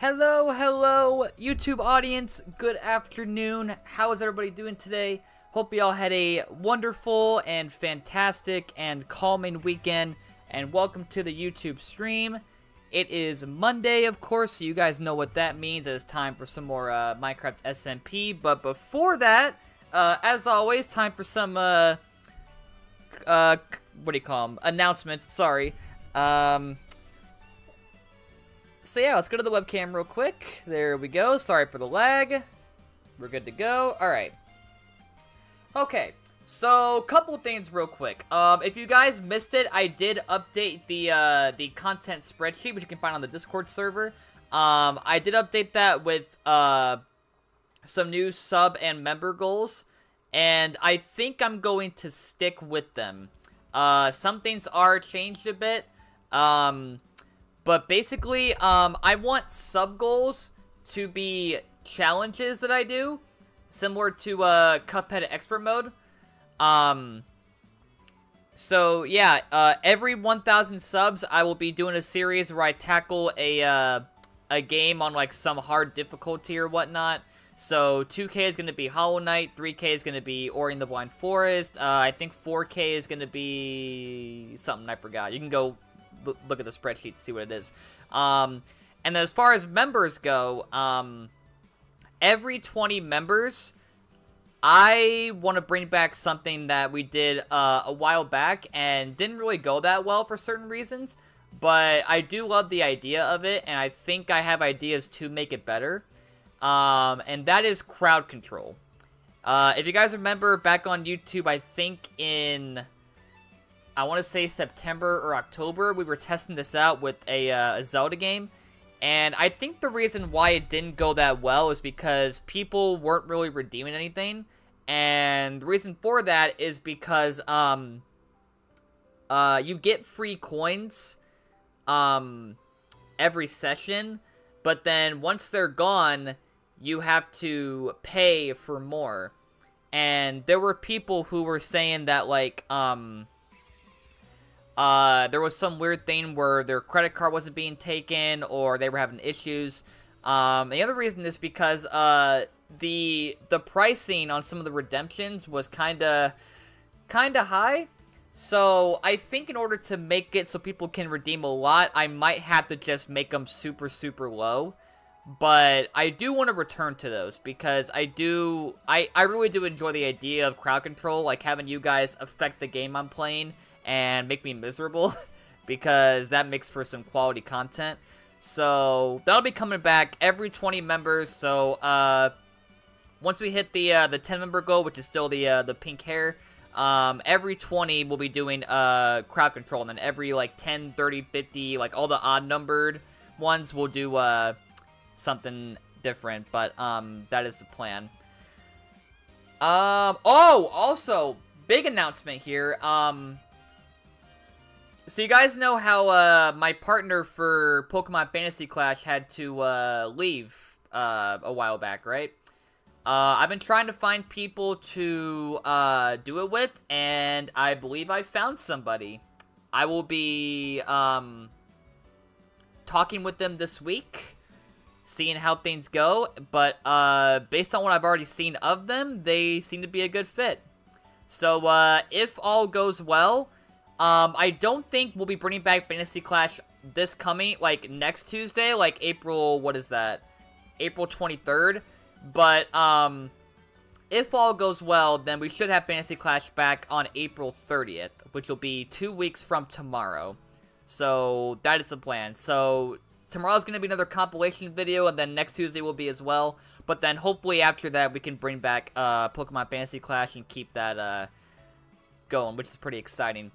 Hello, hello, YouTube audience. Good afternoon. How is everybody doing today? Hope y'all had a wonderful and fantastic and calming weekend, and welcome to the YouTube stream. It is Monday, of course, so you guys know what that means. It's time for some more Minecraft SMP, but before that, as always, time for some, what do you call them? Announcements, sorry. So yeah, let's go to the webcam real quick. There we go. Sorry for the lag. We're good to go. All right. Okay. So, couple things real quick. If you guys missed it, I did update the content spreadsheet, which you can find on the Discord server. I did update that with some new sub and member goals, and I think I'm going to stick with them. Some things are changed a bit. But basically, I want sub-goals to be challenges that I do, similar to Cuphead Expert Mode. So, yeah, every 1,000 subs, I will be doing a series where I tackle a game on, like, some hard difficulty or whatnot. So, 2K is going to be Hollow Knight, 3K is going to be Ori and the Blind Forest, I think 4K is going to be something I forgot. You can go look at the spreadsheet to see what it is. And as far as members go, every 20 members, I want to bring back something that we did a while back and didn't really go that well for certain reasons, but I do love the idea of it, and I think I have ideas to make it better. And that is crowd control. If you guys remember back on YouTube, I think in, I want to say September or October, we were testing this out with a Zelda game, And I think the reason why it didn't go that well is because people weren't really redeeming anything. And the reason for that is because you get free coins every session, but then once they're gone, you have to pay for more. And there were people who were saying that, like, there was some weird thing where their credit card wasn't being taken or they were having issues. The other reason is because the pricing on some of the redemptions was kinda high. So I think in order to make it so people can redeem a lot, I might have to just make them super, super low. But I do want to return to those because I really do enjoy the idea of crowd control, like having you guys affect the game I'm playing and make me miserable, because that makes for some quality content. So that'll be coming back every 20 members. So once we hit the 10 member goal, which is still the pink hair, every 20 we'll be doing crowd control, and then every like 10, 30, 50, like all the odd numbered ones, we'll do something different. But that is the plan. Oh, also big announcement here. So you guys know how my partner for Pokemon Fantasy Clash had to leave a while back, right? I've been trying to find people to do it with, and I believe I found somebody. I will be talking with them this week, seeing how things go. But based on what I've already seen of them, they seem to be a good fit. So if all goes well, I don't think we'll be bringing back Fantasy Clash this coming, like, next Tuesday, like, April, what is that? April 23rd, but, if all goes well, then we should have Fantasy Clash back on April 30th, which will be 2 weeks from tomorrow. So, that is the plan. So, tomorrow's gonna be another compilation video, and then next Tuesday will be as well, but then hopefully after that we can bring back, Pokemon Fantasy Clash and keep that, going, which is pretty exciting.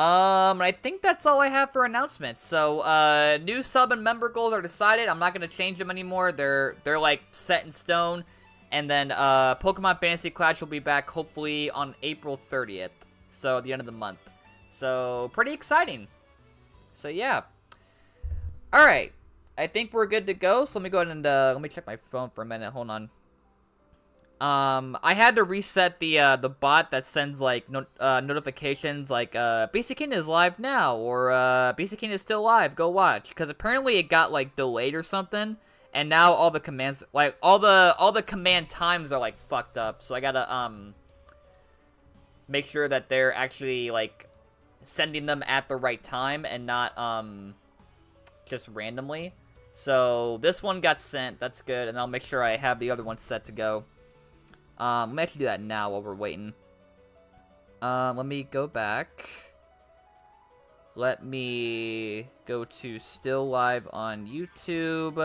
And I think that's all I have for announcements. So, new sub and member goals are decided. I'm not gonna change them anymore. They're like set in stone. And then, Pokemon Fantasy Clash will be back hopefully on April 30th. So, at the end of the month. So, pretty exciting. So, yeah. Alright. I think we're good to go. So, let me go ahead and, let me check my phone for a minute. Hold on. I had to reset the bot that sends, like, notifications, like, BCKing is live now, or, BCKing is still live, go watch, because apparently it got, like, delayed or something, and now all the commands, like, all the command times are, like, fucked up, so I gotta, make sure that they're actually, like, sending them at the right time, and not, just randomly. So, this one got sent, that's good, and I'll make sure I have the other one set to go. Let me actually do that now while we're waiting. Let me go back. Let me go to Still Live on YouTube.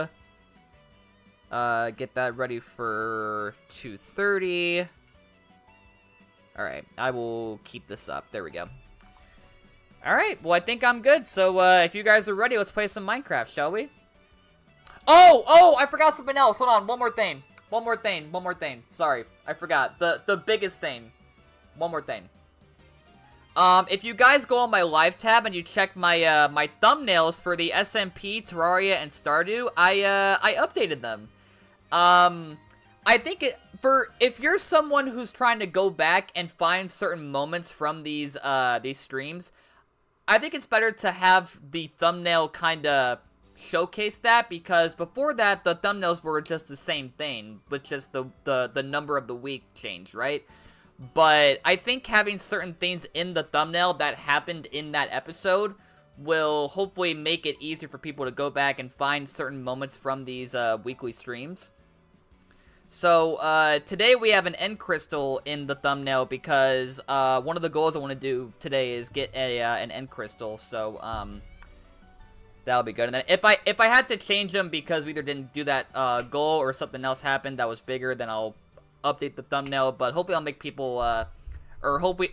Get that ready for 2:30. Alright, I will keep this up. There we go. Alright, well I think I'm good. So, if you guys are ready, let's play some Minecraft, shall we? Oh, I forgot something else. Hold on, one more thing. Sorry, I forgot. The biggest thing. One more thing. If you guys go on my live tab and you check my my thumbnails for the SMP, Terraria, and Stardew, I updated them. I think if you're someone who's trying to go back and find certain moments from these streams, I think it's better to have the thumbnail kinda showcase that, because before that the thumbnails were just the same thing with just the number of the week change, right? But I think having certain things in the thumbnail that happened in that episode will hopefully make it easier for people to go back and find certain moments from these weekly streams. So today we have an end crystal in the thumbnail because one of the goals I want to do today is get a an end crystal. So that'll be good. And then if I had to change them because we either didn't do that goal or something else happened that was bigger, then I'll update the thumbnail. But hopefully I'll make people or hopefully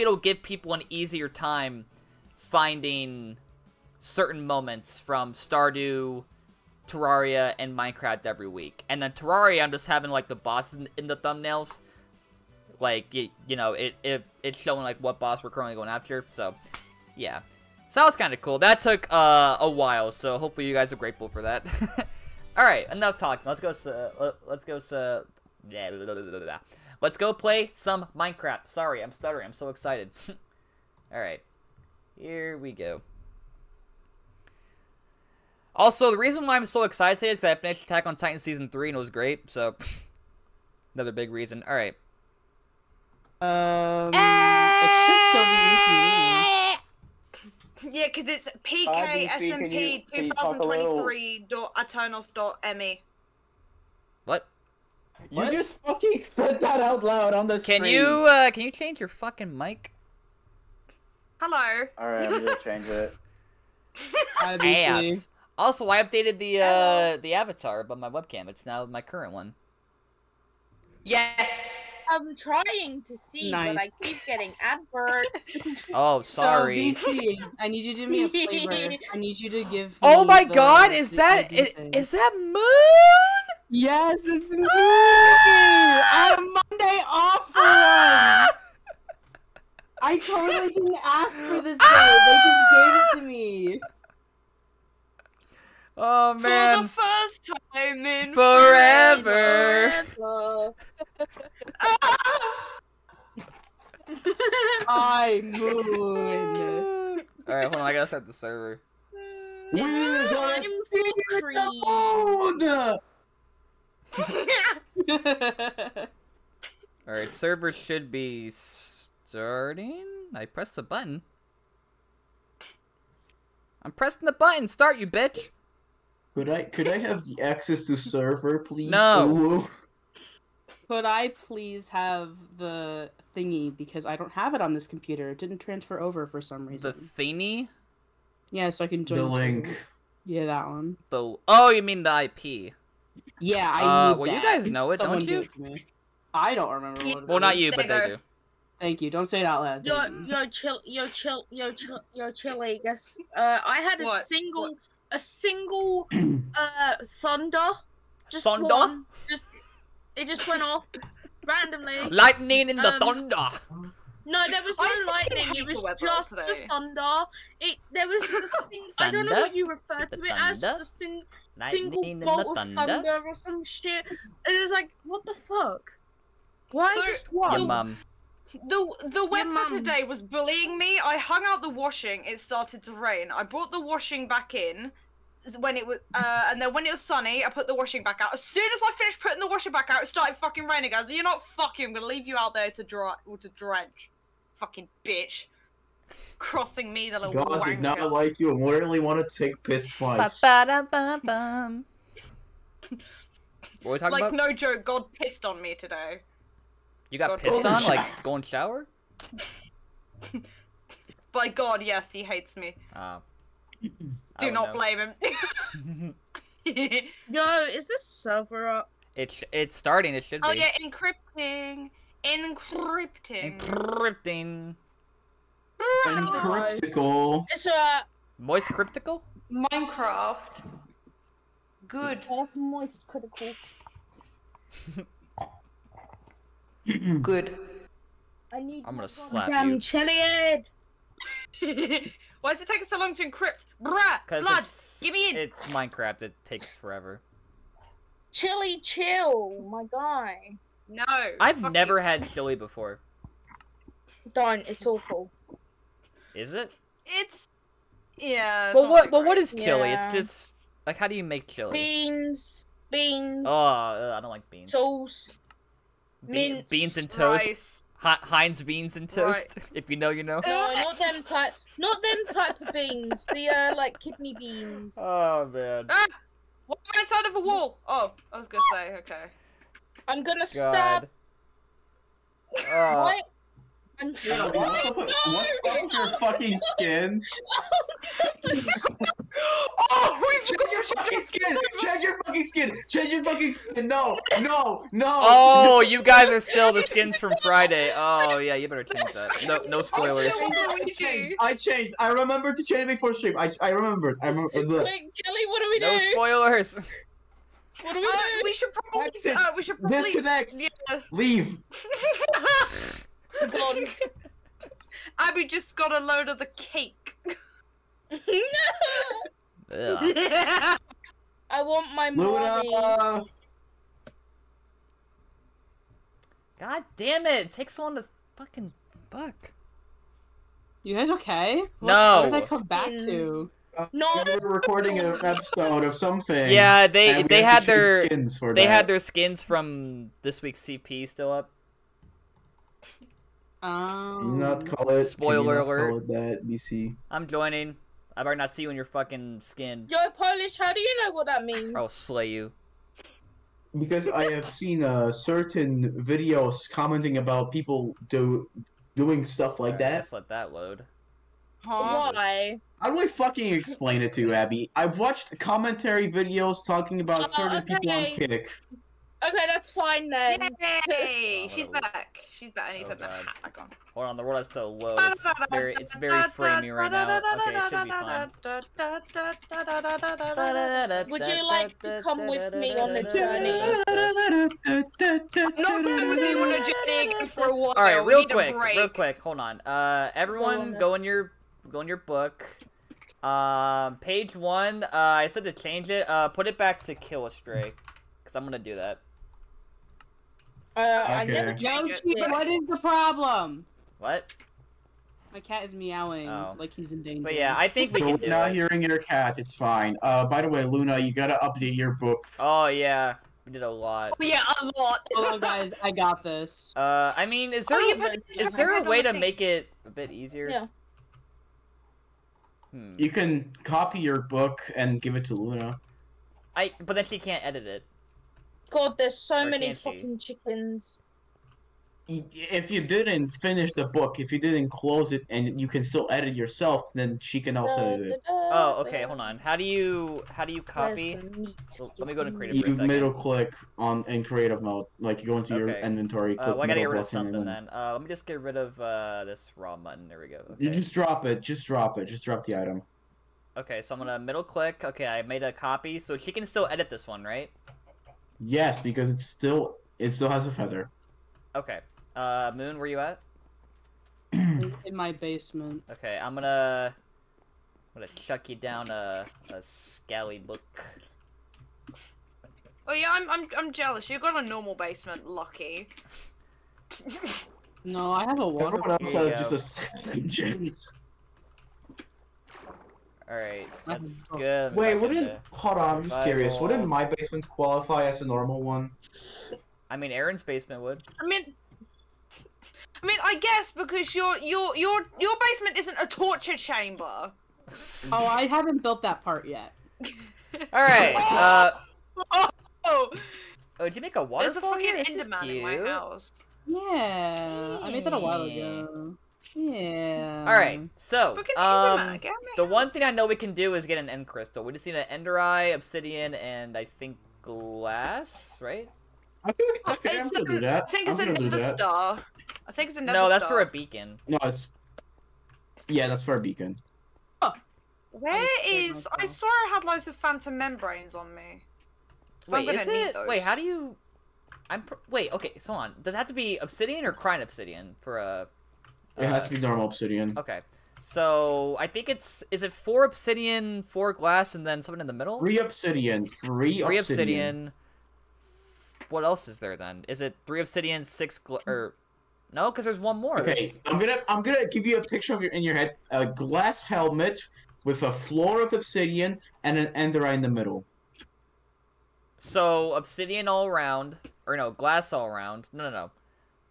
it'll give people an easier time finding certain moments from Stardew, Terraria, and Minecraft every week. And then Terraria, I'm just having, like, the boss in the thumbnails. Like, it's showing, like, what boss we're currently going after. So, yeah. So that was kind of cool. That took a while, so hopefully you guys are grateful for that. Alright, enough talking. Let's go play some Minecraft. Sorry, I'm stuttering. I'm so excited. Alright. Here we go. Also, the reason why I'm so excited today is because I finished Attack on Titan Season 3 and it was great, so... another big reason. Alright. It should still be with me. Yeah, because it's pksmp2023.aternos.me. What? You just fucking said that out loud on the stream. Can you change your fucking mic? Hello. Alright, I'm gonna change it. Ass. Also, I updated the avatar above my webcam. It's now my current one. Yes! I'm trying to see, but I keep getting adverts. Oh, sorry. So, BC, I need you to do me a favor. I need you to give me Oh my god, is that Moon? Yes, it's Moon! I had a Monday off for once! I totally didn't ask for this day. They just gave it to me. Oh man! For the first time in forever. I Moon. All right, hold on. I gotta start the server. We got the moon. All right, server should be starting. I pressed the button. I'm pressing the button. Start, you bitch. Could I have the access to server, please? No. Could I please have the thingy, because I don't have it on this computer. It didn't transfer over for some reason. The thingy? Yeah, so I can join the link. Yeah, that one. The oh, you mean the IP? Yeah, I need that. You guys know it, don't you? I don't remember what it was. Well, not you, but they do. Thank you. Don't say it out loud. Yo, chilly. Yes. I had a single. A single thunder, just thunder? One, just it just went off randomly. Lightning in the thunder. No, there was no lightning. It was just the thunder. It there was a single. I don't know what you refer to it as. Just a single bolt of thunder or some shit. And it was like, what the fuck? Why so, just what? Your mum. The weather today was bullying me. I hung out the washing. It started to rain. I brought the washing back in when it was, and then when it was sunny, I put the washing back out. As soon as I finished putting the washing back out, it started fucking raining. I was like, "You're not fucking. I'm gonna leave you out there to dry or to drench, fucking bitch." Crossing me, the little God wanker. Did not like you and literally want to take piss twice. What are we talking about? Like no joke, God pissed on me today. You got pissed on? Like, going shower? By God, yes, he hates me. Do not blame him. Yo, is this server up? It's starting, it should be. Oh yeah, encrypting. Encryptical. It's a... Moist Cryptical? Minecraft. Good. That's Moist Critical. Good. I'm gonna slap you. Chillied. Why is it taking so long to encrypt? Bruh, blood, give me in. It's Minecraft. It takes forever. Chili, chill, my guy. No. I've never had chili before. Don't. It's awful. Is it? It's. Yeah. Well, what? Well, what is chili? Yeah. It's just like, how do you make chili? Beans. Oh, I don't like beans. Sauce. Mince, beans and toast. Rice. Heinz beans and toast. Right. If you know, you know. No, not them type of beans. The like kidney beans. Oh man. Ah! What outside of a wall? Oh, I was gonna say. Okay. I'm gonna stab. What? What's up with your fucking skin? Oh, Change your fucking skin! Change your fucking skin! Change your fucking skin! No! No! No! Oh, you guys are still the skins from Friday. Oh, yeah, you better change that. No, no spoilers. I changed. I remembered to change before stream. I remembered. Wait, Jelly, what do we do? No spoilers. What do we do? We should probably disconnect. Yeah. Leave. Abby just got a load of the cake. No. Yeah. I want my money. Luna. God damn it! It takes so long to fucking fuck. You guys okay? No. What did I come back to? No. We were recording an episode of something. Yeah, they had their skins from this week's CP still up. Not call it. Spoiler alert. Call it that, BC. I'm joining. I better not see you in your fucking skin. Yo, Polish, how do you know what that means? I'll slay you. Because I have seen certain videos commenting about people doing stuff like that. Let's let that load. Why? How do I fucking explain it to you, Abby? I've watched commentary videos talking about certain people on Kick. Okay, that's fine then. Yay! She's back. She's back. I need to put my hat back on. Hold on, the world has to load. It's very framey right now. Okay, it should be fine. Would you like to come with me on a journey? Not going with me on a journey again for a while. All right, real quick. Hold on. Everyone, go in your book. Page 1. I said to change it. Put it back to kill a stray, because I'm gonna do that. Okay. I never changed it. What is the problem? What? My cat is meowing like he's in danger. But yeah, I think we can do not it. Hearing your cat, it's fine. By the way, Luna, you gotta update your book. Oh yeah, we did a lot. Oh yeah, a lot. Oh guys, I got this. I mean, is there a way to make it a bit easier? Yeah. You can copy your book and give it to Luna. But then she can't edit it. God, there's so many fucking chickens. If you didn't finish the book, if you didn't close it, and you can still edit yourself, then she can also edit it. Oh, okay, hold on. How do you copy? Well, let me go to creative for a second. You middle click in creative mode. Like, you go into your inventory, click I gotta get rid of something then. Let me just get rid of this raw mutton. There we go. Okay. You just drop it. Just drop it. Just drop the item. Okay, so I'm gonna middle click. Okay, I made a copy. So she can still edit this one, right? Yes, because it still has a feather. Okay. Moon, where you at? In my basement. Okay, I'm gonna chuck you down a scally book. Oh yeah, I'm jealous. You got a normal basement, lucky. No, I have a water. Everyone else has just a same. Alright, that's good. Wait, hold on, I'm just curious. Wouldn't my basement qualify as a normal one? I mean, Aaron's basement would. I mean, I guess because your basement isn't a torture chamber. Oh, I haven't built that part yet. Alright, did you make a waterfall? There's a fucking Enderman in my house. Yeah, I made that a while ago. Yeah. Alright, so the one thing I know we can do is get an end crystal. We just need an ender eye, obsidian, and I think glass, right? Okay, I'm gonna do that. I think it's another star. I think it's another star. No, that's for a beacon. No, it's yeah, that's for a beacon. Oh, I swear I had loads of phantom membranes on me. So wait, okay, so hold on. Does it have to be obsidian or crine obsidian for a? It has to be normal obsidian. Okay. So, I think it's... Is it 4 obsidian, 4 glass, and then something in the middle? 3 obsidian. 3 obsidian. What else is there, then? Is it 3 obsidian, 6 No, because there's one more. Okay, I'm gonna give you a picture of in your head. A glass helmet with a floor of obsidian and an ender eye in the middle. So, obsidian all around. Or no, glass all around. No.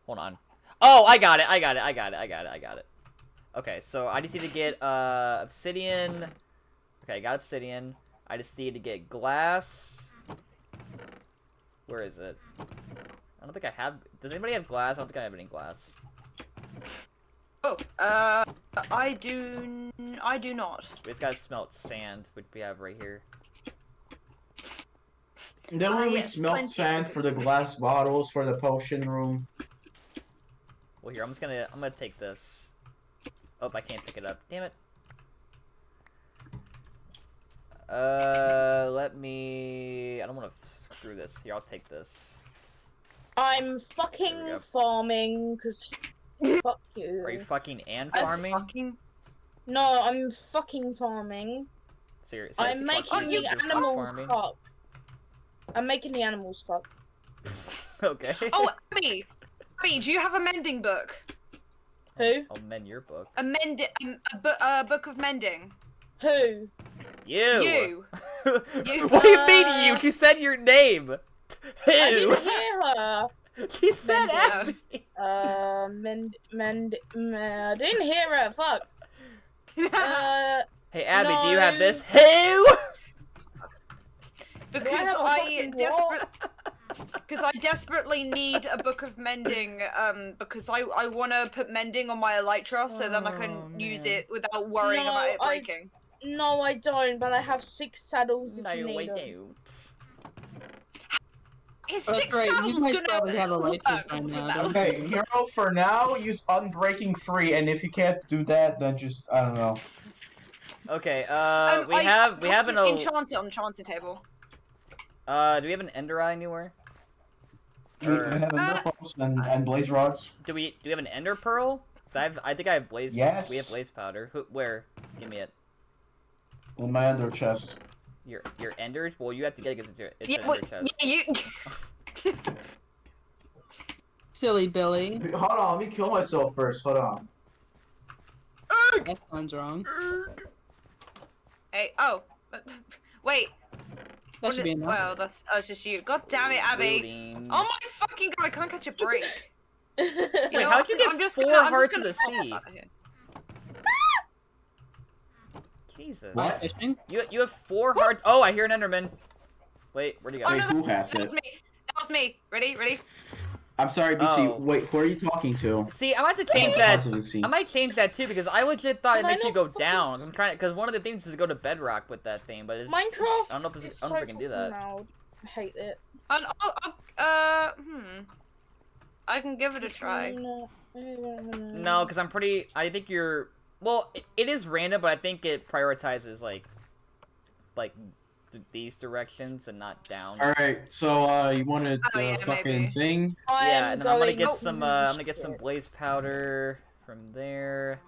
Hold on. Oh, I got it. Okay, so I just need to get, obsidian. Okay, I got obsidian. I just need to get glass. Where is it? I don't think I have... Does anybody have glass? I don't think I have any glass. Oh, I do not. We just gotta smelt sand, which we have right here. And then when we smelt sand for the glass bottles for the potion room. Well, here, I'm gonna take this. Oh, I can't pick it up. Damn it. Let me... I don't want to screw this. Here, I'll take this. I'm fucking farming, because fuck you. Are you fucking and farming? No, I'm fucking farming. Seriously, I'm making the animals fuck. I'm making the animals fuck. Okay. Oh, Abby! Abby, do you have a mending book? Who? I'll mend your book. A mending... a book of mending. Who? You! You. What do you mean you? She said your name! Who? I didn't hear her! She said Abby! I didn't hear her, fuck! Hey Abby, do you have this? Who? Because I desperately need a book of mending, because I want to put mending on my Elytra so then I can use it without worrying about it breaking. No, I don't, but I have 6 saddles if you need them. Is 6 saddles gonna... Okay, Hero, for now, use Unbreaking Free, and if you can't do that, then just, I don't know. Okay, we have an enchanted table. Do we have an Ender Eye anywhere? Do we have Ender Pearls and Blaze Rods? Do we have an Ender Pearl? I think I have Blaze. Yes. We have Blaze Powder. Where? Give me it. In my Ender Chest. Your Enders? Well, you have to get it because it's yeah, an Ender Chest. Yeah, you... Silly Billy. Hold on, let me kill myself first. Hold on. That sounds wrong. Hey, oh, wait. That should be enough. Well, that's just you. God damn it, Abby! Building. Oh my fucking god, I can't catch a break. You wait, how did you get 4 hearts of the sea? Jesus. What? You have 4 hearts. Oh, I hear an Enderman. Wait, where'd you go? Oh, no, who has it? That was me. That was me. Ready? Ready? I'm sorry, BC. Oh. Wait, who are you talking to? See, I might have to change that. I might change that too because I legit thought it makes you go down. I'm trying because one of the things is to go to bedrock with that thing, but it's, Minecraft. I don't know if it's, I don't know if I can do that. Loud. I hate it. And I can give it a try. No, because I'm pretty. I think you're. Well, it is random, but I think it prioritizes like these directions and not down. All right, so you wanted the fucking thing. Yeah, and then I'm gonna get some. I'm gonna get some blaze powder from there.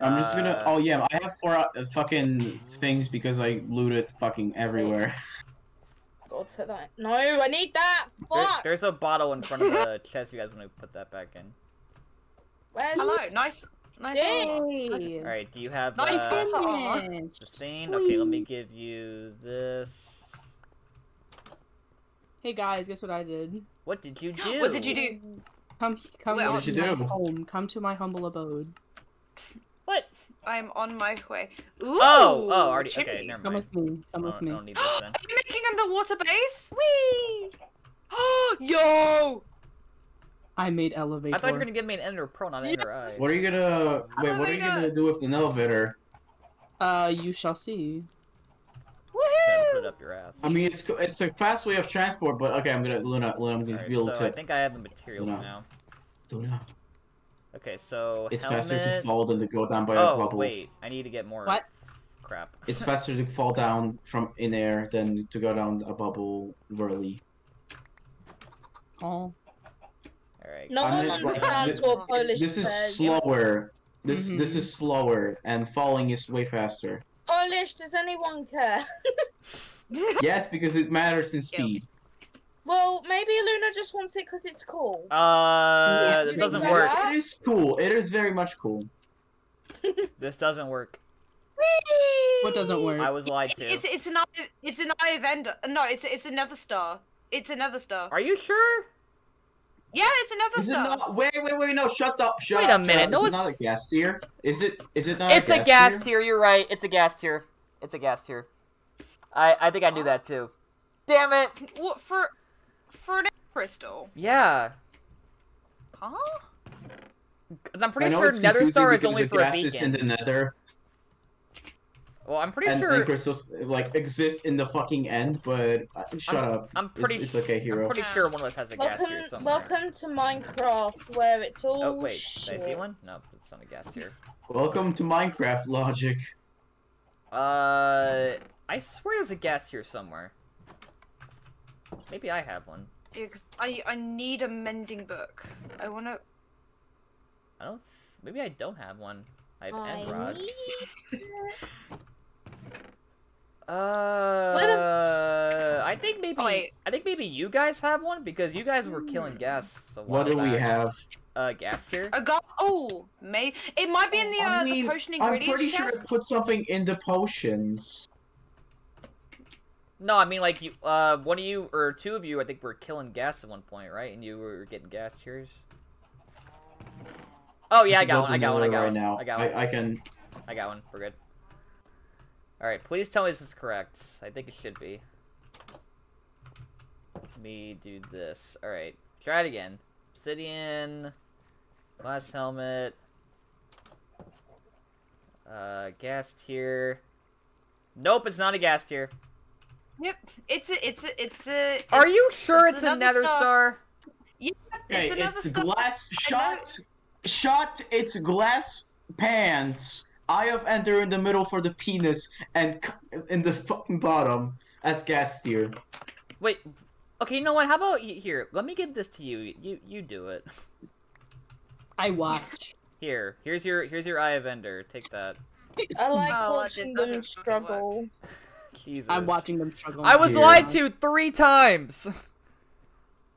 I'm just gonna. Oh yeah, I have 4 fucking things because I looted fucking everywhere. God, put that. No, I need that. Fuck. There's a bottle in front of the chest. You guys want to put that back in? Where's hello, nice. All right, do you have okay, let me give you this. Hey guys, guess what I did? What did you do? What did you do? Come to my humble abode. What? I'm on my way. Ooh, oh, already. Chimney. Okay, never mind. Come with me. Come with me. I don't need this, then. Are you making underwater base? Whee! Oh, yo! I made elevator. I thought you were gonna give me an Ender Pearl, not an Ender Eye. What are you gonna What are you gonna do with an elevator? You shall see. Woohoo! Put it up your ass. I mean, it's a fast way of transport, but okay, I'm gonna reveal the tip. So I think I have the materials now. Okay, so it's faster to fall than to go down by a bubble. Wait, I need to get more. What? Crap. It's faster to fall down from in air than to go down a bubble really. Oh. Right. No one understands what Polish is. This is slower. This is slower, and falling is way faster. Polish, does anyone care? Yes, because it matters in speed. Well, maybe Luna just wants it because it's cool. This doesn't work. It is cool. It is very much cool. This doesn't work. What doesn't work? I was lied to. It's an eye of Ender. No, it's another star. It's another star. Are you sure? Yeah, it's another star. Wait, no, shut up, shut up. Wait a minute, no, it's not a gas tier. Is it not a gas tier? It's a gas tier, you're right. It's a gas tier. It's a gas tier. I think I knew that too. Damn it! What, for an crystal? Yeah. Huh? Because I'm pretty sure Nether Star is only for a beacon. Well, I'm pretty sure... And crystals, like, exist in the fucking end, but... Shut up. I'm pretty sure... It's okay, hero. I'm pretty sure one of us has a gas here somewhere. Welcome to Minecraft, where it's all shit. Oh, wait. Shit. Did I see one? No, it's not a gas here. Welcome to Minecraft, Logic. I swear there's a gas here somewhere. Maybe I have one. Yeah, because I need a mending book. I want to... I don't... Maybe I don't have one. I have end rods. I think maybe you guys have one because you guys were killing gas. What do we have? Gas tier. I got. Oh, maybe it might be in the potion ingredients. I'm pretty sure it put something in the potions. No, I mean like you. One of you or two of you, I think, were killing gas at one point, right? And you were getting gas tiers. Oh yeah, I got one. I got one. We're good. All right, please tell me this is correct. I think it should be. Let me do this. All right, try it again. Obsidian, glass helmet, gas tier. Nope, it's not a gas tier. Yep, it's Are you sure it's a nether star? Yeah, it's another star. Glass shot. Shut its glass pants. Eye of Ender in the middle for the penis, and in the fucking bottom as gas tier. Wait, okay, you know what? How about here? Let me give this to you. You do it. I watch. Here's your Eye of Ender. Take that. I like watching them struggle. Jesus. I'm watching them struggle. I was lied to 3 times.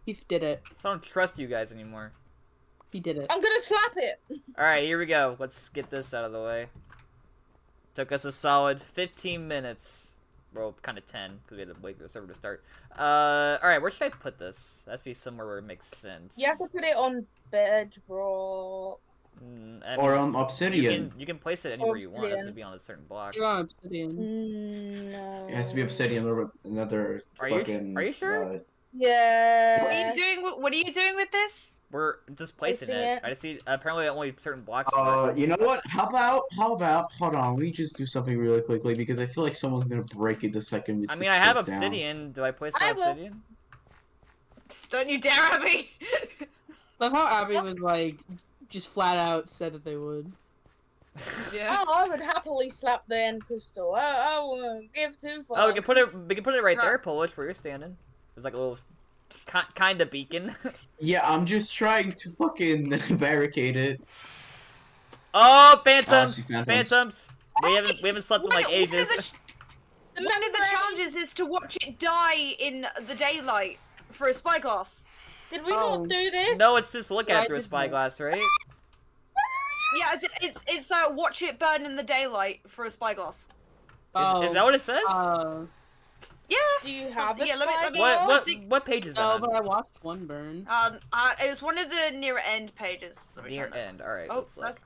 You did it. I don't trust you guys anymore. He did it. I'm gonna slap it! Alright, here we go. Let's get this out of the way. Took us a solid 15 minutes. Well, kind of 10, because we had to wait for the server to start. Alright, where should I put this? That's be somewhere where it makes sense. You have to put it on bedrock. Or on obsidian. You can place it anywhere you want. It has to be on a certain block. You're on obsidian. No. It has to be obsidian or another fucking... Are you sure? Yeah. What are you doing with this? We're just placing it. I see. Apparently, only certain blocks. You know what? How about? Hold on. We just do something really quickly because I feel like someone's gonna break it the second. I mean, I have obsidian. Down. Do I place my obsidian? Don't you dare, Abby! Love how Abby was like, just flat out said that they would. Yeah. Oh, I would happily slap the end crystal. I won't give 2 fucks. Oh, we can put it. We can put it right there, Polish, where you're standing. It's like a little. Kind of beacon. Yeah, I'm just trying to fucking barricade it. Oh, phantoms! Phantoms! We haven't slept in like ages. One of the challenges is to watch it die in the daylight for a spyglass. Did we not do this? No, it's just look at it through a spyglass, right? Yeah, it's watch it burn in the daylight for a spyglass. Oh. Is that what it says? Yeah. Do you have it? Yeah, let me what page is that? Oh, but I watched one burn. It was one of the near end pages. Near end. All right. Oh, that's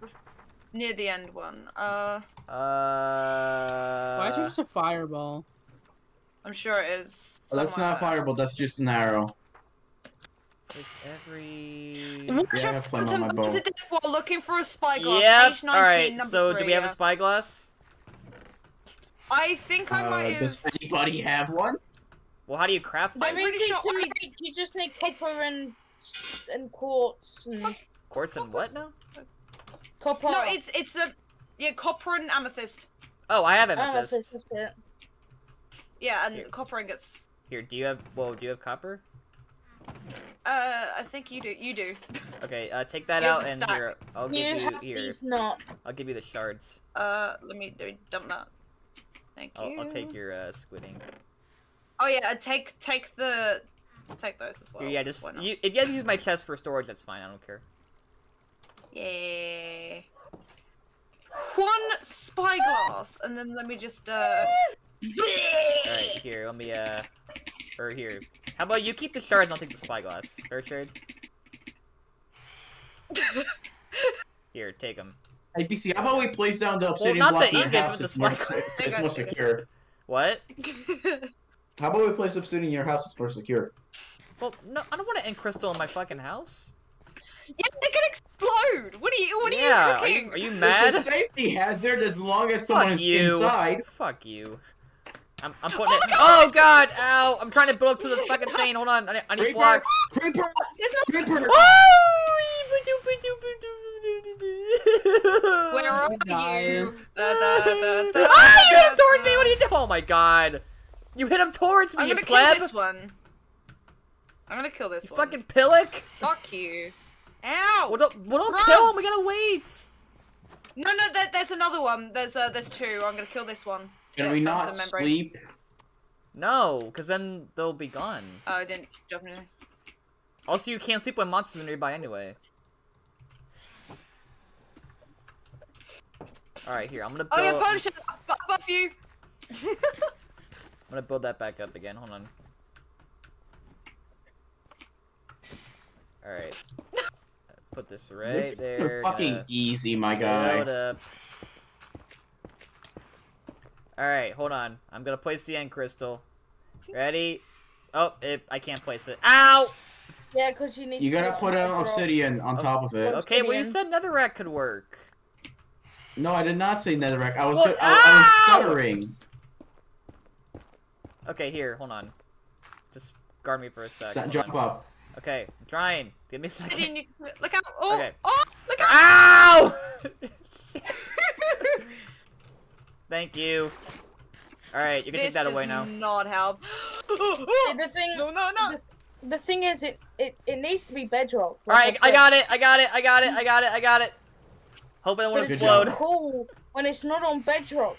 near the end one. Why is it just a fireball? I'm sure it is. Oh, that's not a fireball. That's just an arrow. It's every. Yeah, while looking for a spyglass. Yeah. All right. So, do we have a spyglass? I think I might have... Does anybody have one? Well, how do you craft it? I'm pretty sure you just need copper and quartz and... Quartz and what now? Copper. No, it's a... Yeah, copper and amethyst. Oh, I have amethyst. Amethyst is it. Yeah, and copper and gets... Here, do you have copper? I think you do. Okay, take that out and here, I'll give you... I'll give you the shards. Let me dump that. Thank you. I'll take your squid ink. Oh yeah, take those as well. Yeah, just if you guys use my chest for storage, that's fine. I don't care. Yeah. 1 spyglass, and then let me just All right, here. Let me or here. How about you keep the shards? And I'll take the spyglass. Fair trade. Here, take them. ABC, how about we place down the obsidian block in your house? It's more secure. What? How about we place obsidian in your house? It's more secure. Well, no, I don't want to end crystal in my fucking house. They can explode! What are you cooking? Are you mad? It's a safety hazard as long as someone is inside. Fuck you. I'm putting it. Oh god! Ow! I'm trying to build up to the fucking thing. Hold on. I need blocks. Creeper! Creeper! Oh! Where are you? Ah! You hit him towards me. What are you doing? Oh my god! You hit him towards me. I'm gonna kill this one. You fucking pillock! Fuck you! Ow! We'll don't kill him. We gotta wait. No, no. There's another one. There's two. I'm gonna kill this one. Can we not sleep? No, because then they'll be gone. Oh, I didn't jump in there. Also, you can't sleep when monsters are nearby anyway. Alright, here, I'm gonna build- Oh, yeah, potion! Above you! I'm gonna build that back up again, hold on. Alright. Put this right there. Fucking easy, my guy. Alright, hold on. I'm gonna place the end crystal. Ready? Oh, I can't place it. Ow! Yeah, because you need to put an obsidian on top of it. Okay, well you said netherrack could work. No, I did not say netherrack. I was, I was stuttering. Okay, here, hold on. Just guard me for a sec. Jump up. Okay, I'm trying. Give me a second. Look out! Oh! Okay. Oh! Look out! Ow! Thank you. Alright, you can take that away now. This does not help. The thing is, it needs to be bedrock. Like alright, I got it. Hope it won't explode. It's cool when it's not on bedrock.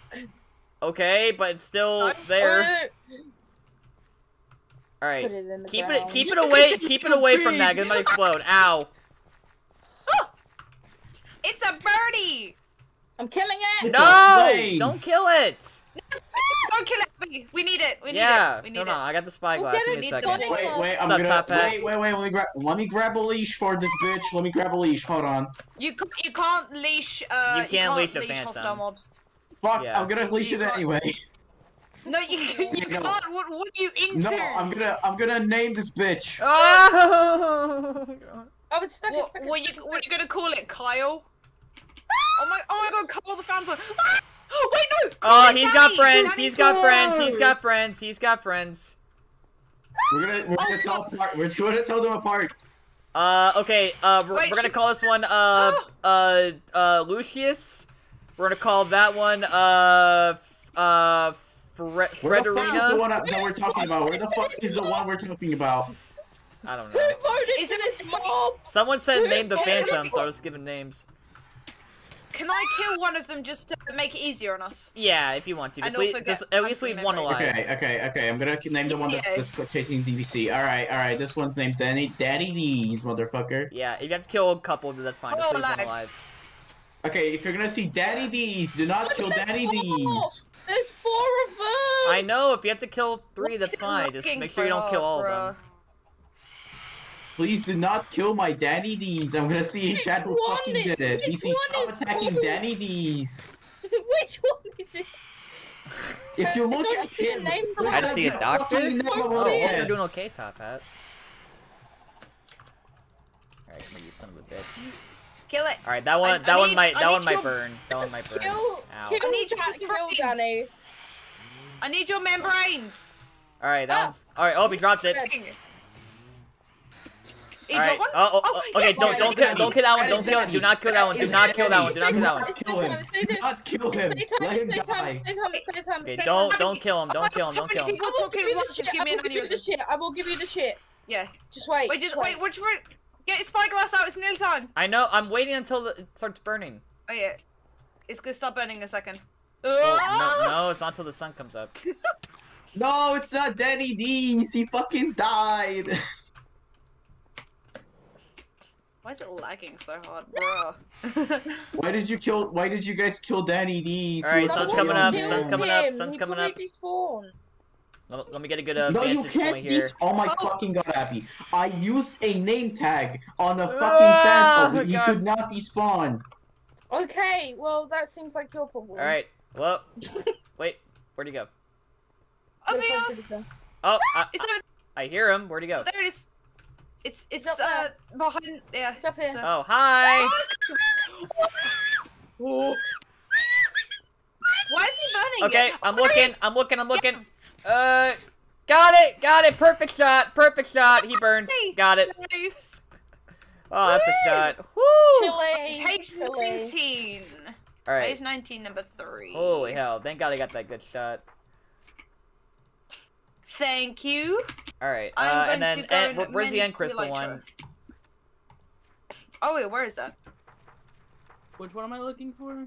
Okay, but it's still there. Alright, keep it away from that, 'cause it might explode. Ow. It's a birdie! I'm killing it! No! Don't kill it! Don't kill it! We need it! We need it! We need it! No, I got the spyglass. Give me a second. Wait, I'm gonna... Wait, let me grab a leash for this bitch. Let me grab a leash. Hold on. You can't leash... you can't leash hostile mobs. Fuck, yeah. I'm gonna leash it anyway. No, you can't. What are you into? No, I'm gonna name this bitch. Oh! Oh, it's stuck. What are you gonna call it, Kyle? Oh my god, Cole the Phantom! Ah! Oh, wait, no! Cole, he's got friends, he's got friends. We're gonna tell them apart. Okay, we're gonna call this one, Lucius. We're gonna call that one, Frederina. Where the fuck is the one that we're talking about? Where the fuck is the one we're talking about? I don't know. Isn't it small? Someone said name the Phantom, so I was giving names. Can I kill one of them just to make it easier on us? Yeah, if you want to. Just at least leave one alive. Okay. I'm gonna name the one that's chasing DVC. Alright. This one's named Daddy D's, motherfucker. Yeah, if you have to kill a couple, that's fine. Just leave one alive. Okay, if you're gonna see Daddy D's, do not kill Daddy D's. There's four of them! I know, if you have to kill three, that's fine. Just make sure you don't kill all of them. Please do not kill my Danny D's. I'm gonna see in chat who fucking did it. DC, stop attacking Danny D's. Which one is it? If you look at him, I see a doctor. Oh, you're doing okay, Top Hat. Alright, come on, you son of a bitch. Kill it. Alright, that one might burn. That one might burn. Ow. I need your membranes. I need your membranes. Alright, that's alright. Oh, he dropped it. Right. Okay, don't kill that one. Don't kill it. Do not kill that one. Do not kill that one. Do not kill that one. Stay time. Okay, don't kill him. Don't kill him. I will give you the shit. Yeah. Just wait. Wait. Which route? Get your spyglass out. It's nearly time. I know. I'm waiting until it starts burning. Oh yeah. It's gonna stop burning in a second. No, it's not until the sun comes up. No, it's not Danny D's. He fucking died. Why is it lagging so hard, bro? Why did you guys kill Danny D's? Alright, sun's coming up. Let me get a good vantage point here. Oh my fucking god, Abby. I used a name tag on a fucking phantom, but you could not despawn. Okay, well, that seems like your problem. Alright, well, wait, where'd he go? Oh, I hear him, where'd he go? Oh, there it is. It's behind. Yeah. It's up here. So. Oh, hi. Why is he burning? Okay, I'm looking. Yeah. Got it. Perfect shot. He burns. Got it. Nice. Oh, that's a shot. Woo! Page 19. All right. Page 19, number 3. Holy hell! Thank God I got that good shot. Thank you. All right. And then where's the end crystal one? Oh wait, where is that? Which one am I looking for?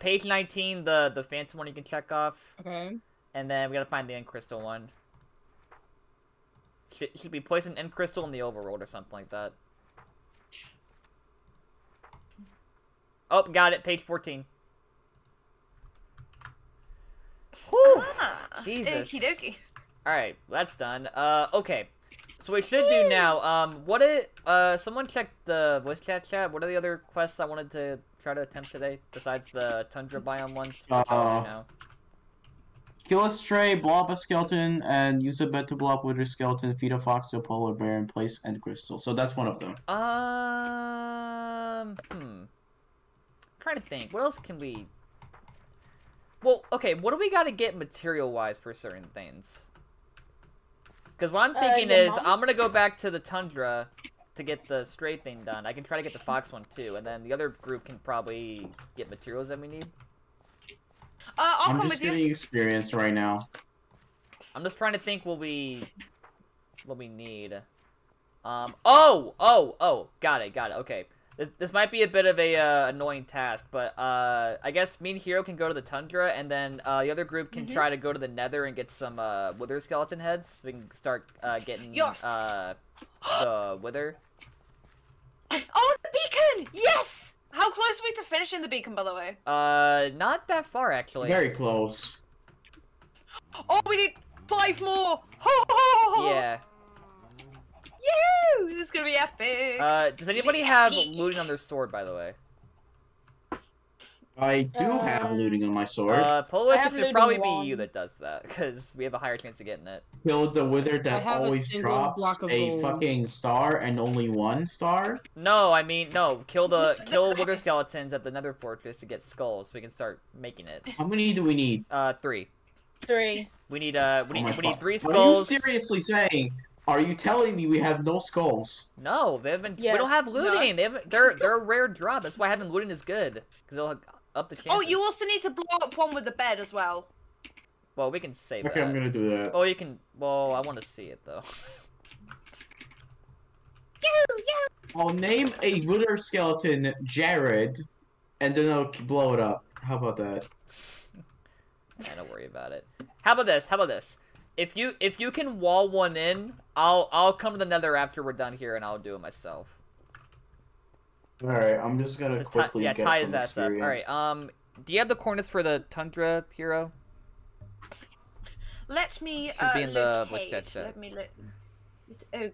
Page 19, the phantom one you can check off. Okay. And then we gotta find the end crystal one. Should be placed an end crystal in the overworld or something like that. Oh, got it. Page 14. Whew, Jesus. Okey-dokey. All right, that's done. Okay. So what we should do now, someone check the voice chat. What are the other quests I wanted to try to attempt today, besides the tundra biome ones? Kill a stray, blow up a skeleton, and use a bed to blow up with your skeleton, feed a fox to a polar bear, and place end crystal. So that's one of them. I'm trying to think. What else can we... Well, okay, what do we gotta get material-wise for certain things? Because what I'm thinking is, I'm going to go back to the tundra to get the stray thing done. I can try to get the fox one, too. And then the other group can probably get materials that we need. I'm come just with getting you. Experience right now. I'm just trying to think what we need. Got it. Okay. This might be a bit of a annoying task, but I guess me and Hero can go to the tundra, and then the other group can try to go to the nether and get some wither skeleton heads. So we can start getting the wither. Oh, the beacon! Yes! How close are we to finishing the beacon, by the way? Not that far, actually. Very close. Oh, we need 5 more! Yeah. Yay! This is gonna be epic. Does anybody have looting on their sword, by the way? I do have looting on my sword. It should probably be you that does that, because we have a higher chance of getting it. Kill the wither that always drops a fucking star and only 1 star? No, I mean, no. Kill wither skeletons at the nether fortress to get skulls so we can start making it. How many do we need? 3. 3. We need 3 skulls. What are you seriously saying? Are you telling me we have no skulls? No, they haven't. Yeah. We don't have looting. No. They haven't. They're a rare drop. That's why having looting is good, because it'll up the chances. Oh, you also need to blow up one with the bed as well. Well, we can save that. Okay, I'm gonna do that. Oh, you can. Well, I want to see it though. I'll name a wither skeleton Jared, and then I'll blow it up. How about that? Don't worry about it. How about this? If you can wall one in, I'll come to the nether after we're done here and I'll do it myself. Alright, I'm just gonna quickly get some tie his ass up. Alright, do you have the coordinates for the tundra, Hero? Let me oh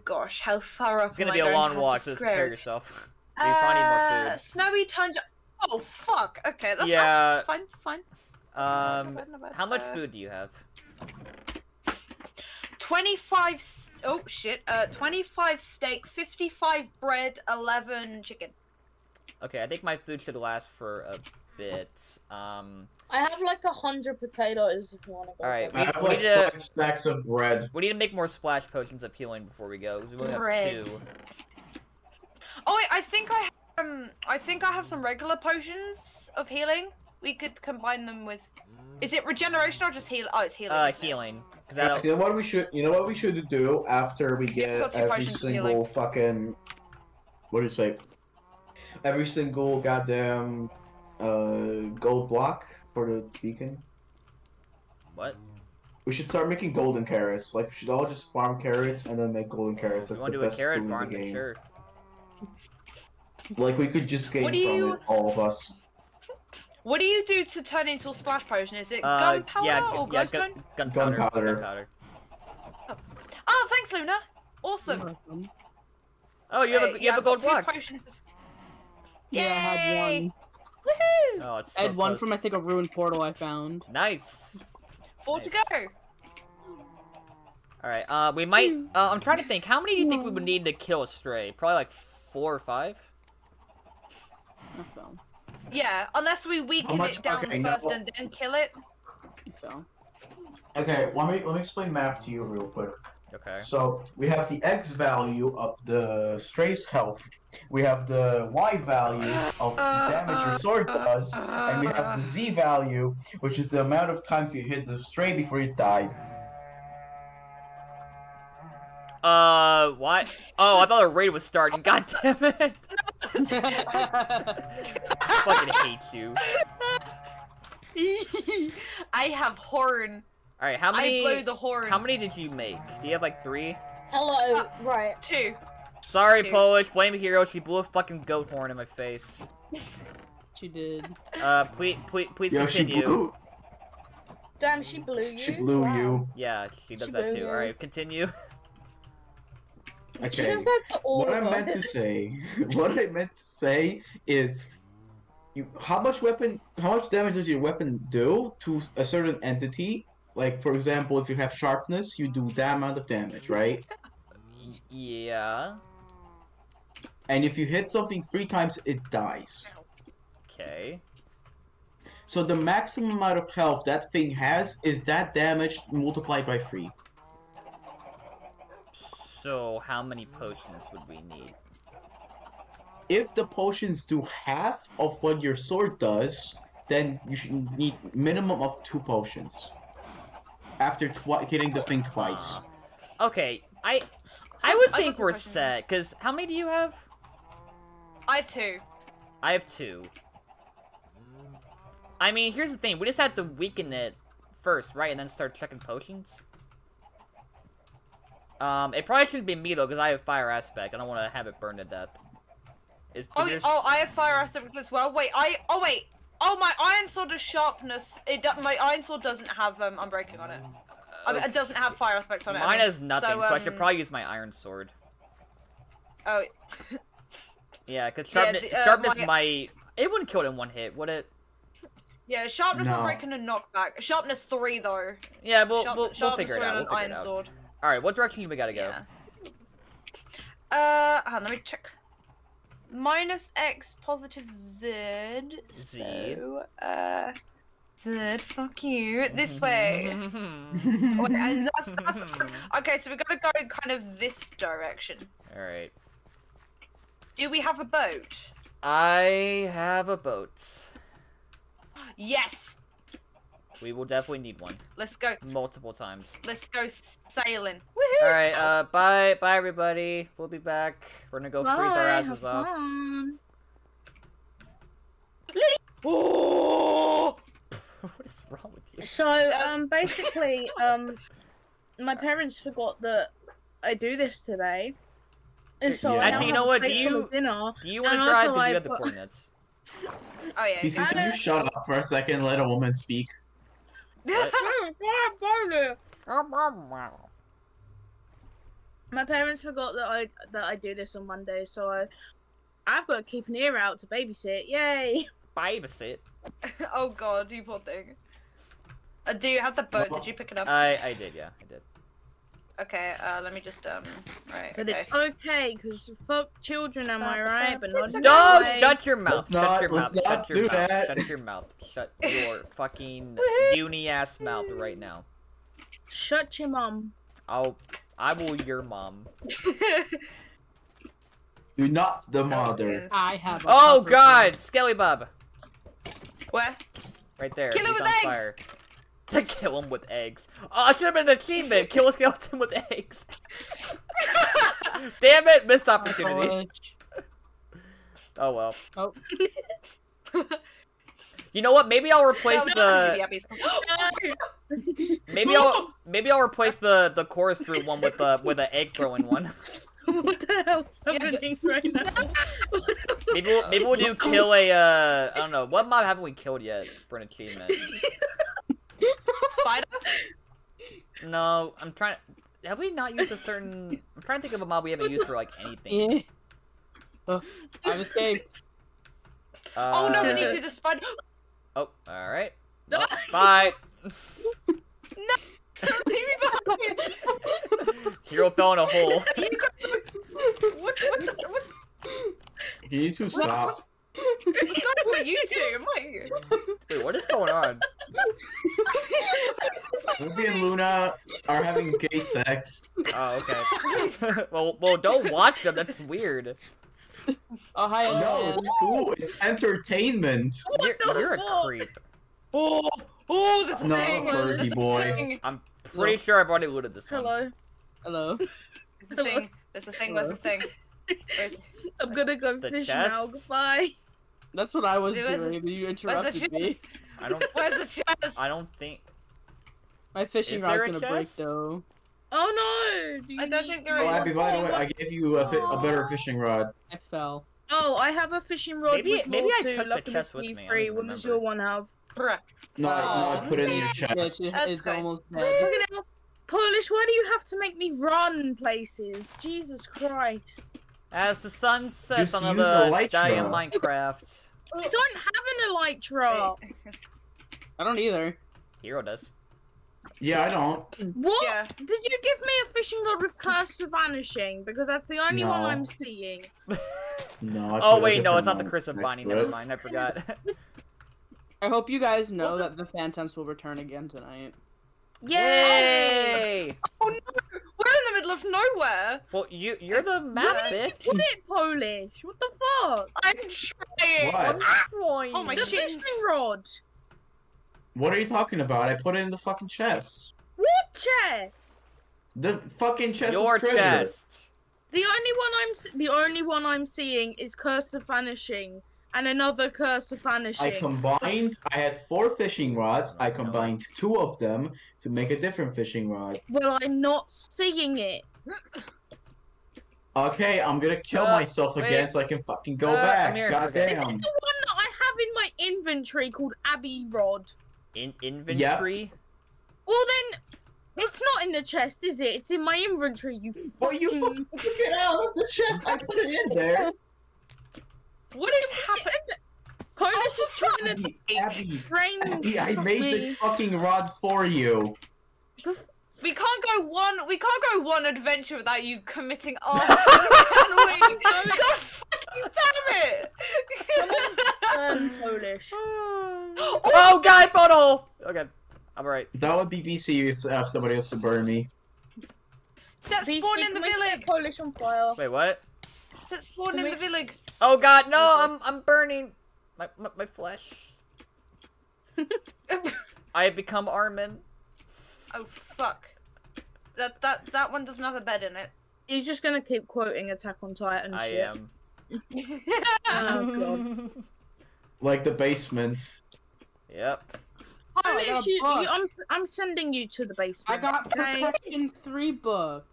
gosh, how far up? It's gonna be a long walk, so prepare yourself. We probably need more food. Snowy tundra. Oh fuck. Okay, that's fine, it's fine. How much food do you have? 25. Oh shit. 25 steak, 55 bread, 11 chicken. Okay, I think my food should last for a bit. I have like 100 potatoes if you want to go. All right, I have like 5 stacks of bread. We need to make more splash potions of healing before we go. We only have 2. Oh, wait, I think I have some regular potions of healing. We could combine them with. Is it regeneration or just heal? Oh, it's healing. Healing. You know what we should do after we get every single fucking. What do you say? Every single goddamn gold block for the beacon. What? We should start making golden carrots. Like we should all just farm carrots and then make golden carrots. That's the best food in the game. Sure. Like we could just gain from it, all of us. What do you do to turn into a splash potion? Is it gunpowder or glowstone? Gunpowder. Oh, thanks, Luna. Awesome. Oh, you have a gold block. Yeah, I had 1. Woohoo! Oh, it's so I had 1 from I think a ruined portal I found. Nice. 4 to go. Alright, we might... I'm trying to think. How many do you think we would need to kill a stray? Probably like 4 or 5? So. Yeah, unless we weaken it down first and then kill it. So. Okay, let me explain math to you real quick. Okay. So, we have the X value of the stray's health. We have the Y value of the damage your sword does. And we have the Z value, which is the amount of times you hit the stray before it died. What? Oh, I thought a raid was starting. God damn it. I fucking hate you. I have horn. Alright, how many? I blow the horn. How many did you make? Do you have like 3? Hello. Right. 2. Sorry, 2. Polish. Blame the hero. She blew a fucking goat horn in my face. She did. Please Yo, continue. She blew. Damn, she blew you. She blew you. Yeah, she does that too. Alright, continue. Okay. She does that to all of us. What I meant to say is, how much damage does your weapon do to a certain entity? Like, for example, if you have sharpness, you do that amount of damage, right? Yeah. And if you hit something 3 times, it dies. Okay. So the maximum amount of health that thing has is that damage multiplied by 3. So, how many potions would we need? If the potions do half of what your sword does, then you should need minimum of 2 potions. After hitting the thing twice. Okay, I would think we're set, because how many do you have? I have 2. I have 2. I mean, here's the thing, we just have to weaken it first, right? And then start checking potions? It probably should be me, though, because I have fire aspect. I don't want to have it burned to death. I have fire aspect as well. Wait, my iron sword is sharpness. My iron sword doesn't have, unbreaking on it. I mean, it doesn't have fire aspect on it. Mine has nothing, so I should probably use my iron sword. Oh. Yeah, because sharpness might... It wouldn't kill it in 1 hit, would it? Yeah, sharpness, unbreaking, and knockback. Sharpness 3, though. Yeah, we'll figure it out. Sharpness 3 and iron sword. Alright, what direction do we gotta go? Yeah. Hold on, let me check. -X positive Z. Z. So, Z, fuck you. This way. Wait, that's, okay, so we gotta go kind of this direction. Alright. Do we have a boat? I have a boat. Yes! We will definitely need one. Let's go. Multiple times. Let's go sailing. Woohoo! Alright, bye everybody. We'll be back. We're gonna go freeze our asses off. Lily! Oh! What is wrong with you? So, basically, my parents forgot that I do this today. And so yeah. Actually, you know what? Do you want to drive because you have the coordinates? Oh yeah. PC, can you shut up for a second and let a woman speak? My parents forgot that I do this on Monday, so I've got to keep an ear out to babysit. Yay! Babysit. Oh god, you poor thing. Do you have the boat? Did you pick it up? I did, yeah, I did. Okay, let me just right. Okay, because fuck children, am I right? But not shut your mouth. Shut your mouth. Shut your fucking uni ass mouth right now. Shut your mom. I will your mom. Do not the mother. I have. Oh god, Skelly Bob. What? Right there. Kill him with eggs. Fire. To kill him with eggs. Oh, I should have been an achievement. Kill a skeleton with eggs. Damn it, missed opportunity. Oh well. Oh. You know what? Maybe I'll replace Maybe I'll replace the chorus fruit one with an egg throwing one. What the hell's happening right now? maybe we'll do kill a I don't know. What mob haven't we killed yet for an achievement? Spider? No, I'm trying to... Have we not used a certain... I'm trying to think of a mob we haven't used for, like, anything. Yeah. Oh, I'm escaped. Oh, no, we need to do the spider... Oh, alright. Well, bye. No. So leave me behind. Hero fell in a hole. What? You need to stop. What's going on with you two? I'm like... Wait, what is going on? Ruby and Luna are having gay sex. Oh, okay. well, don't watch them. That's weird. Oh, hi. No, it's cool. It's entertainment. You're a creep. Oh, this is hanging. No, this boy. Thing. I'm pretty sure I've already looted this one. Hello. It's a thing. That's a thing. What's the thing? I'm gonna go fish now. Goodbye. That's what I was doing. You interrupted me. Where's the chest? I don't think my fishing rod's gonna break though. Oh no! I don't think there is. Oh, Abby, by the way, I gave you a better fishing rod. I fell. Oh, I have a fishing rod. Maybe I took the chest with me. What does your one have? No, I put it in your chest. It's almost dead. Polish, why do you have to make me run places? Jesus Christ. As the sun sets on the giant Minecraft. I don't have an elytra. I don't either. Hero does. Yeah, I don't. What? Yeah. Did you give me a fishing rod with Curse of Vanishing? Because that's the only one I'm seeing. No. Oh wait, no, it's not the Curse of Bonnie. Never mind, I forgot. I hope you guys know that the phantoms will return again tonight. Yay! Oh no! We're in the middle of nowhere! Well, you're the map, bitch! Put it, Polish! What the fuck? I'm trying! What? Oh my shit! The fishing rod! What are you talking about? I put it in the fucking chest. What chest? The fucking chest of treasure. Your chest! The only one I'm seeing is Curse of Vanishing. And another Curse of Vanishing. I had 4 fishing rods. I combined 2 of them to make a different fishing rod. Well, I'm not seeing it. Okay, I'm gonna kill myself again so I can fucking go back. Goddamn. Is it the one that I have in my inventory called Abby Rod? In inventory? Yep. Well then, it's not in the chest, is it? It's in my inventory, you fucking... Well, you fucking took it out of the chest. I put it in there. What is happening? Polish is trying to Abby, I made the fucking rod for you. We can't go one adventure without you committing arson, can we? God fucking damn it! Polish. Oh god, funnel! Okay, I'm alright. That would be BC if somebody else to burn me. Set spawn in the village! Polish on fire. Wait, what? Set spawn in the village! Oh god, no! I'm burning my flesh. I have become Armin. Oh fuck! That one doesn't have a bed in it. You're just gonna keep quoting Attack on Titan. I am. Oh, god. Like the basement. Yep. Oh, I'm sending you to the basement. I got Protection 3 book.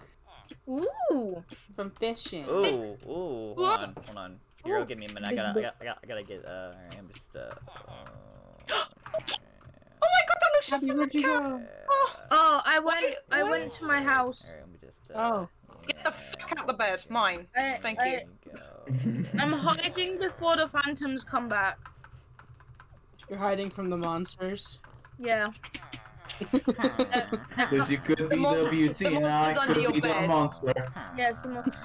Ooh, from fishing. Ooh, ooh. Hold on. Hero, give me a minute. I gotta get. Alright, I'm just. Oh my god, that looks just like a cow. Oh, I went to my house. Right, let me just, get the fuck out of the bed. Mine. Thank you. I'm hiding before the phantoms come back. You're hiding from the monsters. Yeah. Because you could be WT and I could be the monster. Yes, the monster.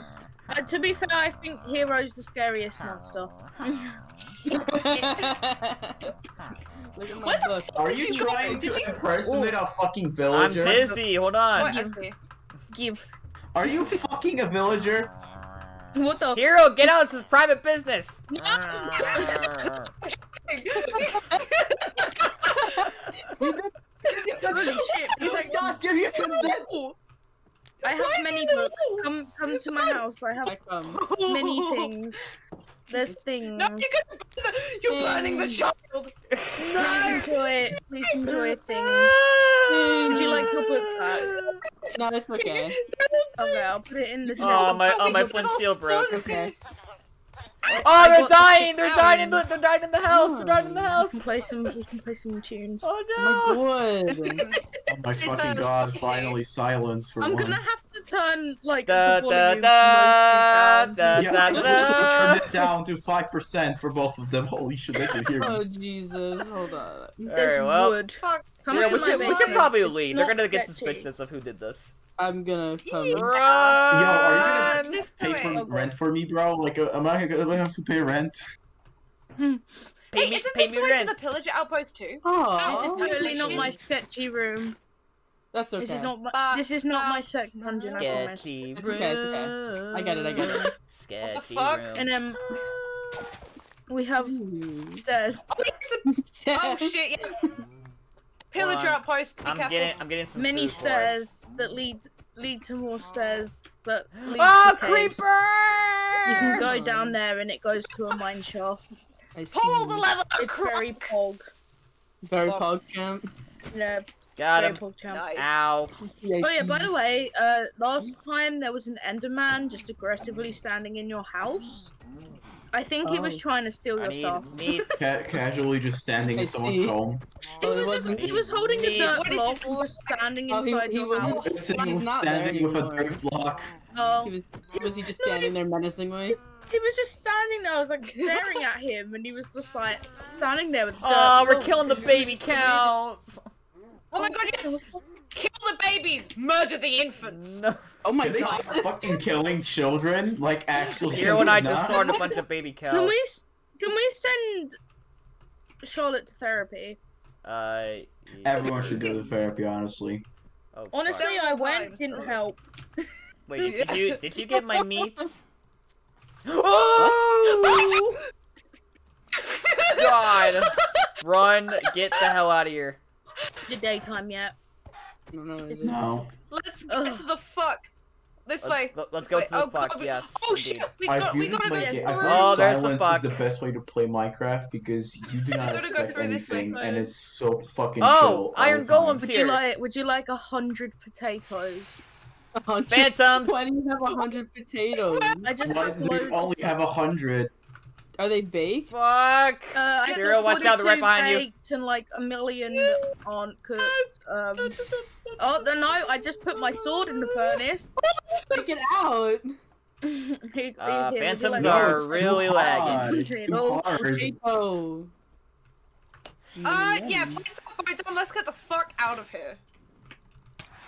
To be fair, I think Hero's the scariest monster. Are you trying to impersonate a fucking villager? I'm busy, hold on. Are you fucking a villager? What the? Hero, get out, this is private business! No! Holy shit! Oh my god, give you consent! I have many books. Come to my house. I have many things. There's things. No, you're burning the child. No. Please enjoy things. Would you like your book back? No, it's okay. Okay, I'll put it in the chest. Oh my flint steel broke. Okay. Oh, they're dying! They're dying in the house! They're dying in the house! We can play some tunes. Oh no! Oh my god! Oh my fucking god, finally silence for once. I'm gonna have to to turn like I turned it down to 5% for both of them. Holy shit, they can hear me. Oh Jesus, hold on. There's wood. Fuck. We should probably leave. They're gonna get suspicious of who did this. I'm gonna come. Yo, are you gonna pay for rent for me, bro? Like, am I gonna have to pay rent? Hey, isn't this the way to the pillager outpost too? Oh, this is totally not my sketchy room. That's okay. This is not my. This is not my second dungeon. Sketchy room. It's okay. It's okay. I get it. I get it. Sketchy what the fuck? Room. And we have stairs. Oh shit! Yeah. Pillager outpost. Be careful. I'm getting some many stairs that lead to more stairs that lead to caves. Creeper! You can go down there and it goes to a mine shaft. Pull the lever. It's very pog. Very pog champ. Yeah. Got him. Nice. Ow. Oh yeah, by the way, last time there was an Enderman just aggressively standing in your house. I think he was trying to steal your stuff. Casually just standing in someone's home. He was holding a dirt block and just standing inside your house. He was standing with a dirt block. Oh. Was he just standing there menacingly? He was just standing there, I was like staring at him, and he was just like standing there with dirt. Oh, we're killing the baby cows! Oh my god, yes! Kill the babies! Murder the infants! No. Oh my god. Fucking killing children? Like, actually. Here when I just saw a bunch of baby cows. Can we send Charlotte to therapy? Yeah. Everyone should go to therapy, honestly. Oh, honestly, I went, didn't help. Wait, did you get my meats? Oh! God! Run, get the hell out of here. It's daytime yet. No. Let's get to the fuck. Let's go to the fuck, yes. Oh shit, we gotta go through. Oh, there's the fuck. Silence is the best way to play Minecraft because you do not expect anything and it's so fucking chill. Oh, iron golem's here. Would you like 100 potatoes? 100? Phantoms! Why do you have 100 potatoes? I just only have 100. Are they baked? Fuck! Zero, watch out, they're right behind you. And like a million that aren't cooked. No, I just put my sword in the furnace. Check it out! Phantoms are really lagging. It's too hard. Yeah, place that boat down, let's get the fuck out of here.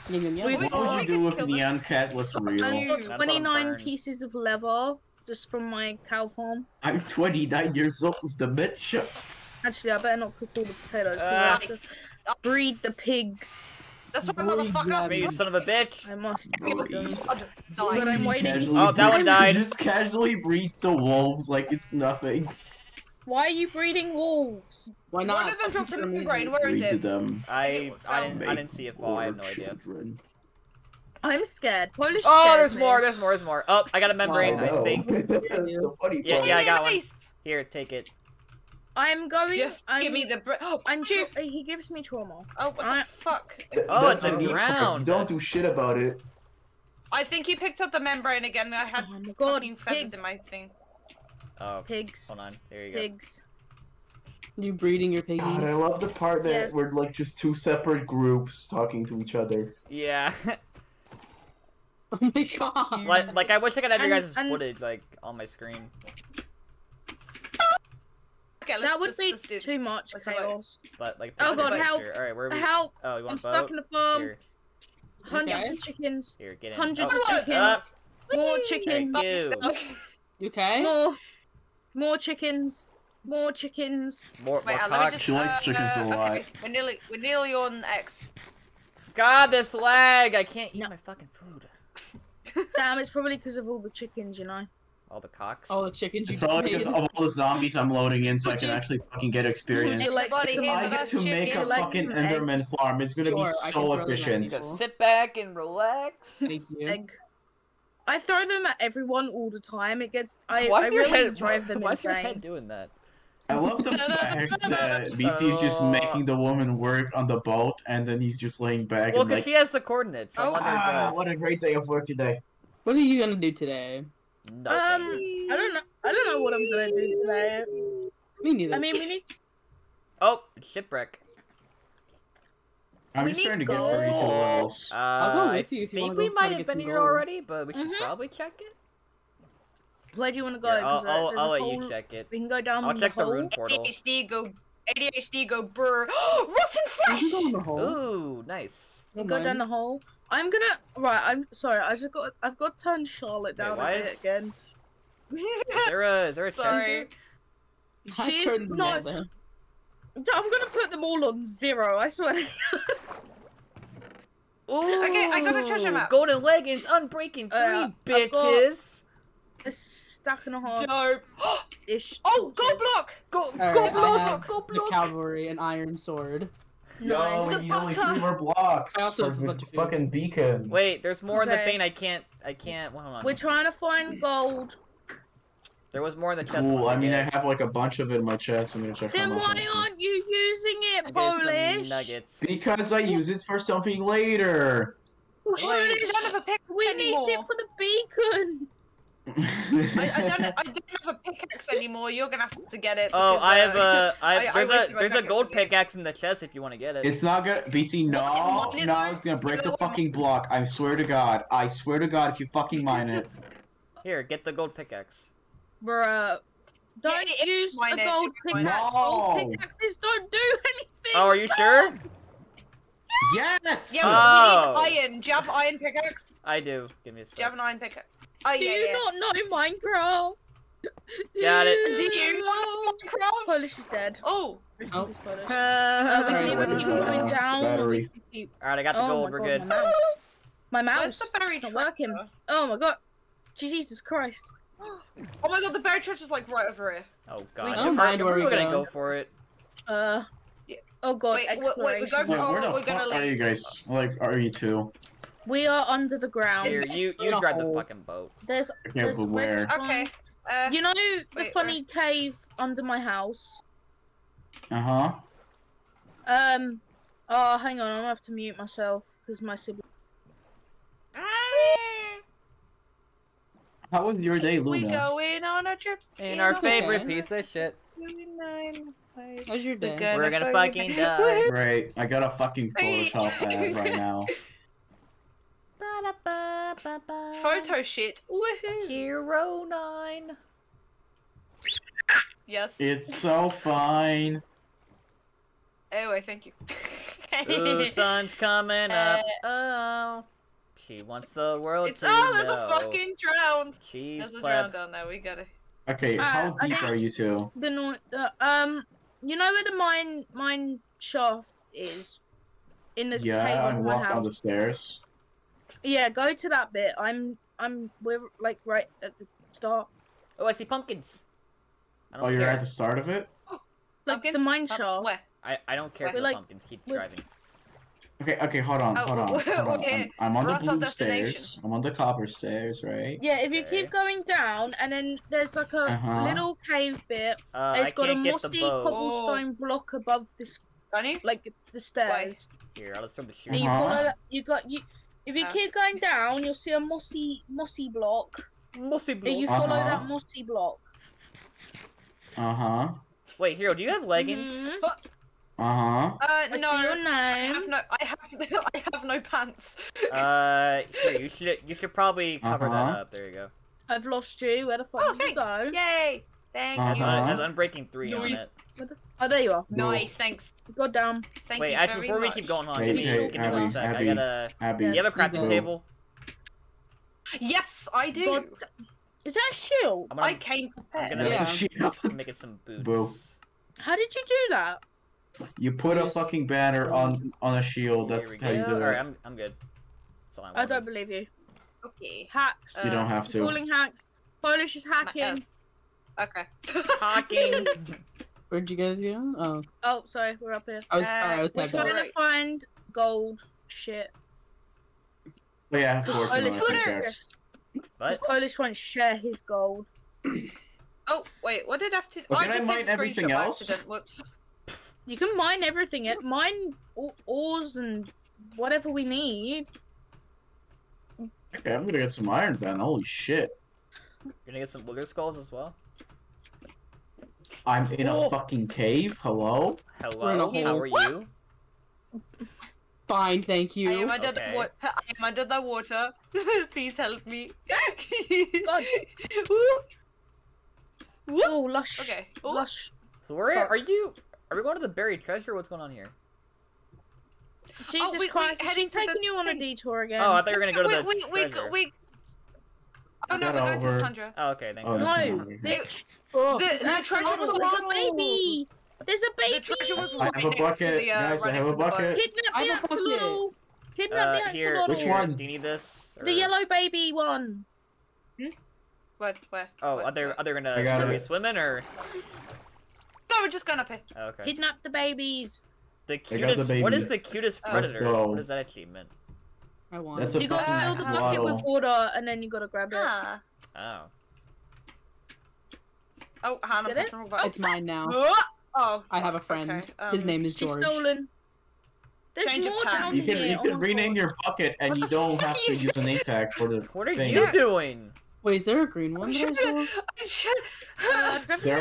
What would you do if Neon Cat was real? 29 pieces of leather. Just from my cow farm. I'm 29 years old with dementia. Actually, I better not cook all the potatoes. I breed the pigs. That's what, motherfucker! You son of a bitch! I must breed them. But I'm waiting. Oh, that one died. He just casually breeds the wolves like it's nothing. Why are you breeding wolves? Why not? One of them dropped a membrane. Where is it? I didn't see it fall. I have no idea. I'm scared. Polish there's more. Oh, I got a membrane, I think. yeah, I got one. Here, take it. I'm going. Just give me the. Oh, he gives me trauma. Oh, what the fuck? Oh, it's a ground. Don't do shit about it. I think he picked up the membrane again. I had golden feathers in my thing. Oh, pigs. Hold on. There you go. Pigs. You breeding your piggy? God, I love the part that we're like just two separate groups talking to each other. Yeah. Oh my god! Like I wish I could have your guys' footage, like, on my screen. Okay, that would be too much chaos. But, like, oh god, help! Alright, where are we? Help! Oh, you want I'm stuck in the farm! Here. Hundreds of chickens! Here, get in. Hundreds of chickens! More chickens! You okay? More chickens! More chickens! More cock! She likes chickens a lot. Okay. We're nearly on X. God, this lag! I can't eat my fucking food. Damn, it's probably because of all the chickens, you know. All the cocks. All the chickens. It's probably because of all the zombies I'm loading in, so I can actually fucking get experience. Like, if I get to make a fucking Enderman farm, it's gonna be so efficient. Just sit back and relax. Thank you. Egg. I throw them at everyone all the time. It gets. I really drive them insane. Why's your head doing that? I love the fact that BC is just making the woman work on the boat, and then he's just laying back. Well, because like, he has the coordinates. Oh, what a great day of work today. What are you gonna do today? Nothing. I don't know what I'm gonna do today. Me neither. I mean, we need. Oh, shipwreck. I'm just trying to get 32 levels. I think we might have been here already, but we should probably check it. Where do you want to go? I'll let you check it. We can go down the hole. Rune portal. ADHD go brr. Rotten flesh! Ooh, nice. We'll go down the hole. I'm gonna. Right, I'm sorry. I've got to turn Charlotte down a bit again. Is there a sorry. She's not. Never. I'm gonna put them all on zero. I swear. Ooh, okay, I got a treasure map. Golden leggings, unbreaking 3 bitches. A stack and a half. Dope. Ish. Oh, gold block. Gold block. The cavalry and iron sword. No, you need only 3 more blocks. I also have a bunch of fucking beacon. Wait, there's more in the thing. I can't. Well, hold on. We're trying to find gold. There was more in the chest. Cool. I mean, I have like a bunch of it in my chest. I'm gonna check. Then why aren't you using it, Polish? Nuggets. Because I use it for something later. Well, surely you don't have a pick anymore. We need it for the beacon. I don't have a pickaxe anymore. You're gonna have to get it. Oh, I have a. There's a gold pickaxe in the chest if you want to get it. It's not gonna. BC, no, I was gonna break the fucking block. I swear to God. I swear to God, if you fucking mine it. Here, get the gold pickaxe. Bruh. Don't use the gold pickaxe. Gold pickaxes don't do anything. Oh, are you sure? Yes. Yeah, you need iron. Do you have iron pickaxe? I do. Give me a second. Do you have an iron pickaxe? Oh, do you not know Minecraft? Got it. Do you know Minecraft? Polish is dead. Oh. Polish. We can either keep moving down or we can keep... Alright, I got the gold. We're good. My mouse is not working. Oh my god. Jesus Christ. Oh my god, the berry church is like right over here. Oh god. We don't mind where we're gonna go for it. Yeah. Oh god, exploration. Where are you guys? Like, are you two? We are under the ground. Here, you drive the fucking boat. There's where? Okay. You know the funny cave under my house? Uh-huh. Oh, hang on. I'm gonna have to mute myself because my sibling. How was your day, Luna? We going on a trip. In our favorite piece of shit. How's your day? We're gonna fucking die. Right. I got a fucking Photoshop ad right now. Photo shit. Woohoo! Hero 9. Yes. It's so fine. Anyway, thank you. Ooh, sun's coming up. Oh. She wants the world to know. Oh, there's a fucking drowned. There's a drowned down there. We got it. Okay, how deep are you two? You know where the mine shaft is? In the cave of my house. Yeah, I walked down the stairs. Yeah, go to that bit. We're like right at the start. Oh, I see pumpkins. You're at the start of it? Like the mine shaft. I don't care for the pumpkins. Keep driving. Okay, hold on. I'm on the blue stairs. I'm on the copper stairs, right? Yeah, if you keep going down, and then there's like a little cave bit. It's got a musty cobblestone block above this, like the stairs. Here, I'll just turn the shoe. If you keep going down, you'll see a mossy block. Mossy block. If you follow that mossy block. Wait, Hero, do you have leggings? No. See your name. I have no pants. Here, you should probably cover that up. There you go. I've lost you. Where the fuck did you go? Yay! Thank you. It has Unbreaking 3 on it. Oh, there you are. Nice, thanks. God damn. Wait, before we keep going on, give me one sec. I gotta... Abby, do you have a crafting table? Yes, I do. God. Is that a shield? I came prepared. I'm gonna make it some boots. Boo. How did you do that? You put a fucking banner on a shield. That's how you do it. Alright, I'm good. That's all I don't believe you. Okay. Hacks. You don't have to. Calling hacks. Polish is hacking. Okay. Hacking. Where'd you guys go? Oh, sorry, we're up here. We're trying to find gold shit. Well, yeah, Polish won't share his gold. Oh, wait, what did I have to... Well, I just mine everything else? Whoops. You can mine everything. Mine ores and whatever we need. Okay, I'm gonna get some iron, Ben. Holy shit. You're gonna get some booger skulls as well? I'm in a fucking cave. Hello? Hello, how are you? fine, thank you. I am under the water. I am under the water. Please help me. God. Oh, lush. Okay. Ooh. Lush. So where are you? Are we going to the buried treasure? What's going on here? Jesus Christ! She's taking you on a detour again. Oh, I thought you were gonna go to the treasure. Oh no, we're going to the tundra. Oh, okay, thank you. No, bitch. The treasure was a baby. There's a baby! The treasure was right next to the, guys, right I have a bucket. Kidnap the axolotl! Kidnap the axolotl! Which one? Do you need this? Or... The yellow baby one! Hmm? What? Where? Oh, what? Are they gonna... Are we swimming, or...? No, we're just gonna pay. Oh, okay. Kidnap the babies! The cutest... The what is the cutest predator? What is that achievement? I want it. You gotta fill the bucket with water, and then you gotta grab it. Oh. Oh, Hannah, it's mine now. Oh, I have a friend. Okay. His name is George. She's stolen. There's more down here. You can rename your bucket, and you don't have to use a name tag for the What are you doing? Wait, is there a green one? There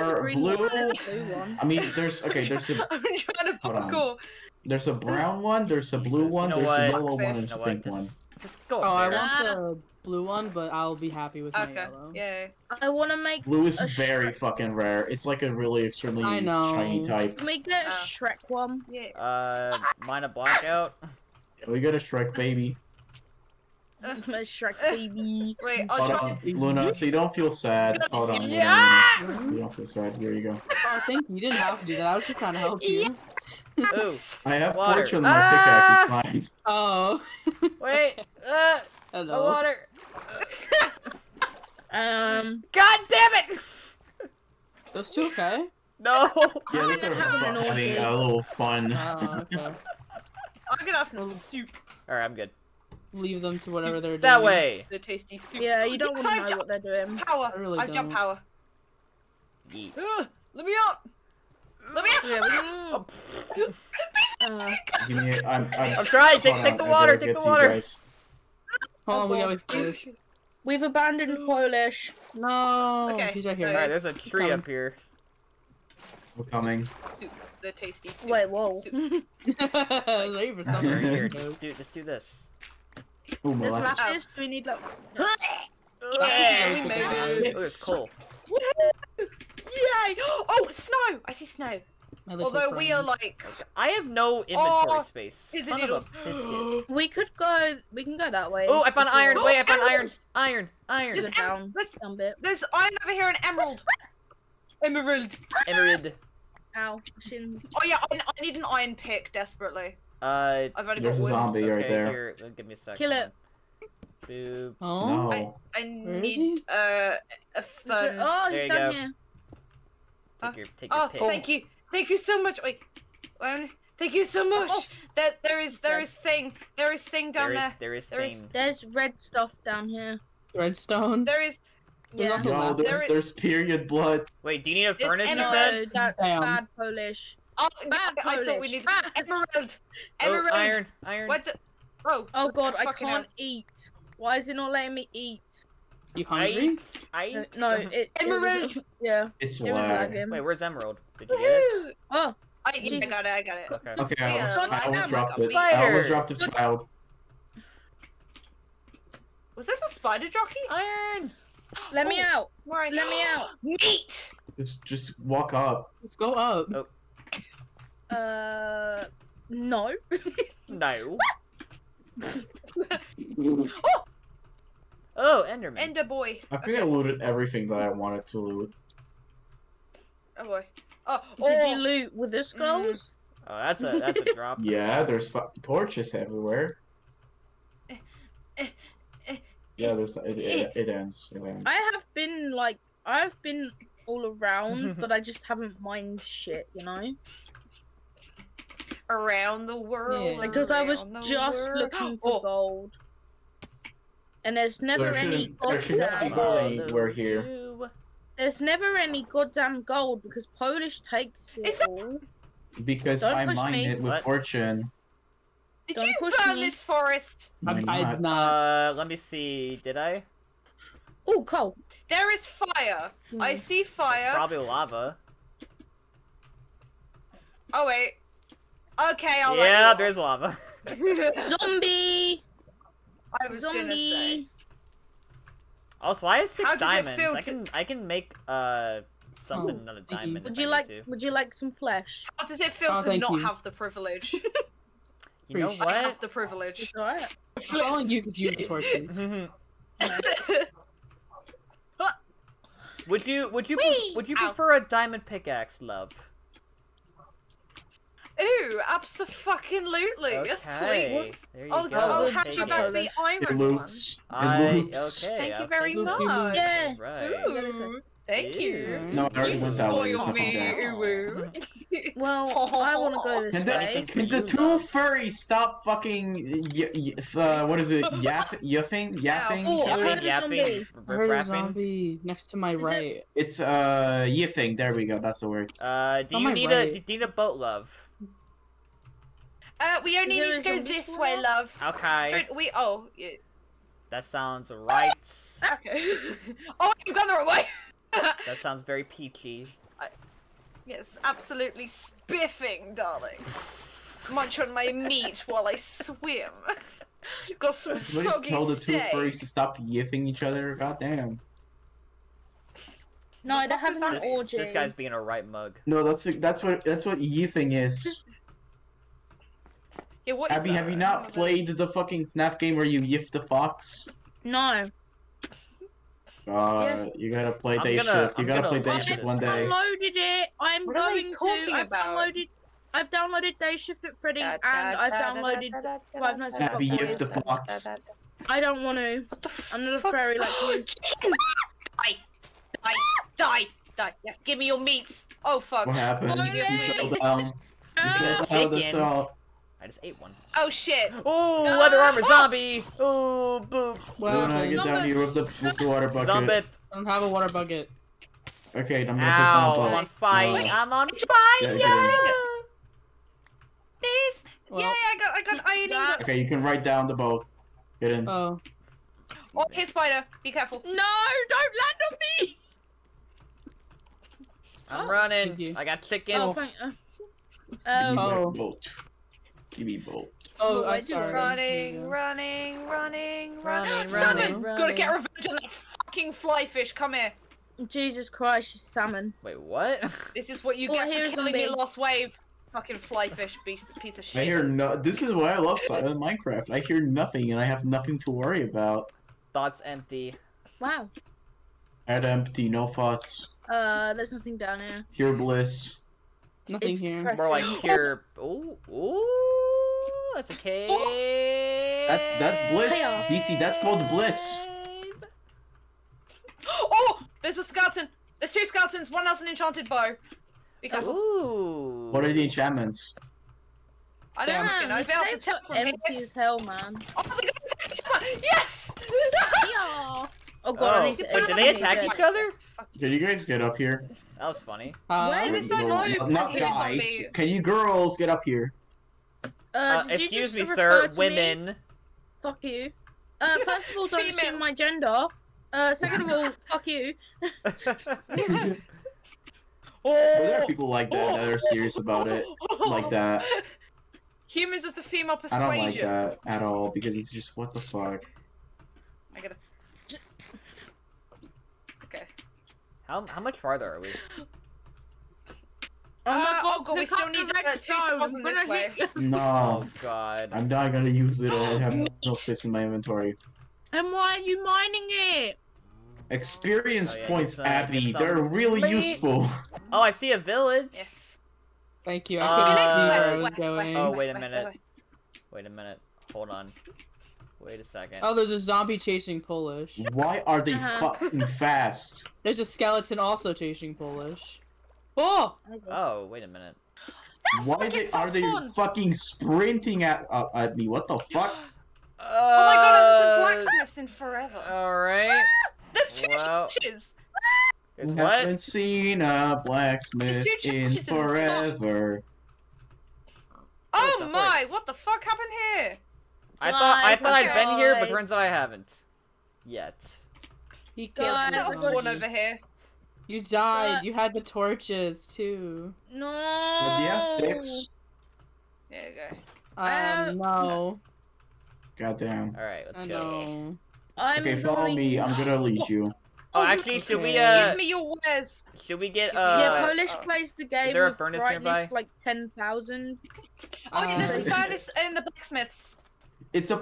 are blue. I mean, there's there's a. I'm trying to go. There's a brown one. There's a blue one. There's a yellow one and a pink one. Oh, I want the blue one, but I'll be happy with my yellow. Yeah. I want to make blue is very fucking rare. It's like a really extremely shiny type. Make that Shrek one. Yeah. Mine a blackout. Yeah, we got a Shrek baby. A Shrek baby. Wait, I'll try Luna, so you don't feel sad. Hold on. Yeah. Luna. You don't feel sad. Here you go. Oh, thank you. You didn't have to do that. I was just trying to help you. Yeah. Ooh. I have torture in my pickaxe. It's fine. Oh. Wait. The water. God damn it! Those two okay? No. Yeah, those are funny. A little fun. Okay. I'll get off the soup. All right, I'm good. Leave them to whatever they're doing. That way. The tasty soup. Yeah, you don't want to know what they're doing. Power. I really don't. Jump power. Yeah. Let me up. Let me up. Yeah, I'm trying. Take the water. Take the water. Oh, we've abandoned Polish. No. Okay. He's right here. All right, there's a tree up here. We're coming. Soup. The tasty soup. Wait, whoa. Soup. Here, just do this. Ooh, this lashes. Do we need like? Yeah, we made it. Oh, it's cool. Yay! Oh, snow! I see snow. Although we are like, I have no inventory space. Son of a biscuit. We can go that way. Oh, I found iron. Wait, I found iron. There's down. There's iron over here and emerald. Emerald. Ow, shins. Oh yeah, I need an iron pick desperately. I've already got wood. There's a zombie right there. Here, give me a second. Kill it. Boop. Oh. No. I need a fun. Oh, he's down here. Take your pick. Thank you. Thank you so much. Wait, thank you so much. There is thing down there. There's red stuff down here. Redstone. There is. Yeah. No, there's period blood. Wait, do you need a furnace? You said that's bad Polish. Oh, bad Polish. I thought we needed emerald. Emerald. Oh, iron. What? The... Oh God, I can't eat. Why is it not letting me eat? You hungry? Emerald. Yeah. It's lagging. Wait, where's Emerald? Did you get it? Oh, I got it. Okay. I almost dropped the child. Was this a spider jockey? Iron. Let me out. Let me out. Meat. Just walk up. Just go up. Oh. No. No. Oh. Oh, Enderman. Ender boy. I think I looted everything that I wanted to loot. Oh boy. Did you loot with the skulls? Oh, that's a drop. Yeah, there's torches everywhere. Yeah, there's it ends. I've been all around, but I just haven't mined shit, you know. Around the world. Yeah. Because I was just looking for gold. And there's never any goddamn gold. We're here. There's never any goddamn gold because Polish takes it all. Because I mined it with fortune. Did you burn this forest? I no. Let me see. Did I? Oh, coal. There is fire. Hmm. I see fire. It's probably lava. Oh wait. Okay, I'll. Yeah, there's lava. Zombie! I was gonna say. Also, I have 6 diamonds. I can make something out of diamond. Would you like some flesh? How does it feel to not have the privilege? You know what? I have the privilege. Right. Oh, you could use torches. Would you prefer a diamond pickaxe, love? Ooh, absolutely. Okay. Yes, please. There you go. I'll hand you back the iron one. Okay, thank you very much. Yeah. Right. Ooh, thank you. No, you spoiled me. Well, I want to go this way. Can the two furries stop fucking? What is it? Yapping. Oh, I heard a zombie next to my right. It's yiffing. There we go. That's the word. Do you need a boat, love? We only need to go this way, love. Okay. Yeah. That sounds right. Okay. Oh, you've gone the wrong way. That sounds very peachy. Yes, absolutely spiffing, darling. Munch on my meat while I swim. You've got some soggy steak. Told the two furries to stop yiffing each other. Goddamn. No, I don't have an orgy. This guy's being a right mug. No, that's what yiffing is. Yeah, what is that? Have you not played the fucking FNAF game where you yiff the fox? No. You gotta play Day Shift. You gotta play Day Shift one day. I've downloaded it. I'm going to. I've downloaded Day Shift at Freddy's and I've downloaded Five Nights at Freddy's. Yiff the fox. I don't want to. I'm not a fairy like you. Die. Yes, give me your meats. Oh fuck. What happened? You killed I just ate one. Oh shit! Oh, leather armor zombie! Oh, boop! Well, I get down here with the water bucket. Zombie! I don't have a water bucket. Okay, I'm gonna put I'm on fire! Yeah. This! Well, yeah, I got iron ingots. Okay, you can write down the boat. Get in. Oh. Oh, here, spider! Be careful! No! Don't land on me! I'm running. I got chicken. Give me bolt. Oh, I'm sorry. Running. Salmon! Gotta get revenge on that fucking flyfish. Come here. Jesus Christ, she's salmon. Wait, what? This is what you get for killing me last wave. Fucking flyfish, piece of shit. I hear no. This is why I love silent Minecraft. I hear nothing, and I have nothing to worry about. Thoughts empty. Wow. Head empty. No thoughts. There's nothing down here. Pure bliss. Nothing here. Depressing. More like pure. Ooh, that's a cave. That's bliss. DC, that's called bliss. Oh, there's a skeleton. There's 2 skeletons. One has an enchanted bow. Because ooh. What are the enchantments? I don't fucking know. It's empty as hell, man. Oh my god! Yes. Yeah. Oh god! Wait, did they attack each other? Can you guys get up here? That was funny. Not guys. Can you girls get up here? Excuse me, sir. Women. Me? Fuck you. First of all, don't assume my gender. Second of all, fuck you. There are people like that are serious about it, like that. Humans of the female persuasion. I don't like that at all because it's just what the fuck. I gotta. How much farther are we? Oh god, we still need the 2,000 this way. No. Oh god. I'm not gonna use it all. I have no space in my inventory. And why are you mining it? Experience points, Abby. They're really useful. Oh, I see a village. Yes. Thank you. I couldn't see where I was going. Oh, wait a minute. Wait a minute. Hold on. Wait a second. Oh, there's a zombie chasing Polish. Why are they fucking fast? There's a skeleton also chasing Polish. Oh! Oh, wait a minute. Why are they fucking sprinting at me? What the fuck? Oh my god, I haven't seen blacksmiths in forever. Alright. There's 2 churches. There's what? I haven't seen a blacksmith in forever. Oh my, what the fuck happened here? I thought I'd been here, but turns out I haven't. Yet. He killed one over here. You died. You had the torches too. No. Do you have 6? There you go. No. Goddamn. Alright, let's go. Okay, follow me. I'm gonna lead you. Oh, actually, should we, give me your wares. Should we get, yeah, Polish plays the game. Is there a furnace nearby? Like 10,000. Oh, yeah, there's a furnace in the blacksmiths. It's a.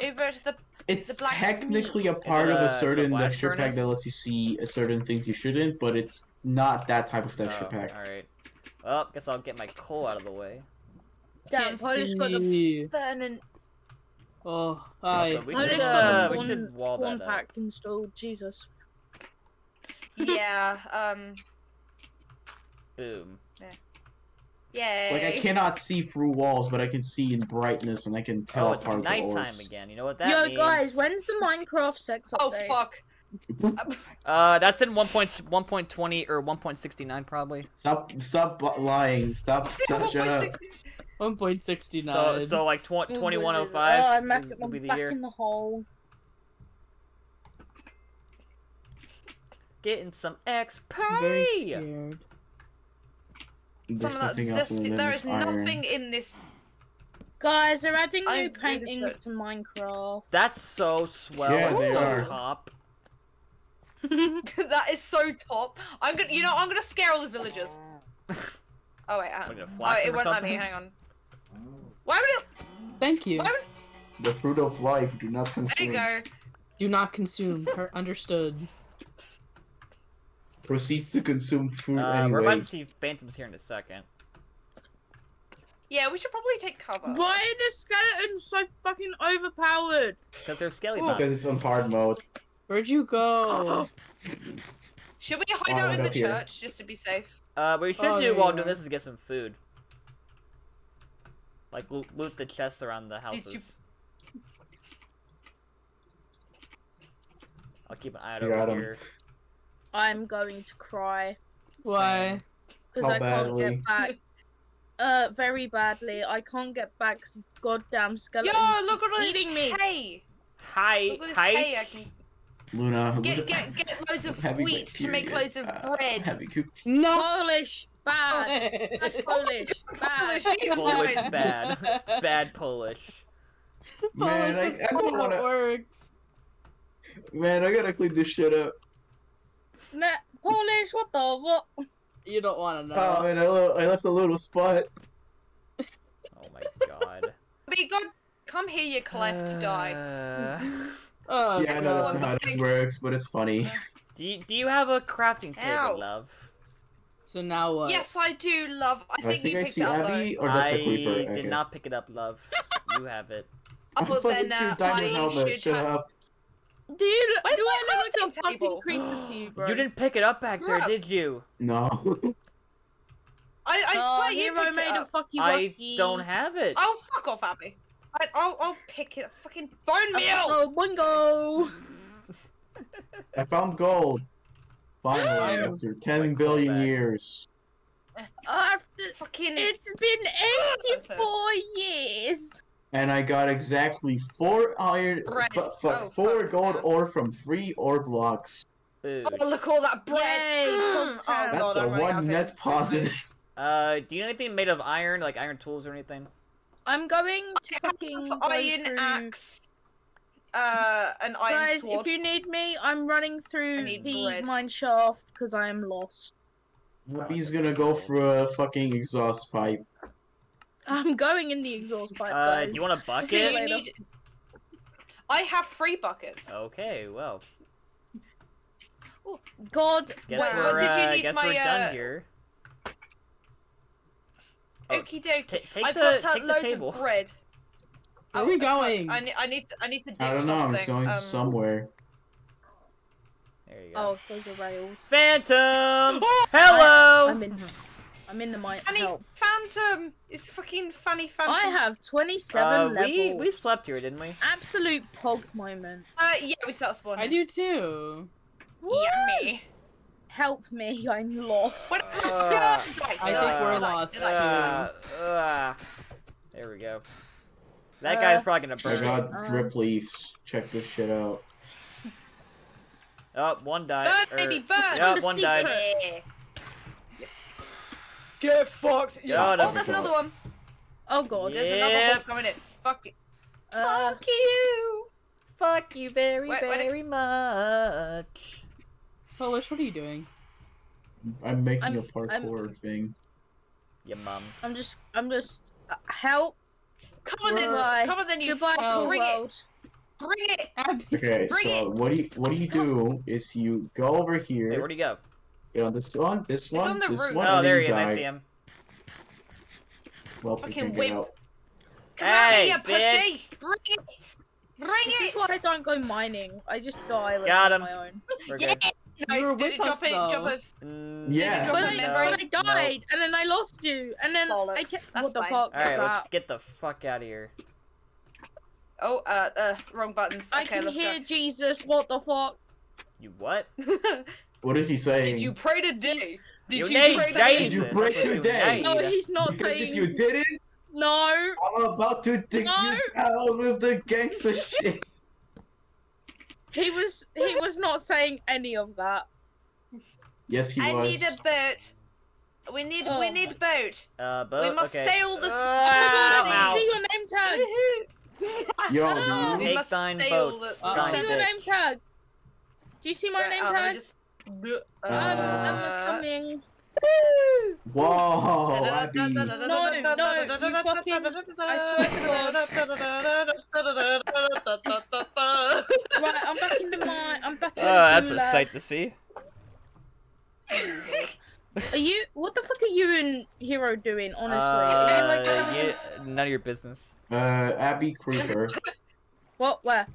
It's technically a part of a certain texture pack that lets you see certain things you shouldn't, but it's not that type of texture pack. Alright. Well, guess I'll get my coal out of the way. Damn, Polish got the burning. Oh, hi. So we should wall that up. Pack installed, Jesus. Yeah, Boom. Yeah. Yay. Like, I cannot see through walls, but I can see in brightness, and I can tell apart the orbs. Oh, it's nighttime again. You know what that means? Yo, guys, when's the Minecraft sex update? Oh, fuck. That's in 1.20 or 1.69 probably. Stop lying. Stop shut up. 1.69. So like 2105. Oh, I'm back in the hole. Getting some XP. Some of that zesty. There is nothing in this. Guys, they're adding new paintings to Minecraft. That's so swell. Yeah, that's so top. That is so top. I'm gonna, you know, I'm gonna scare all the villagers. Oh wait, it won't let me. Hang on. Why would it? Thank you. Would... The fruit of life, do not consume. There you go. Do not consume. Understood. Proceeds to consume food anyway. We're about to see phantoms here in a second. Yeah, we should probably take cover. Why are the skeletons so fucking overpowered? Because they're skelly bugs. Because it's on hard mode. Where'd you go? Should we hide out in the church just to be safe? We should do while doing this is get some food. Like loot the chests around the houses. I'll keep an eye out over here. I'm going to cry. Why? Because I can't get back. Very badly. I can't get back because goddamn skeletons. Yo, look at eating me. Hey. Hi. Hi. I can... Luna. Get loads of wheat to make loads of bread. No. Polish bad. Bad Polish bad. Polish bad. Bad Polish. Man, I don't want to. Man, I gotta clean this shit up. Nah, Polish, what the what? You don't want to know. Oh man, I left a little spot. Oh my god. Be good. Come here, you cleft to die. Oh, yeah, I know that's how this works, but it's funny. Do you have a crafting table, love? So now what? Yes, I do, love. I think you picked it up, Abby, though. Or that's a creeper. I did not pick it up, love. You have it. Oh, then I should have... Do you I look like a fucking creeper to you, bro? You didn't pick it up back there, did you? No. I swear you made a fucking monkey. I don't have it. Oh, fuck off, Abby. I'll pick it. Fucking bone meal! Oh, bingo! I found gold. Finally, after 10 billion years. After fucking... It's been 84 years! And I got exactly 4 gold ore from 3 ore blocks. Dude. Oh, look all that bread! Oh, that's a one net positive. Do you know anything made of iron? Like iron tools or anything? I'm going to fucking go iron axe, an iron sword. Guys, if you need me, I'm running through the mine shaft because I am lost. Whoopi's gonna go through a fucking exhaust pipe. I'm going in the exhaust pipe. Guys. Do you want a bucket? So you need... I have 3 buckets. Okay, well. Oh, God, what did you need? We're done here. Okie dokie. I've got loads of bread. Where are we going? I need to do something. I don't know. I'm just going somewhere. There you go. Oh, there's a rail. Phantoms! Hello! I'm in the mine. Funny phantom! It's fucking funny phantom. I have 27 levels. We slept here, didn't we? Absolute pog moment. Yeah, we start spawning. I do too. Woo! Yummy. Help me, I'm lost. I think we're lost. There we go. That guy's probably gonna burn. I got drip leaves. Check this shit out. Oh, one died. Burn, baby, burn! Yeah, one died. Get fucked! Yeah. Oh, there's another one! Oh god, there's another one coming in. Fuck you. Fuck you. Fuck you very much. Polish, what are you doing? I'm making a parkour thing. Your mum. I'm just. Help! Come on then, you fucking bring it! Okay, so what do you do is you go over here. Hey, where'd he go? Get on this one, this one. Oh, there he is. I see him. Well, fucking whip! Come on, you pussy! Bring it! Bring it! This is why I don't go mining. I just die like on my own. Yeah. Nice. Did it drop a membrane? I died, and then I lost you, and then what the fuck? Alright, let's get the fuck out of here. Oh, wrong buttons. Okay, let's go. Jesus, what the fuck? You what? What is he saying? Did you pray today? Did you pray today? No, he's not saying. If you didn't, I'm about to dig you out with the gangster shit. He was not saying any of that. Yes, he was. I need a boat. We need boat. Boat. We must sail the. Oh my God! I see your name tags. Yo, we must sail the. I see your name tag. Do you see my name tag? I'm coming. Whoa! No, no, you fucking! I swear to God. Right, I'm back in the mine. I'm back in the mine. Oh, that's a sight to see. Are you? What the fuck are you and Hero doing? Honestly, none of your business. Abby Kruger. What? Where?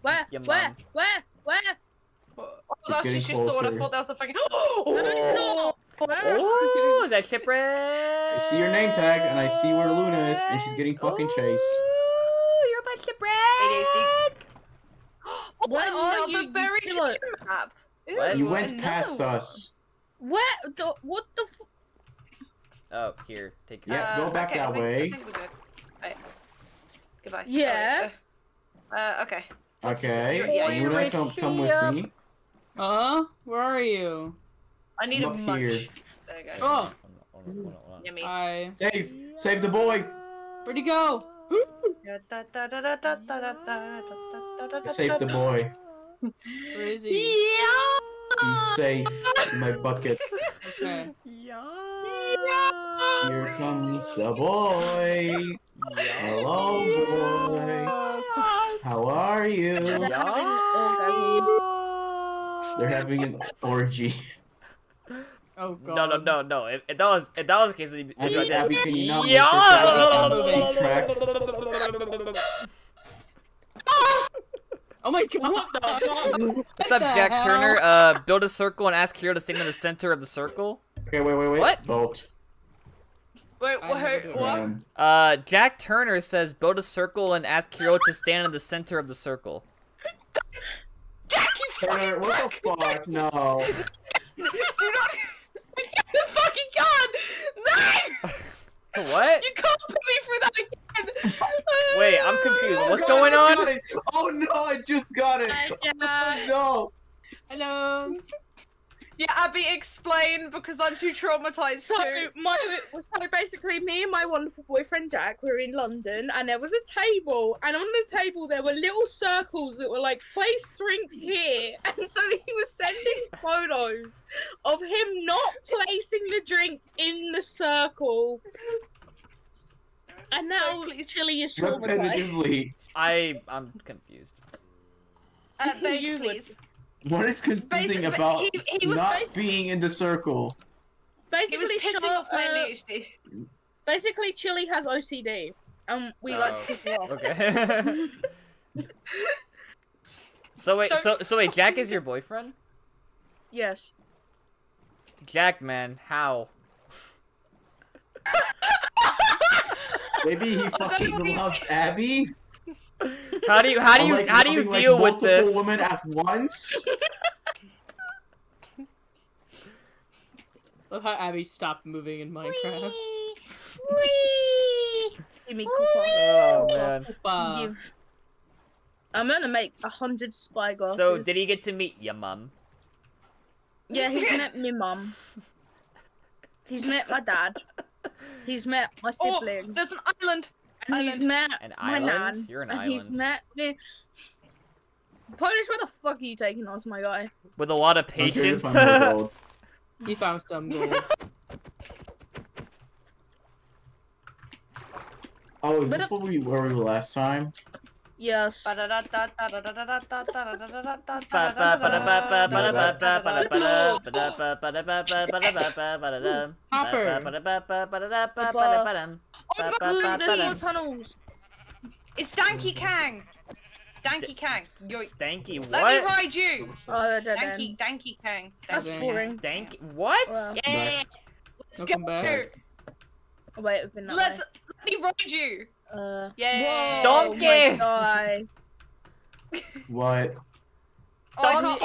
Oh, that's just your sword. I thought that was a fucking. Oh, no, it's not. Oh, is that shipwreck? I see your name tag, and I see where Luna is, and she's getting fucking chased. Oh, you're about shipwreck. Oh, what are you? You went past us. What? What the? Oh, here, take your. Yeah, go back that way. I think we're good. Right. Goodbye. Yeah. Okay. Okay. Luna, come with me. Where are you? I need a munch. There you go. Oh! Yummy. Save the boy! Where'd he go? Save the boy. Where is he? Yeah! He's safe in my bucket. Okay. Yeah! Here comes the boy! Hello, boy! How are you? They're having an orgy. Oh God! No! If that was the case, it'd be. Abby, can you not make Oh my God! What's up, Jack Turner? Build a circle and ask Hero to stand in the center of the circle. Okay, wait. What? Boat. Wait, what? Jack Turner says build a circle and ask Hero to stand in the center of the circle. Jack, you fucking prick! What the fuck? No. Do not. It's the fucking gun! No! What? You can't put me through that again! Wait, I'm confused. Oh, What's going on? Oh no, I just got it! Oh no! Hello! Yeah, Abby, explain, because I'm too traumatized too. So basically, me and my wonderful boyfriend Jack were in London, and there was a table, and on the table there were little circles that were like, place drink here. And so he was sending photos of him not placing the drink in the circle. And now Tilly is traumatized. I'm confused. Thank you, please. What is confusing about not being in the circle? Basically, Chili has OCD. We like to piss off. Okay. so wait, Jack is your boyfriend? Yes. Jack, man, how? Maybe he fucking loves Abby. How do you deal with this? Women at once. Look how Abby stopped moving in Minecraft. Wee. Give me Koopa. Oh man. I'm gonna make 100 spy glasses. So did he get to meet your mum? Yeah, he's met me mum. He's met my dad. He's met my siblings. There's an island. And he's met an island. My nan. You're an and island. He's met me. Polish, where the fuck are you taking us, my guy? With a lot of patience. Okay, you found some gold. Oh, is this what we were last time? Yes. It's Stanky Kang. Stanky Kang. Stanky what? Let me ride you. Stanky Kang. That's boring. Stanky what? Yeah. Let's go. Wait, let's let me ride you. Yeah. Donkey. Oh what? Oh,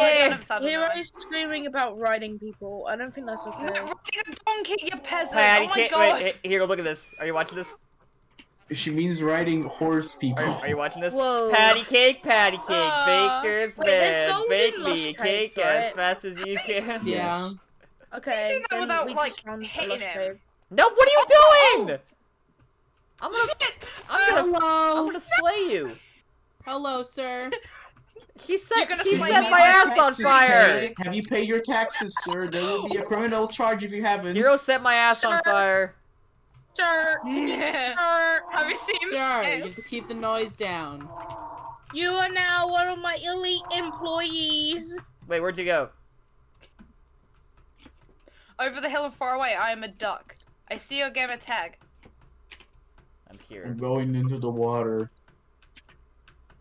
heroes screaming about riding people. I don't think that's okay. You're riding a donkey, you peasant. Hey, oh my god. Wait, here, look at this. Are you watching this? She means riding horse people. Are you watching this? Whoa. Patty cake, baker's bed, bake me cake as fast as you can. Yeah. Okay. Do that without like hitting it. No, what are you doing? I'm gonna slay you. Hello, sir. He set my ass on fire. Have you paid your taxes, sir? There will be a criminal charge if you haven't. Hero set my ass on fire. Sir. Yeah. Sir. Have you seen this? You have to keep the noise down. You are now one of my elite employees. Wait, where'd you go? Over the hill and far away, I am a duck. I see your gamer tag. I'm here. I'm going into the water.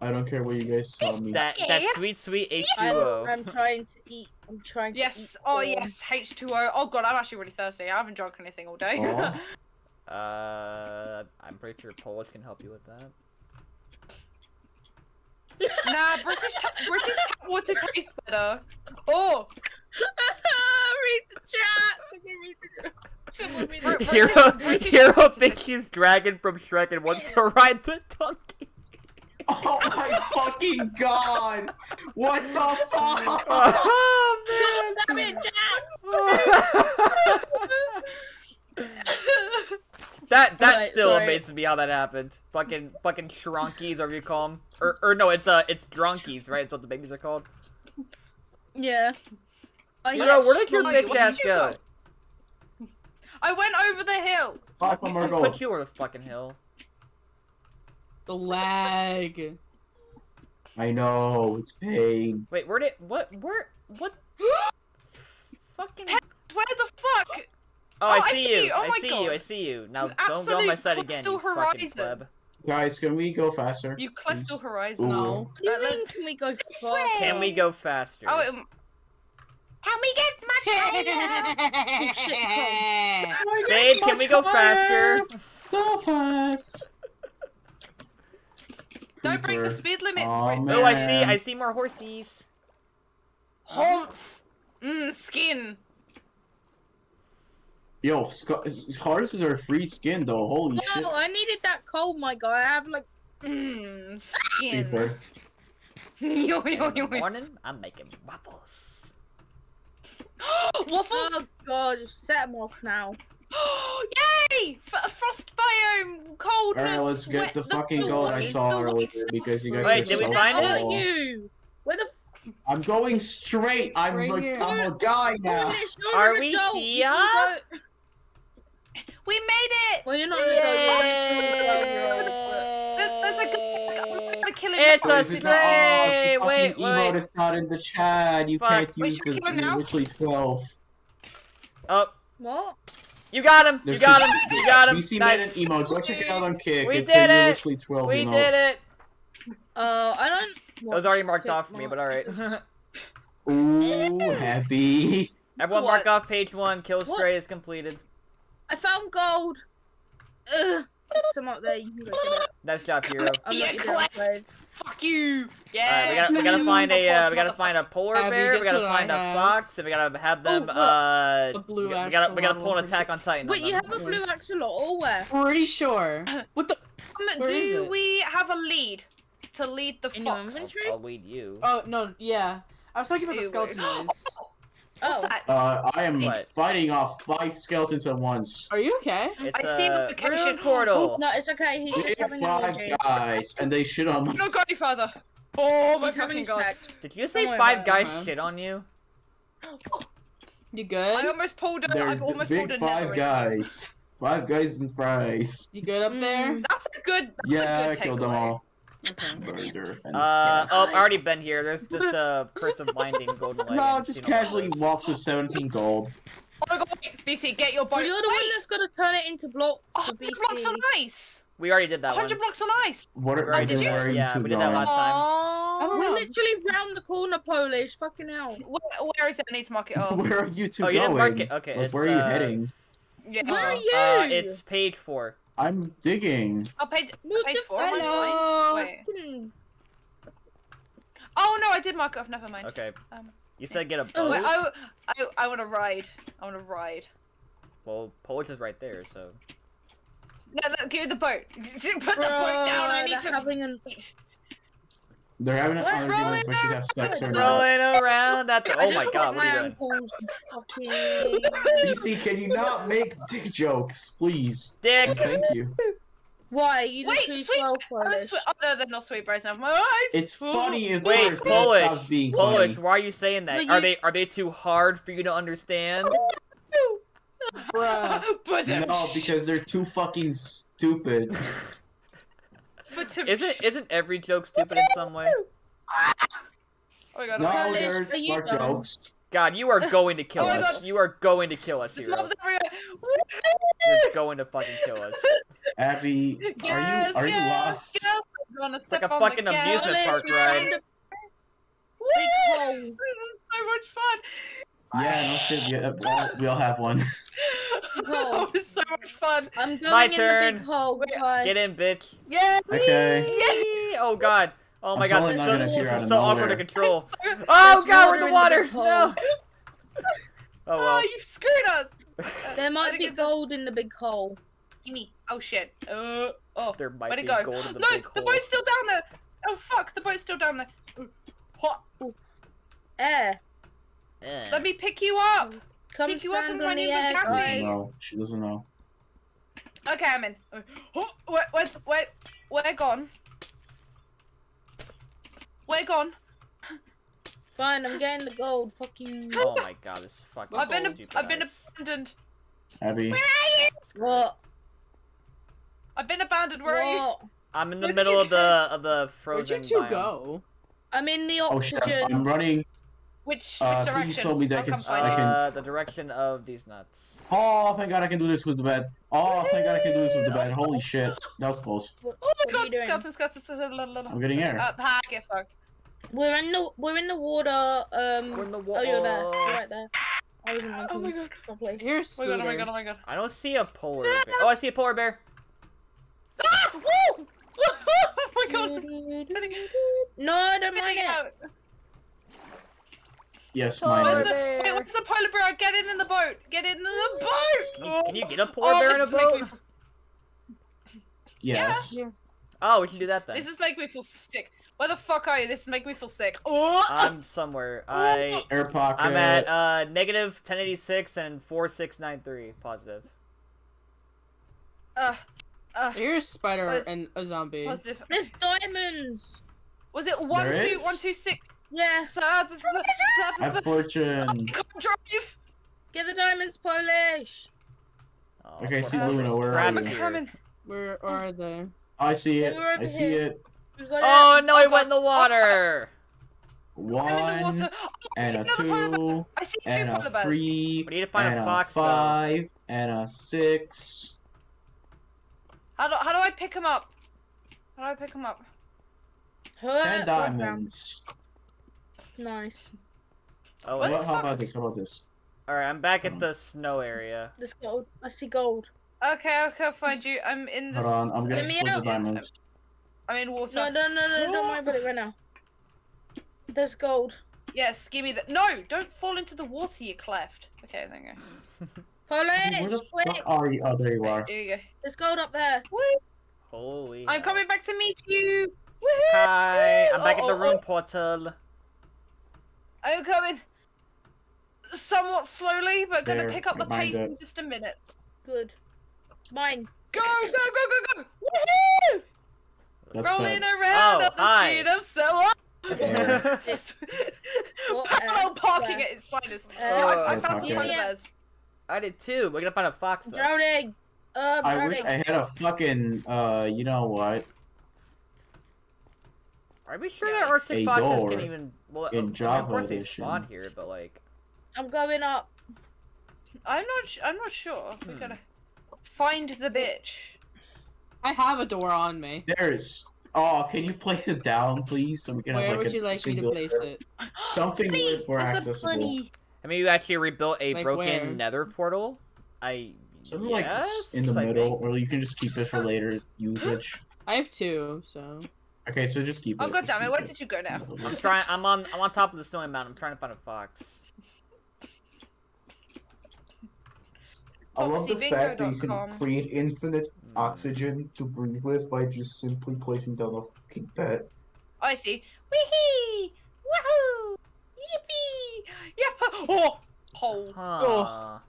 I don't care what you guys tell me. That sweet, sweet H2O. I'm trying to eat. I'm trying to eat. Oh, yes. H2O. Oh, God. I'm actually really thirsty. I haven't drunk anything all day. Oh. I'm pretty sure Polish can help you with that. Nah, British tap water tastes better. Oh! Read the chat! Someone read the chat. Hero thinks he's Dragon from Shrek and wants to ride the donkey. Oh my fucking god! What the fuck? Oh man! That amazes me how that happened. Fucking shrunkies, or you call them, or no, it's drunkies, right? It's what the babies are called. Yeah. Yes. Where did your bitch ass go? I went over the hill. Put you over the fucking hill. The lag. I know it's pain. Wait, where did what? Fucking. Where the fuck? Oh, I see you! Oh, I see you! Now don't go on my side again, you fucking pleb. Guys, can we go faster? You cleft all horizon. No. Can we go faster? Can we go faster? Oh, can we get much higher? Oh, shit, no. Babe, can we go faster? Go fast. Don't break the speed limit. Oh, oh, I see more horses. Horns. Skin. Yo, horses are free skin though, holy shit. No, I needed that coal, my guy. I have like, skin. Good morning, I'm making waffles. Waffles? Oh god, you've set them off now. Yay! Frost biome, coldness, alright, let's get the fucking gold I saw earlier because you guys wait, did we find it? Where the fuck? I'm going straight. I'm like, I'm a guy now. Are we here? We made it. Well, you're not going to kill him. It's a stray. Wait, wait. It's not in the chat. You can't use this. You're literally 12. Oh. What? You got him. You got him. You got him. We see men in emotes. Go check it out on Kick. We did it. We did it. I don't. That was already marked off for me, but alright. Ooh, happy. Everyone mark off page 1. Kill Stray is completed. I found gold. Ugh. There's some up there. You can go check it out. Nice job, Hero. Fuck you. Yeah. Alright, we gotta find a. We gotta find a polar bear. We gotta find a fox, and we gotta have them. We gotta pull an Attack on Titan. Wait, you have a blue axolotl or where? Pretty sure. What the? Do we have a lead? To lead the fox. I'll lead you. Oh, no, yeah. I was talking about the skeleton noise. What's that? I am fighting off 5 skeletons at once. Are you okay? It's I see the location portal. No, it's okay. He's just having 5 guys, and they shit on me. No, Godfather. Oh my fucking god! Did you say 5 guys shit on you? You good? I almost pulled a. I almost pulled a. 5 guys. 5 guys and fries. You good up there? That's a good. That's yeah, a good I killed them all. Okay. Oh, I've already been here. There's just a person blinding golden light. No, just casually walks with 17 gold. Oh my god, BC, get your body. You're the one that's gonna turn it into blocks. 100 blocks on ice. We already did that 100 blocks on ice. What are did you? Yeah, we did that last time. We're literally round the corner, Polish. Fucking hell. Where is it? I need to mark it off. Where are you two going? You didn't mark it. Okay. Where are you heading? Yeah. Where are you? It's page 4. I'm digging. Oh, page 4. Wait. Oh no, I did mark it off. Never mind. Okay. You said get a boat. I want to ride. I want to ride. Well, Polish is right there, so. No, give me the boat. Put the boat down. I need to. They're having an argument, but you have sex or not. Rolling around at the. Oh my god, what are you doing? Fucking... PC, can you not make dick jokes, please? Dick. Oh, thank you. Why? You just wait, sweet. Oh no, they're not sweet bros now. It's funny. If wait, Polish. Being Polish. Why are you saying that? You... Are they too hard for you to understand? Bruh. No, because they're too fucking stupid. Isn't every joke stupid in some way? Oh my god, no, there's smart jokes. God, you are going to kill us. You are going to kill us, hero. You're going to fucking kill us. Abby, are you lost? Yes, it's like a fucking amusement park ride. This is so much fun. Yeah, no shit. Yeah, we all have one. Oh, it's so much fun. I'm going my turn. Big hole, get in, bitch. Yes. Okay. Yay. Oh god. Oh my god. This is so awkward to control. So, oh god, we're in the water. No. Oh well. Oh, you screwed us. There might be gold in the big hole. Gimme. Oh shit. Oh. There might be gold in the big hole. No, the boat's still down there. Oh fuck, the boat's still down there. Hot. Air. Let me pick you up. Come pick you up and run in with Cassie. No, she doesn't know. Okay, I'm in. Oh, we're gone. We're gone. Fine, I'm getting the gold. Fucking. Oh my god, this fucking. I've been abandoned. Abby. Where are you? What? I've been abandoned. Where are you? I'm in the middle of the frozen. Where'd you two go? I'm in the oxygen. Oh shit! I'm running. Which direction? Told me that the direction of these nuts. Oh, thank god I can do this with the bed. Oh, thank god I can do this with the bed. Holy shit. That was close. Oh my god, skeleton. I'm getting air. I get fucked. We're in the water. We're in the water. Oh, you're there. You're right there. I wasn't looking. Oh my god. Oh my god. I don't see a polar bear. Oh, I see a polar bear. Ah! Woo! Oh my god. No, don't mind it. Yes, mine. Wait, what's the polar bear? Get in the boat! Get in the boat! Can you get a polar bear in a boat? Yes. Yeah. Oh, we can do that then. This is making me feel sick. Where the fuck are you? This is making me feel sick. Oh! I'm somewhere. Air pocket. I'm at negative 1086 and 4693 positive. You're a spider and a zombie. Positive. There's diamonds. Was it 12126? Yes, I have fortune. I can't drive. Get the diamonds, Polish. Oh, okay, I see Luna. Where are you? Where are they? I see it. I see it. Oh no, it went in the water. One and a two and a three and a 5 and a 6. How do I pick him up? How do I pick him up? 10 diamonds. Nice. Oh, how about this? Alright, I'm back at the snow area. There's gold. I see gold. Okay, okay, I'll find you. I'm in the... Hold on, I'm gonna split the diamonds. I'm in water. No, don't worry about it right now. There's gold. Yes, give me the... No, don't fall into the water you cleft. Okay, there you go. Polish, where the fuck are you? Oh, there you are. There you go. There's gold up there. Woo! Holy I'm coming back to meet you! Woohoo! Hi, I'm back at the room portal. I'm coming. somewhat slowly, but gonna pick up the pace in just a minute. Good. Mine. Go, go, go, go, go! Woohoo! That's rolling around at the speed of someone. Parallel parking at its finest. I found some funimers. I did too. We're gonna find a fox. Though. Drowning. I wish I had a fucking. You know what? Are we sure that Arctic foxes can even? Well, in Java, of course they spawn here, but like. I'm going up. I'm not sure. We gotta find the bitch. I have a door on me. There's. Oh, can you place it down, please? So we can have like a single. Where would you like me to place it? Something that's more accessible. I mean, you actually rebuilt a like broken nether portal. Something like in the middle, or you can just keep it for later usage. I have two, so. Okay, so just keep it. Oh, goddammit, where did you go now? I'm trying. I'm on top of the snowy mountain. I'm trying to find a fox. I love the fact that you can create infinite oxygen to breathe with by just simply placing down a fucking pet. Oh, I see. Wee-hee! Woohoo! Yippee! Yep! Oh! Oh! Huh. Oh!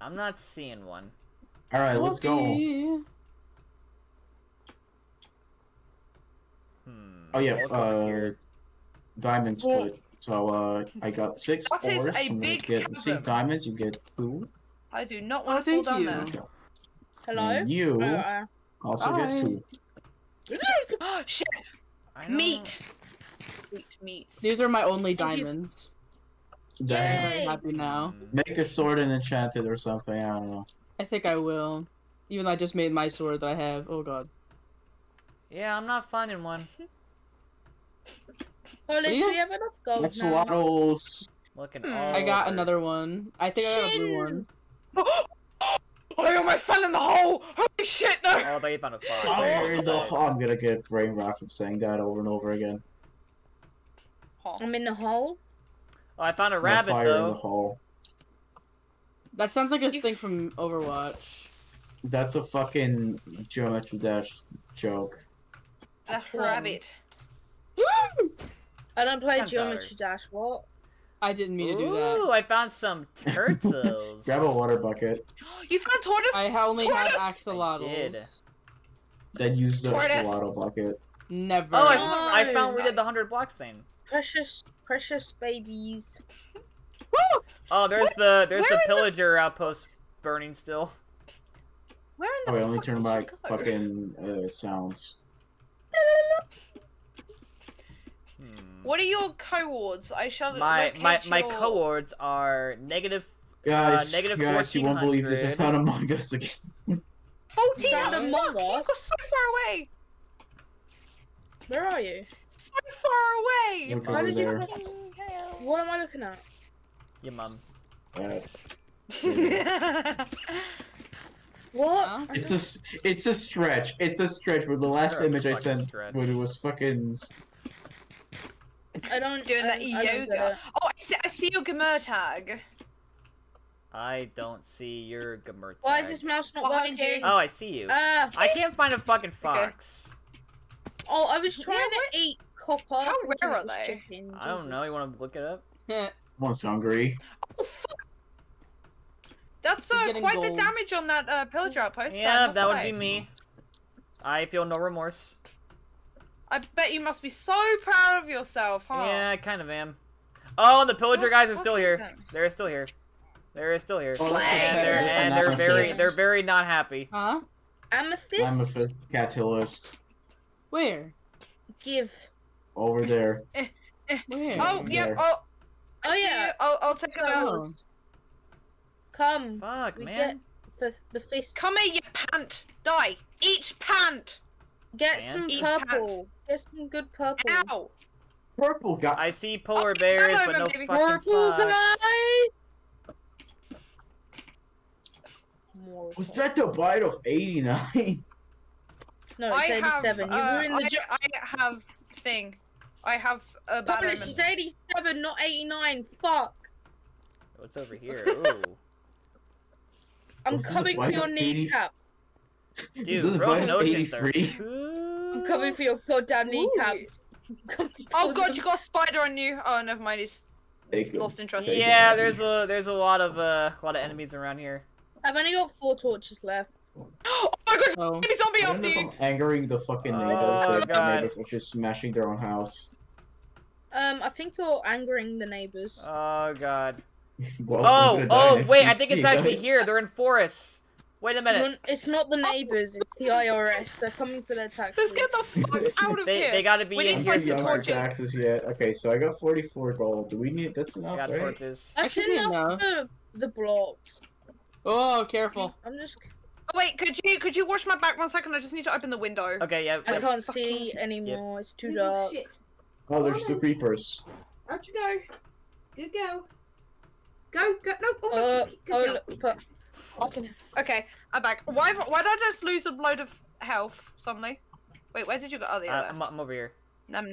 I'm not seeing one. All right, let's go. Oh yeah, diamonds. Good. So I got 6 ores. That is a big chasm. 6 diamonds. You get 2. I do not want to fall down there. Hello. And you also get 2. Oh shit! Meat. Sweet meat. These are my only diamonds. Dang. I'm happy now. Make a sword and enchant it or something. I don't know. I think I will. Even though I just made my sword that I have. Oh god. Yeah, I'm not finding one. Well, do we have enough gold now? Looking all I got another one. I think I got a blue one. I almost fell in the hole! Holy shit, no! Oh, they found a fox. I'm gonna get brain rot from saying that over and over again. I'm in the hole? Oh, I found a rabbit, fire though. In the hole. That sounds like a thing from Overwatch. That's a fucking Geometry Dash joke. A rabbit. I don't play Geometry Dash. What? I didn't mean to do that. Ooh, I found some turtles. Grab a water bucket. You found tortoise? I only had axolotls. I did. Then use the axolotl bucket. Never. Oh, I found we did the 100 blocks thing. Precious, precious babies. Woo! Oh, there's the pillager outpost burning still. Where in the fuck only turn by fucking sounds. What are your coords? I shall my coords are negative. Guys, guys, you won't believe this. I found Among Us again. 14. Among Us. You're so far away. Where are you? So far away. Look how did you? What am I looking at? Your mum. What? Huh? It's a stretch. It's a stretch. But the last image I sent when it was fucking. I don't do that yoga. Oh, I see your gamer tag. I don't see your gamer tag. Why is this mouse not working? Oh, I see you. I can't find a fucking fox. Okay. Oh, I was trying to eat copper. How rare are they? Chicken. I don't know. You want to look it up? I'm almost hungry. Oh fuck! That's quite the damage on that pillager outpost. Yeah, that would be me. I feel no remorse. I bet you must be so proud of yourself, huh? Yeah, I kind of am. Oh, the pillager guys are still here. They're still here. They're still here. And they're very not happy. Huh? Amethyst? Amethyst Catalyst. Where? Give. Over there. Where? Oh, yeah. Oh yeah. I'll take it out. Come. Fuck, man. The fist. Come here, you pant. Die. Eat pant. Get some purple. Get some good purple. Ow! Purple guy. I see polar bears, but no fucking purple guy. Was that the bite of 89? No, it's 87. You ruined the joke. I have thing. I have a bad omen. She's 87, not 89. Fuck. What's over here? Ooh. I'm coming for your kneecap. Dude, frozen oceans are... I'm coming for your goddamn kneecaps. Oh god, you got a spider on you. Oh, never mind. It's lost interest. Yeah, there's a lot of enemies around here. I've only got 4 torches left. Oh my god! Oh. Zombie off dude. I'm angering the fucking neighbors. Oh, neighbors are just smashing their own house. I think you're angering the neighbors. Oh god. Well, oh wait! I think it's actually here. They're in forests. Wait a minute. It's not the neighbors, it's the IRS. They're coming for their taxes. Let's get the fuck out of here! They gotta be in here. We didn't get our taxes yet. Okay, so I got 44 gold. Do we need- that's enough, right? I got torches. That's enough for the blocks. Oh, careful. I'm just- oh, wait, could you wash my back 1 second? I just need to open the window. Okay, yeah. I can't see anymore. Yep. It's too dark. Oh, there's 2 creepers. Out you go. Good go. Go, go. No, oh, okay, I'm back. Why did I just lose a load of health suddenly? Wait, where did you go? Oh, the other. I'm over here. Num.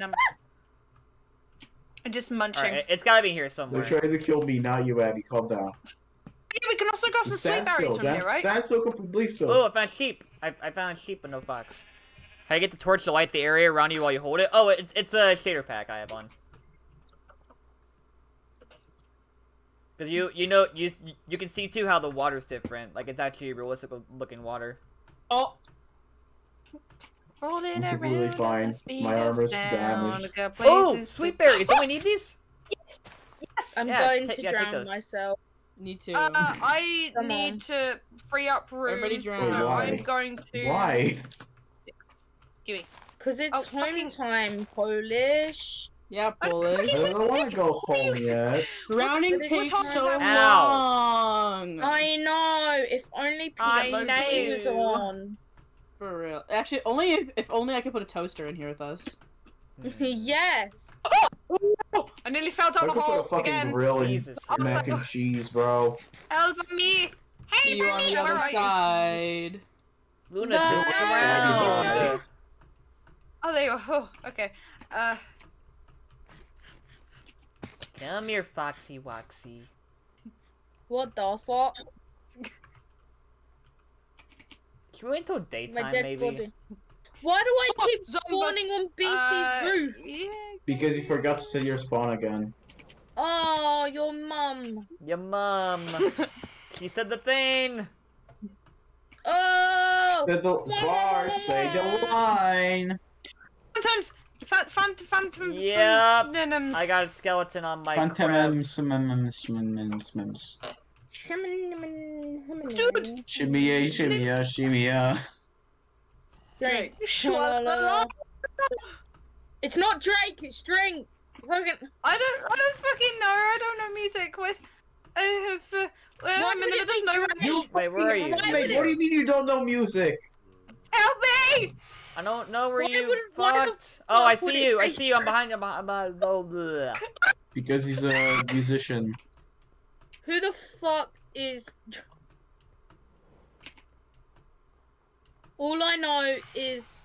I'm just munching. Right, it's gotta be here somewhere. They're trying to kill me, not you, Abby. Calm down. Yeah, we can also go for the sleep berries from here, right? That's so completely so. Oh, I found sheep. I found sheep and no fox. How do you get the torch to light the area around you while you hold it? Oh, it's a shader pack I have on. Cause you can see too how the water's different. Like it's actually realistic looking water. Oh, rolling around. Really fine. My armor's damaged. Oh, sweet berries. Do we need these? Yes. Yes. I'm going to drown myself. Need to. I need to free up room. Everybody drown. So I'm going to. Why? Give me. Cause it's home time, Polish. Yeah, Polish. I don't want to go home yet. Drowning takes so long. I know. If only Peter was on. For real. Actually, only if only I could put a toaster in here with us. Yes. Oh! I nearly fell down the hole again. Jesus. Mac and cheese, bro. Help me! Hey, see you on the other side. Luna, around. Oh, there you go. Okay. Come here, Foxy Woxy. What the fuck? Can we wait until daytime, maybe? Body. Why do I keep spawning on BC's roof? Yeah, because you forgot to set your spawn again. Oh, your mum. Your mum. She said the thing. Oh! The bard said the line. Sometimes. Phantom. Yeah. I got a skeleton on my. Phantoms. Dude. Shimmy. Drink. It's not Drake. It's drink. I don't fucking know. I don't know music. I have. I'm in the middle of nowhere. Wait, where are you? What do you mean you don't know music? Help me! I don't know where you fucked. Oh, I see you. I see you. I'm behind you. Because he's a musician. Who the fuck is? All I know is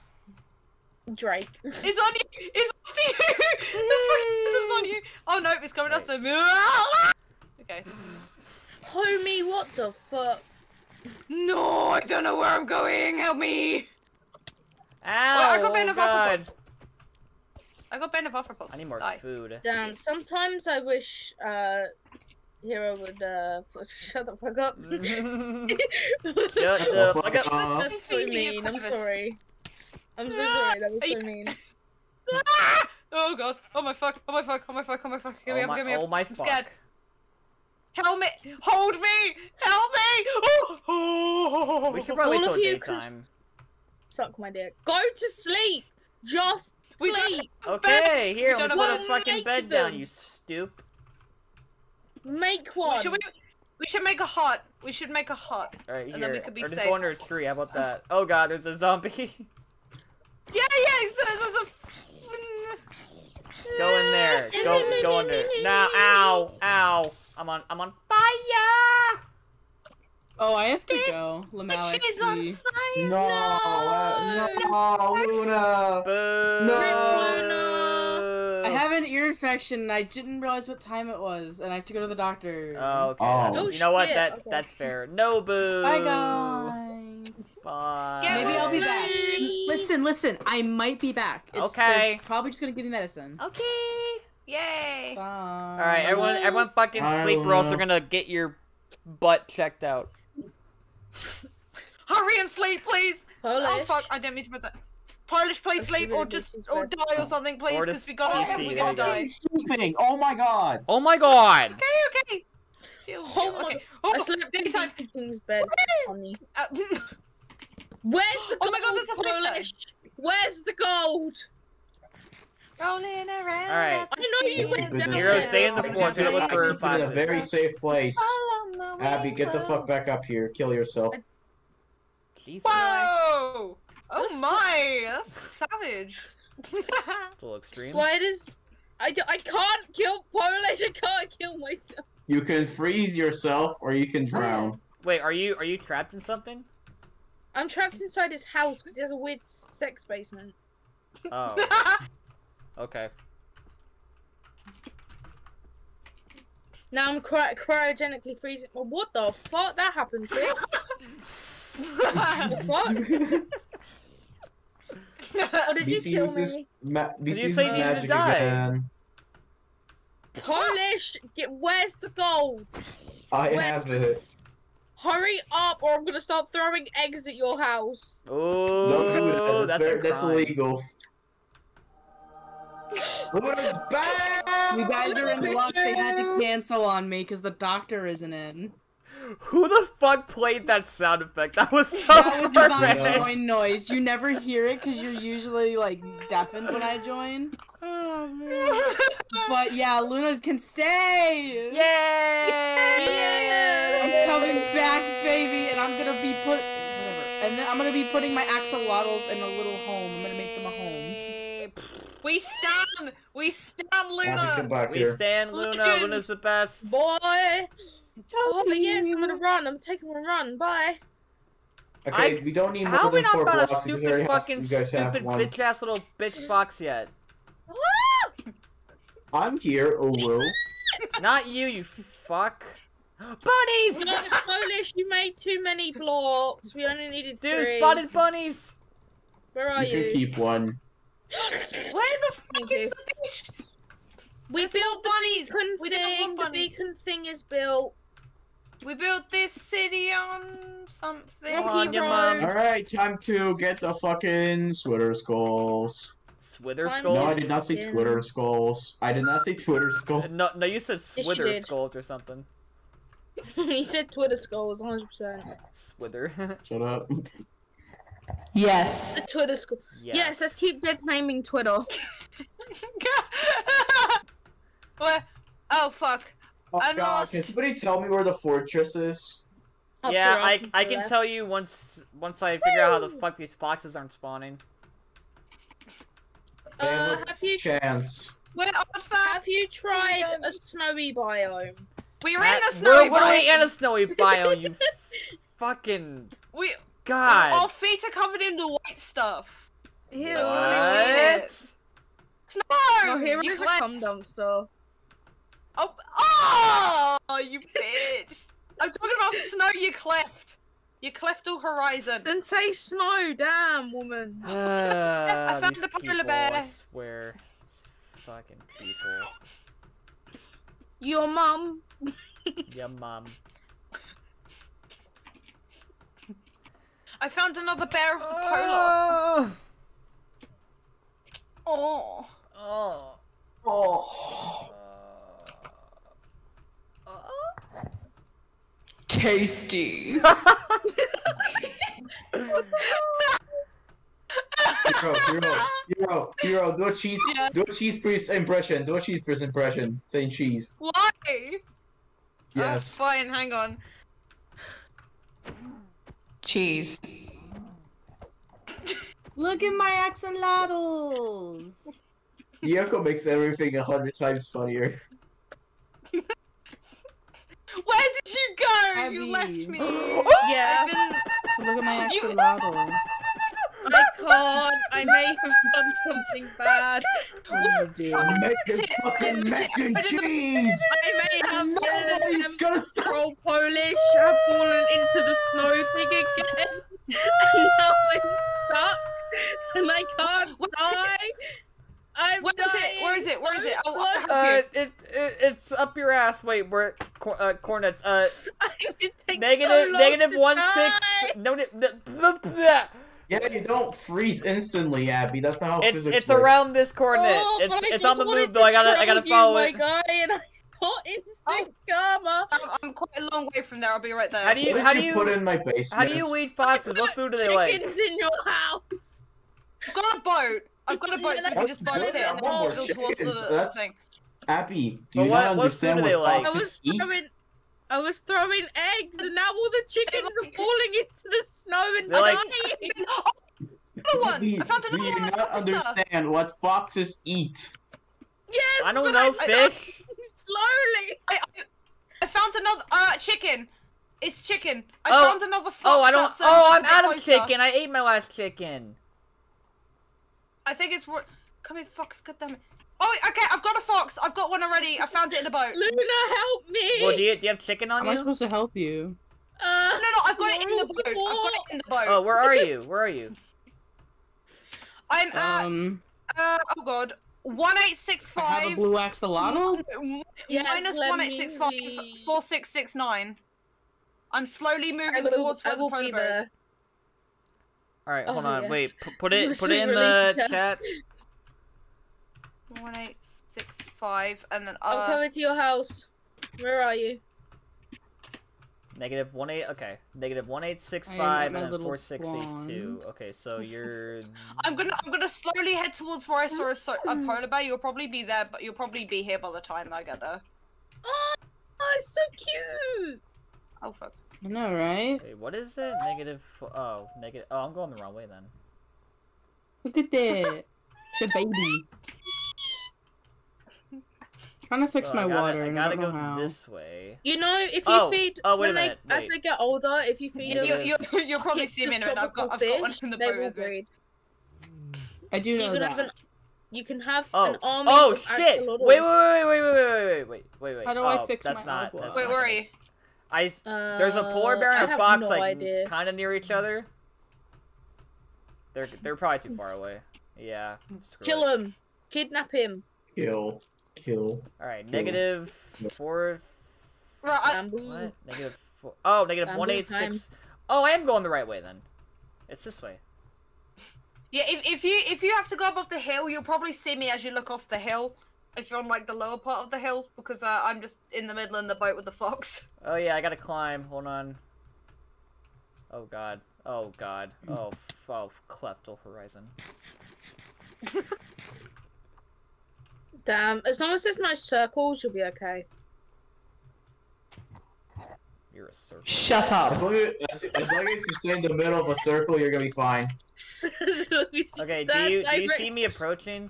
Drake. It's on you. It's after you. The fucking on you. Oh no, it's coming after me. Okay. Homie, what the fuck? No, I don't know where I'm going. Help me. Ow, well, I got banned of Hufflepuffs. I need more food. Damn, sometimes I wish Hero would shut the fuck up. Shut the fuck up. That's so mean, I'm sorry. I'm so sorry, that was so mean. Oh god, oh my fuck. Give me up. I'm scared. Help me! Hold me! Help me! Oh. We should probably talk daytime. Suck my dick. Go to sleep! Just sleep! Okay, here, let me put a fucking bed down, you stoop. Make one! We should make a hut. Alright, here. And then we could be safe. Or just go under a tree, how about that? Oh god, there's a zombie. Yeah, go in there. Go under. Now, ow. I'm on fire! Oh, I have to go. Lamalix. She's on fire! No, Luna! Boo! No! I have an ear infection and I didn't realize what time it was and I have to go to the doctor. Oh, okay. Oh, you know what? That's fair. No, boo! Bye, guys! Bye. Maybe I'll be back. Listen, I might be back. Okay. Probably just gonna give me medicine. Okay! Yay! Bye. All right, everyone, fucking sleep, or else we're gonna get your butt checked out. Hurry and sleep, please. Polish. Oh fuck! I didn't mean to put that. Polish, please sleep, or just or die or something, please, because we gotta die. Sleeping. Oh my god. Oh my god. Okay, okay. Chill, chill. Okay. Oh, I slept in King's bed. Funny. Where's the gold? Oh my god, that's a Polish. Where's the gold? Rolling around. All right. I know you went down. Hero, stay in the fort. We're gonna look for boxes. This is a very safe place. Abby, get the fuck back up here. Kill yourself. Jesus. Whoa! Oh my! That's savage. It's a little extreme. Why does I can't kill Polish? I can't kill myself. You can freeze yourself, or you can drown. Wait, are you trapped in something? I'm trapped inside his house because he has a weird sex basement. Oh. Okay. Now I'm cryogenically freezing. Well, what the fuck? That happened to me. The fuck? Oh, did you kill me? Did you say you need to die? Again. Polish! Where's the gold? I have it. Hurry up, or I'm gonna start throwing eggs at your house. Oh, that's illegal. What is bad? You guys are in luck. They had to cancel on me because the doctor isn't in. Who the fuck played that sound effect? That was so perfect. That was my noise. You never hear it because you're usually like deafened when I join. Oh man. But yeah, Luna can stay. Yay! Yay! I'm coming back, baby, and I'm gonna be putting my axolotls in a little home. I'm gonna make them a home. We stand. We stand, Luna. We stand, Luna. Luna's the best. Boy. Oh yes, I'm gonna run. I'm taking a run. Bye. Okay, we don't need more than 4 blocks. How have we not got a stupid fucking stupid bitch ass little bitch fox yet? I'm here, Olu. Not you, you fuck. Bunnies! No, Polish, you made too many blocks. We only needed 3. Dude, spotted bunnies. Where are you? You can keep one. Where the fuck is the bitch? We built bunnies. We didn't want bunnies. The beacon thing is built. We built this city on something. On your mom. All right, time to get the fucking Twitter skulls. Swither skulls? No, I did not say Twitter skulls. I did not say Twitter skulls. No, no, you said Swither skulls or something. He said Twitter skulls, 100%. Swither. Shut up. Yes. Twitter school. Yes. Yes, let's keep dead-naming Twitter. What? Oh fuck! Oh, I'm lost. Can somebody tell me where the fortress is? Yeah, I can tell you once I figure out how the fuck these foxes aren't spawning. Have you tried a snowy biome? We're in the snowy biome. We're in a snowy biome. You fucking. We. God. Our feet are covered in the white stuff. Ew, what? No! Here is a cum dumpster. Oh, you bitch! I'm talking about snow. You cleft all horizon. Then say snow, damn woman. I found the polar bear. I swear, it's fucking people. Your mum. Your mum. I found another bear of the polar. Oh. Oh. Oh. Tasty. Hero, do a cheese priest impression. Saying cheese. Why? Yes. Oh, fine, hang on. Cheese. Look at my axolotls! Yoko makes everything 100 times funnier. Where did you go? Abby. You left me! Yeah! Look at my axolotl. I can't! I may have done something bad. Oh, dear. I'm making fucking mac and cheese! I may have troll Polish. I've fallen into the snow thing again. And now I'm stuck. And I can't die. I'm dying. Where is it? is it? Where is it? Oh, it's up your ass. Wait, we're coordinates. -16. No. Yeah, you don't freeze instantly, Abby. That's not how physics works. It's around this coordinate. Oh, it's on the move though. I gotta follow it. I'm quite a long way from there. I'll be right there. How do you put in my basement? How do you weed foxes? What food do they like? Chickens in your house. I've got a boat. So I can just boat it and then it'll towards the thing. Abby, do you not understand what foxes eat? I was throwing eggs, and now all the chickens are falling into the snow and dying. I found another one. Do you not understand what foxes eat? Yes, I don't know, fish. Slowly. I found another chicken. It's chicken. I found another fox. I'm out of chicken. I ate my last chicken. I think it's worth. Come here, fox. God damn it. Oh, okay. I've got a fox. I've got one already. I found it in the boat. Luna, help me. Well, do you have chicken on you? Am I supposed to help you? No, I've got it in the boat. Oh, where are you? I'm at. Oh God. 1865. I have a blue axolotl. -1865. 4669. I'm slowly moving towards where the polar bear is. All right, hold on. Yes. Wait, put it in the chat. 1865, and then I'm coming to your house. Where are you? -18. Okay, -1865, and then 4682. Okay, so you're. I'm gonna slowly head towards where I saw a polar bear. You'll probably be there, but you'll probably be here by the time I get there. Oh, it's so cute. Oh fuck. I know, right? Wait, what is it? -. Oh, I'm going the wrong way then. Look at that. The baby. Trying to fix my water. I gotta go this way. You know, if you feed as they get older, if you feed them, you'll probably see me in a minute. I've got one in the boat. I do know that. You can have an army. Oh shit! Wait! How do I fix my water? Wait, where are you? There's a polar bear and a fox like kind of near each other. They're probably too far away. Yeah. Kill him. Kidnap him. Kill. All right. -4. What? -4. Oh, -186. Oh, I am going the right way then. It's this way. Yeah. If you have to go up the hill, you'll probably see me as you look off the hill. If you're on like the lower part of the hill, because I'm just in the middle in the boat with the fox. Oh yeah, I gotta climb. Hold on. Oh god. Oh god. Oh, Cleftal Horizon. Damn. As long as there's no circles, you'll be okay. You're a circle. Shut up. As long as you stay in the middle of a circle, you're gonna be fine. Okay. Do you see me approaching?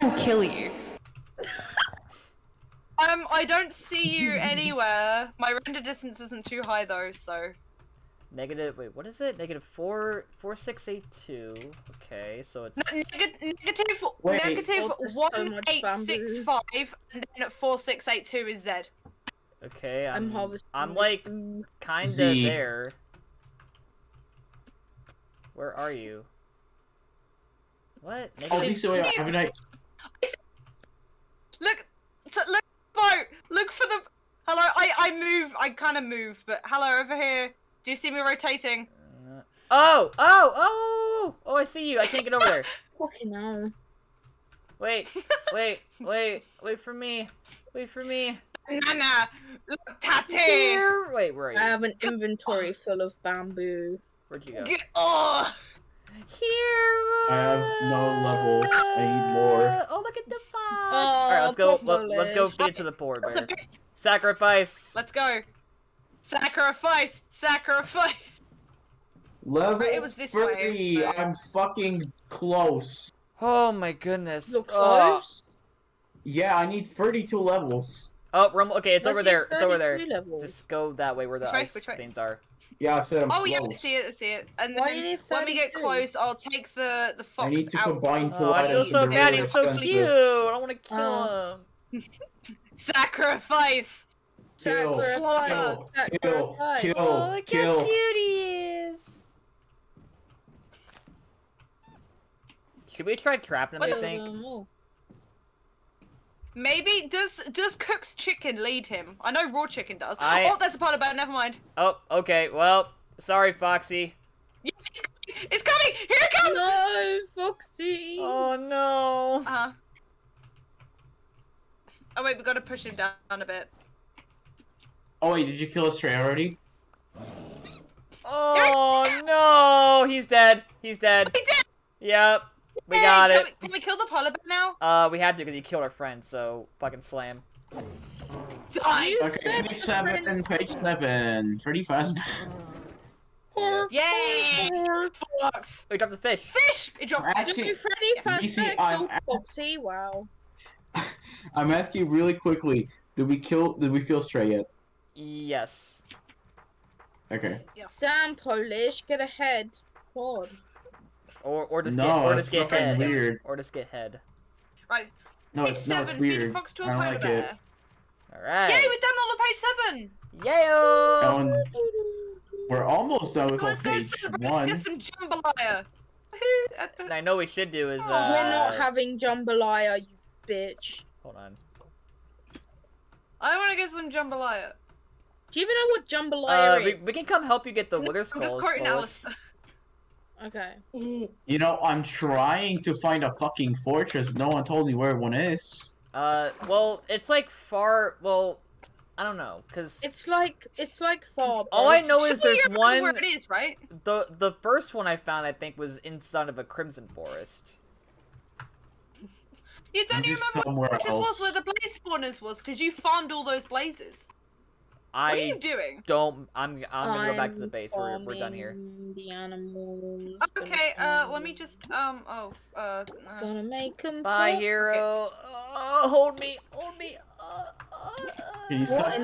I'll kill you. I don't see you anywhere. My render distance isn't too high though, so. Wait, what is it? -4, 4682. Okay, so it's. -1865, and then 4682 is Z. Okay, I'm harvesting. I'm like kinda there. Where are you? What? Look, boat. Look for the. Hello, I kind of moved, but hello over here. Do you see me rotating? Oh! I see you. I can't get over there. Fucking hell. Wait for me. Nana, look, Tati. Wait, where are you? I have an inventory full of bamboo. Where'd you go? Here. I have no levels. I need more. Oh, look at the fox! All right, let's go. Let's go feed it to the poor bear. Sacrifice. Let's go. Sacrifice. Level 3. Way. I'm fucking close. Oh my goodness. You're close? Yeah, I need 32 levels. Oh, Rumble. Okay, it's over there. It's over there. Levels? Just go that way where the ice things are. Yeah, I said I'm close. Yeah, I see it. And then when we get close, I'll take the fox out. I need to combine two items. Oh, I feel so bad. He's so cute. I don't want to kill him. Sacrifice. Kill. Oh, look how cute he is. Should we try trapping him, I think? Maybe does cooked chicken lead him? I know raw chicken does. Oh, there's a part about it. Never mind. Oh, okay. Well, sorry, Foxy. It's coming! Here it comes! No, Foxy! Oh no! Uh-huh. Oh wait, we gotta push him down a bit. Oh wait, did you kill a stray already? Oh no! He's dead. He's dead. He's dead! Yep. We got it. Can we kill the polyp now? We have to because he killed our friend, so fucking slam. Die! Okay, page 7 and page 7. Pretty fast. Yay! Fox. We dropped the fish. Fish! It dropped the fish. Freddy first. Wow. I'm asking really quickly. Did we kill Stray yet? Yes. Okay. Yes. Damn, Polish, get ahead. God. Or just get head. Weird. Or just get head. Right. No, page it's weird. Fox to a I don't like it. All right. Yay, we're done on the page 7. Yay-o! We're almost done with page 1. Let's get some jambalaya. I know we should do is. We're not having jambalaya, you bitch. Hold on. I want to get some jambalaya. Do you even know what jambalaya is? We can come help you get the wither skulls. I'm just quoting Alice. Okay. You know, I'm trying to find a fucking fortress. No one told me where one is. Well, it's like far. Well, I don't know, cause it's like far. All I know is there's one. Where it is, right? The first one I found, I think, was inside of a crimson forest. Yeah, don't you remember what fortress was where the blaze spawners was? Cause you farmed all those blazes. What are you doing? I'm gonna go back to the base. We're done here. The animals. Okay. Let me just gonna make them. Bye, hero. Hold me. Can you stop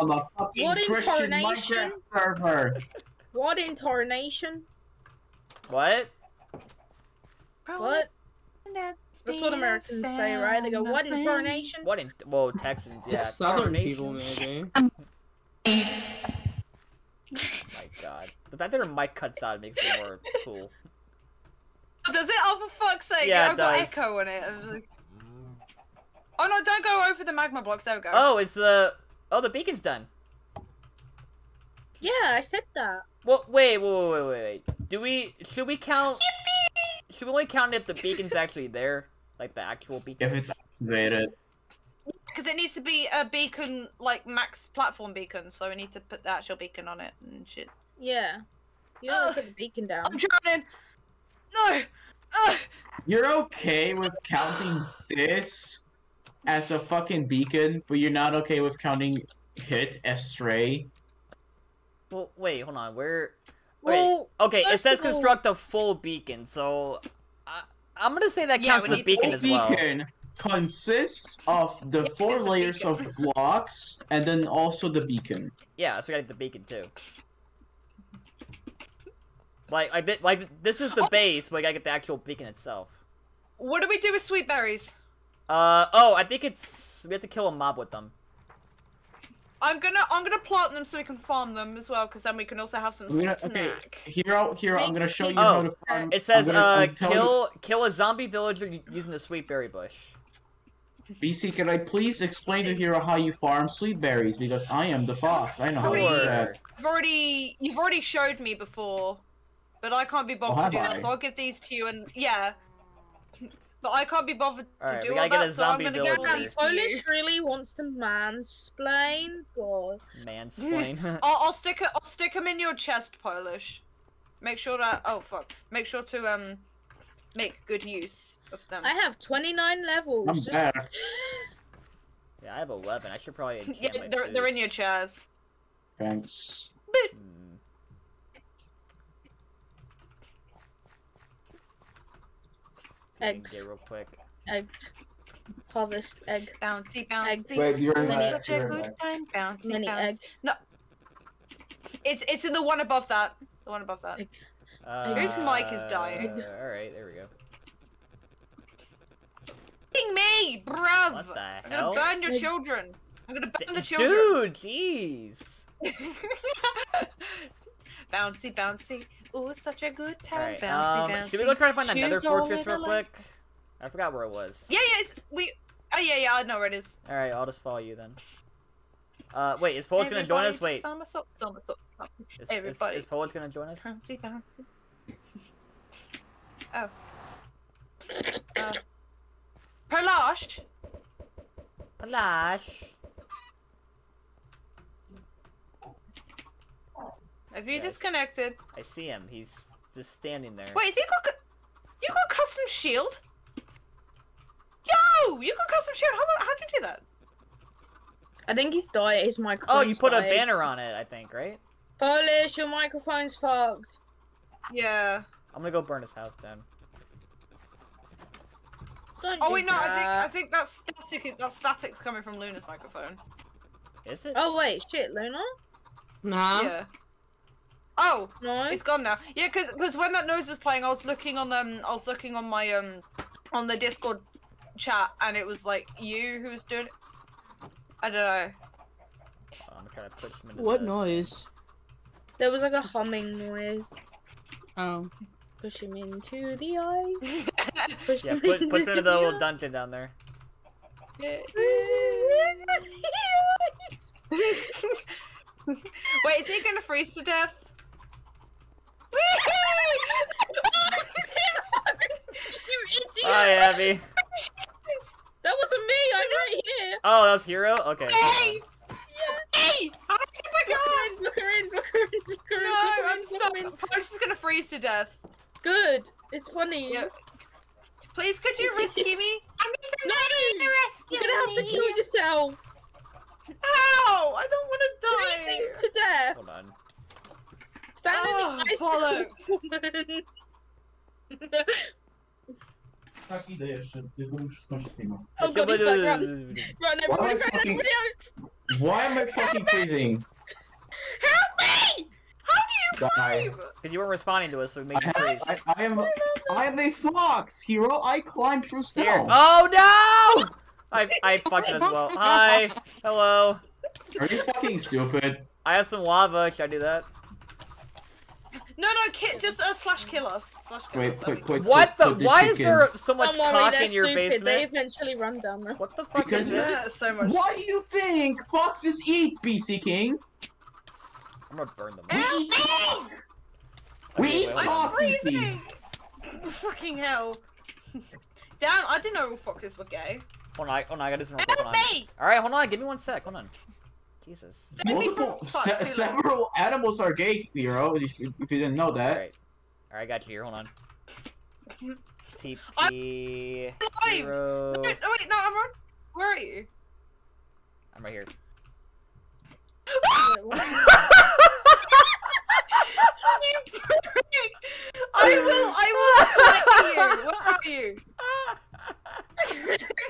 on a fucking Christian Minecraft server? What in tarnation? What? What? That's what Americans say, right? They go, what in tarnation? What in? Whoa, Texans, yeah. Southern people, maybe. My God, the fact that her mic cuts out makes it more cool. Does it? Oh, for fuck's sake! Yeah, I've got echo on it. Oh no, don't go over the magma blocks, there we go. Oh, it's the... Oh, the beacon's done. Yeah, I said that. Well, wait. Should we count... Yippee! Should we only count if the beacon's actually there? Like, the actual beacon? If it's activated. Because it needs to be a beacon, like, max platform beacon, so we need to put the actual beacon on it and shit. Yeah. You don't put the beacon down. I'm drowning! No! You're okay with counting this? As a fucking beacon, but you're not okay with counting hit as stray. Well, wait, hold on. Okay, it says construct a full beacon, so I'm gonna say that counts as a beacon as well. Beacon consists of the 4 layers of blocks, and then also the beacon. Yeah, so we gotta get the beacon too. Like this is the base, but we gotta get the actual beacon itself. What do we do with sweet berries? I think we have to kill a mob with them. I'm gonna plant them so we can farm them as well, because then we can also have some snack. Okay. Here, I'm gonna show you how to farm. It says, kill a zombie villager using the sweet berry bush. BC, can I please explain to Hero how you farm sweet berries? Because I am the fox. I know how to do that. You've already showed me before, but I can't be bothered to do that, so I'll give these to you and, yeah. But I can't be bothered to do all that, so I'm gonna go down. Polish really wants to mansplain. God. Mansplain. I'll stick him in your chest, Polish. Make sure that. Oh fuck. Make sure to make good use of them. I have 29 levels. I'm bad. Yeah, I have 11. I should probably. Yeah, they're in your chairs. Thanks. Eggs. Real quick. Eggs. Harvest egg. Bouncy, bouncy. Egg. Wait, you're in my such a good time. Bouncy, mini bouncy. Egg. No. It's in the one above that. The one above that. Whose mic is dying? Alright, there we go. Me, bruv! What the hell? I'm gonna burn your children. I'm gonna burn the children. Dude, jeez. Bouncy, bouncy. Ooh, such a good time. Right, bouncy, bouncy. Should we go try to find another fortress real quick? I forgot where it was. Yeah, it's... We Oh yeah, yeah, I know where it is. All right, I'll just follow you then. Wait, is Polish gonna join us? Wait. Is Polish gonna join us? Bouncy, bouncy. Oh. Polash. Polash. Have you disconnected? I see him. He's just standing there. Wait, is he got? You got custom shield? Yo, you got custom shield. How'd you do that? I think he's died. His microphone. Oh, you put a banner on it, I think, right? Polish, your microphone's fucked. Yeah. I'm gonna go burn his house down. Don't oh wait, no, I think that static. That static's coming from Luna's microphone. Is it? Oh wait, shit, Luna. Nah. Yeah. Oh, no. It's gone now. Yeah, cause when that noise was playing, I was looking on my on the Discord chat, and it was like you who was doing. I don't know. Oh, I'm trying to push him into what noise? There was like a humming noise. Oh. Push him into the ice. Push yeah, put him into the little dungeon down there. Wait, is he gonna freeze to death? You idiot! Hi, Abby. That wasn't me. I'm right here. Oh, that was Hero. Okay. Hey! Yeah. Hey! Oh my God! Look her in! Look her in! Look her in! No, I'm stuck. I'm just gonna freeze to death. Good. It's funny. Yeah. Please, could you rescue me? I'm gonna rescue. You're gonna have to kill yourself. Ow! I don't want to die. Freezing to death. Hold on. Stand in the oh god, he's back. Run, everybody, everybody else! Why am I fucking freezing? Help me! How do you climb? Because you weren't responding to us, so we made you freeze. I am a fox, Hero. I climbed through snow. Here. Oh no! I fucked it as well. Hi. Hello. Are you fucking stupid? I have some lava. Should I do that? No, no, just slash kill us. Slash kill us. Wait, what the? Why is there so much cock in your basement? They eventually run down there. What the fuck is this? So much. Why do you think foxes eat, BC King? I'm gonna burn them. We eat cock, BC. Fucking hell. Damn, I didn't know all foxes were gay. Hold on, I gotta do some real quick. Alright, hold on, give me one sec, hold on. Jesus. Several animals are gay, Hero, if you didn't know that. Alright, I got you here, hold on. TP... Hero... No, wait, no, I'm on... Where are you? I'm right here. You prick! I will slap you!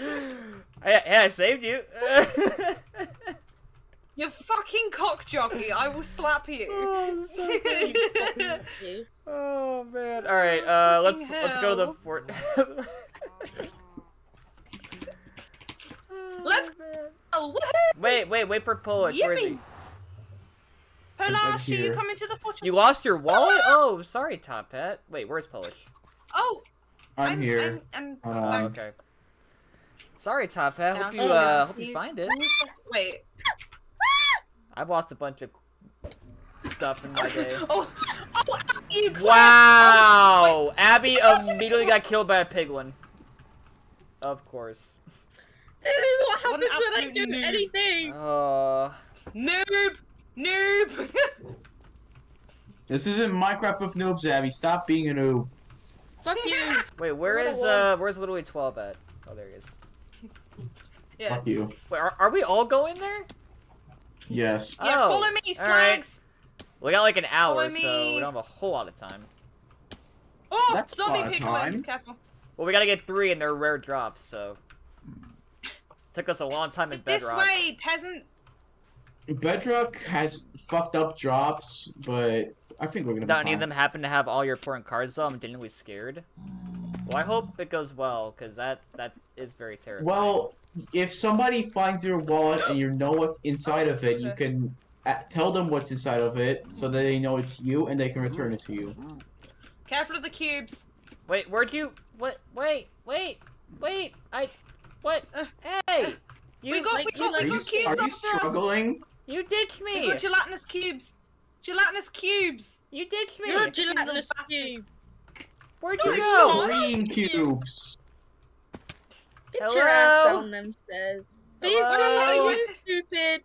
Where are you? I saved you. You fucking cock jockey! I will slap you. Oh, so oh man! All right, let's go to the fort. Let's. Oh, wait for Polish. Where is he? Polish, are you coming to the fort? You lost your wallet? Oh, sorry, Top Hat. Wait, where's Polish? Oh, I'm here. I'm okay. Sorry, Top Hat. Hope you hope you find it. Wait. I've lost a bunch of stuff in my day. Oh, you wow! Abby immediately got killed by a piglin. Of course. This is what happens when I do anything. Noob! Noob! This isn't Minecraft with noobs, Abby. Stop being a noob. Fuck you. Wait, where's literally 12 at? Oh, there he is. Yeah. Fuck you. Wait, are we all going there? Yes. Yeah, follow me, slags! Right. We got like an hour, so we don't have a whole lot of time. Oh! That's zombie piglin! Careful. Well, we gotta get 3 and they're rare drops, so... Took us a long time in Bedrock. This way, peasants! Bedrock has fucked up drops, but I think we're gonna be fine. Any of them happen to have all your important cards, though? I'm genuinely scared. Well, I hope it goes well, because that is very terrifying. Well... If somebody finds your wallet and you know what's inside of it, you can tell them what's inside of it so that they know it's you and they can return it to you. Careful of the cubes. Wait, where'd you? What? Wait, wait, wait! What? Hey! You, we got cubes off us! Are you struggling? You ditched me! We got gelatinous cubes! Gelatinous cubes! You ditched me! You're a gelatinous cube! Where'd you go? Green cubes! Get your ass down them stairs. Be so stupid!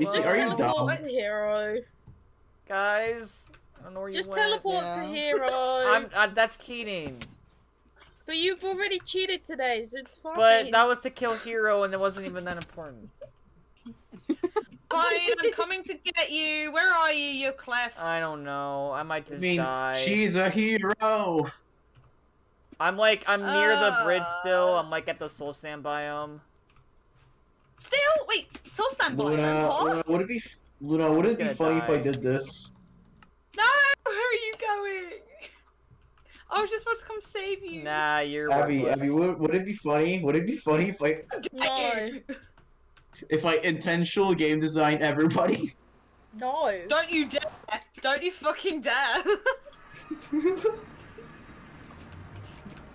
Just teleport to hero. Guys, I don't know where you went. Just teleport to hero. That's cheating. But you've already cheated today, so it's fine. But that was to kill hero, and it wasn't even that important. Fine, I'm coming to get you. Where are you, you cleft? I don't know. I might just die. She's a hero. I'm like, I'm near the bridge still. I'm like at the soul sand biome. Still? Wait, soul sand biome? Would it be, Luna, would it be funny if I did this? No! Where are you going? I was just about to come save you. Nah, you're reckless. Abby, would it be funny? Would it be funny if I... No. If I intentional game design everybody? No. Don't you dare. Don't you fucking dare.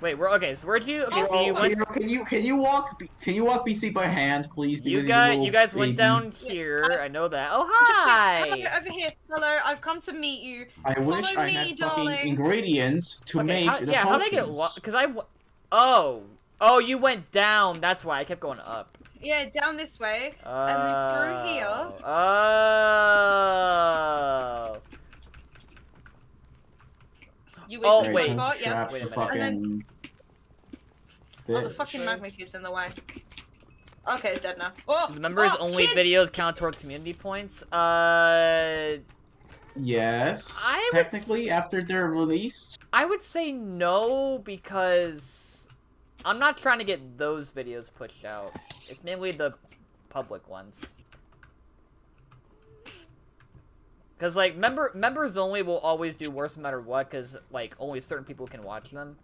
Wait, we're okay. So where do you? Okay, so you went. Can you walk BC by hand, please? You guys went down here. I know that. Oh hi! Over here, hello. I've come to meet you. Follow me, darling. Ingredients to make the potions. How did I get lost? Because oh, you went down. That's why I kept going up. Yeah, down this way, and then through here. Oh. You wait. So yes. Wait a minute. And then... Oh, the fucking magma cube's in the way. Okay, it's dead now. Oh, the members only videos count towards community points. Yes. Technically, after they're released. I would say no, because I'm not trying to get those videos pushed out. It's mainly the public ones. Cause like members only will always do worse no matter what, cause like only certain people can watch them.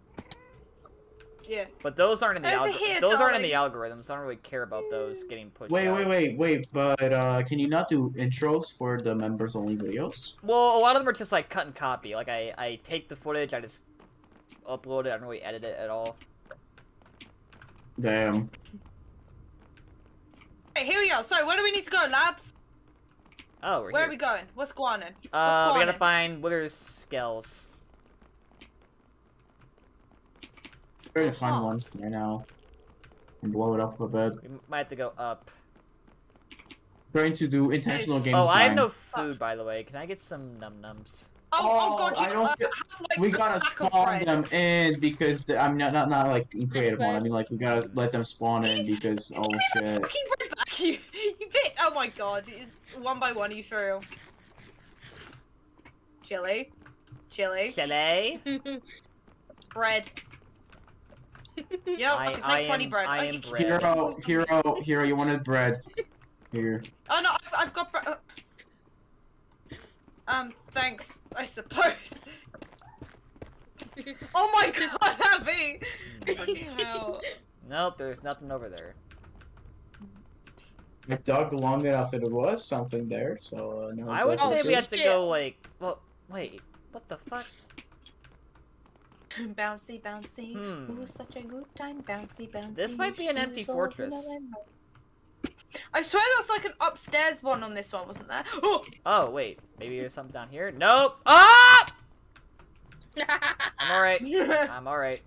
Yeah. But those aren't in the algorithm. Those aren't in the algorithms. I don't really care about those getting pushed. Wait. But can you not do intros for the members only videos? Well, a lot of them are just like cut and copy. Like I take the footage, I just upload it. I don't really edit it at all. Damn. Hey, here we go. So where do we need to go, lads? Oh, we're Where are we going? What's going on? We gotta find Wither's skulls. We're gonna find one right now. And blow it up a bit. We might have to go up. Trying to do intentional game design. Oh, I have no food, by the way. Can I get some num-nums? Oh god, you don't have, like, we gotta spawn them in because I'm not like in creative one. I mean, like, we gotta let them spawn in because oh shit. Fucking bread back, you bitch! Oh my god, it's one by one. Are you through? Chili. Bread. Yo, fucking take 20 bread. I am bread. Hero, you wanted bread. Here. Oh no, I've got bread. Thanks, I suppose. Oh my god, Abby! Fucking hell. Nope, there's nothing over there. I dug long enough and it was something there, so no. I would say we have to go like, well, wait, what the fuck? Bouncy, bouncy, ooh, such a good time, bouncy, bouncy. This might be an empty fortress. I swear there was like an upstairs one on this one, wasn't there? Oh, wait. Maybe there's something down here? Nope! Ah! I'm alright. I'm alright.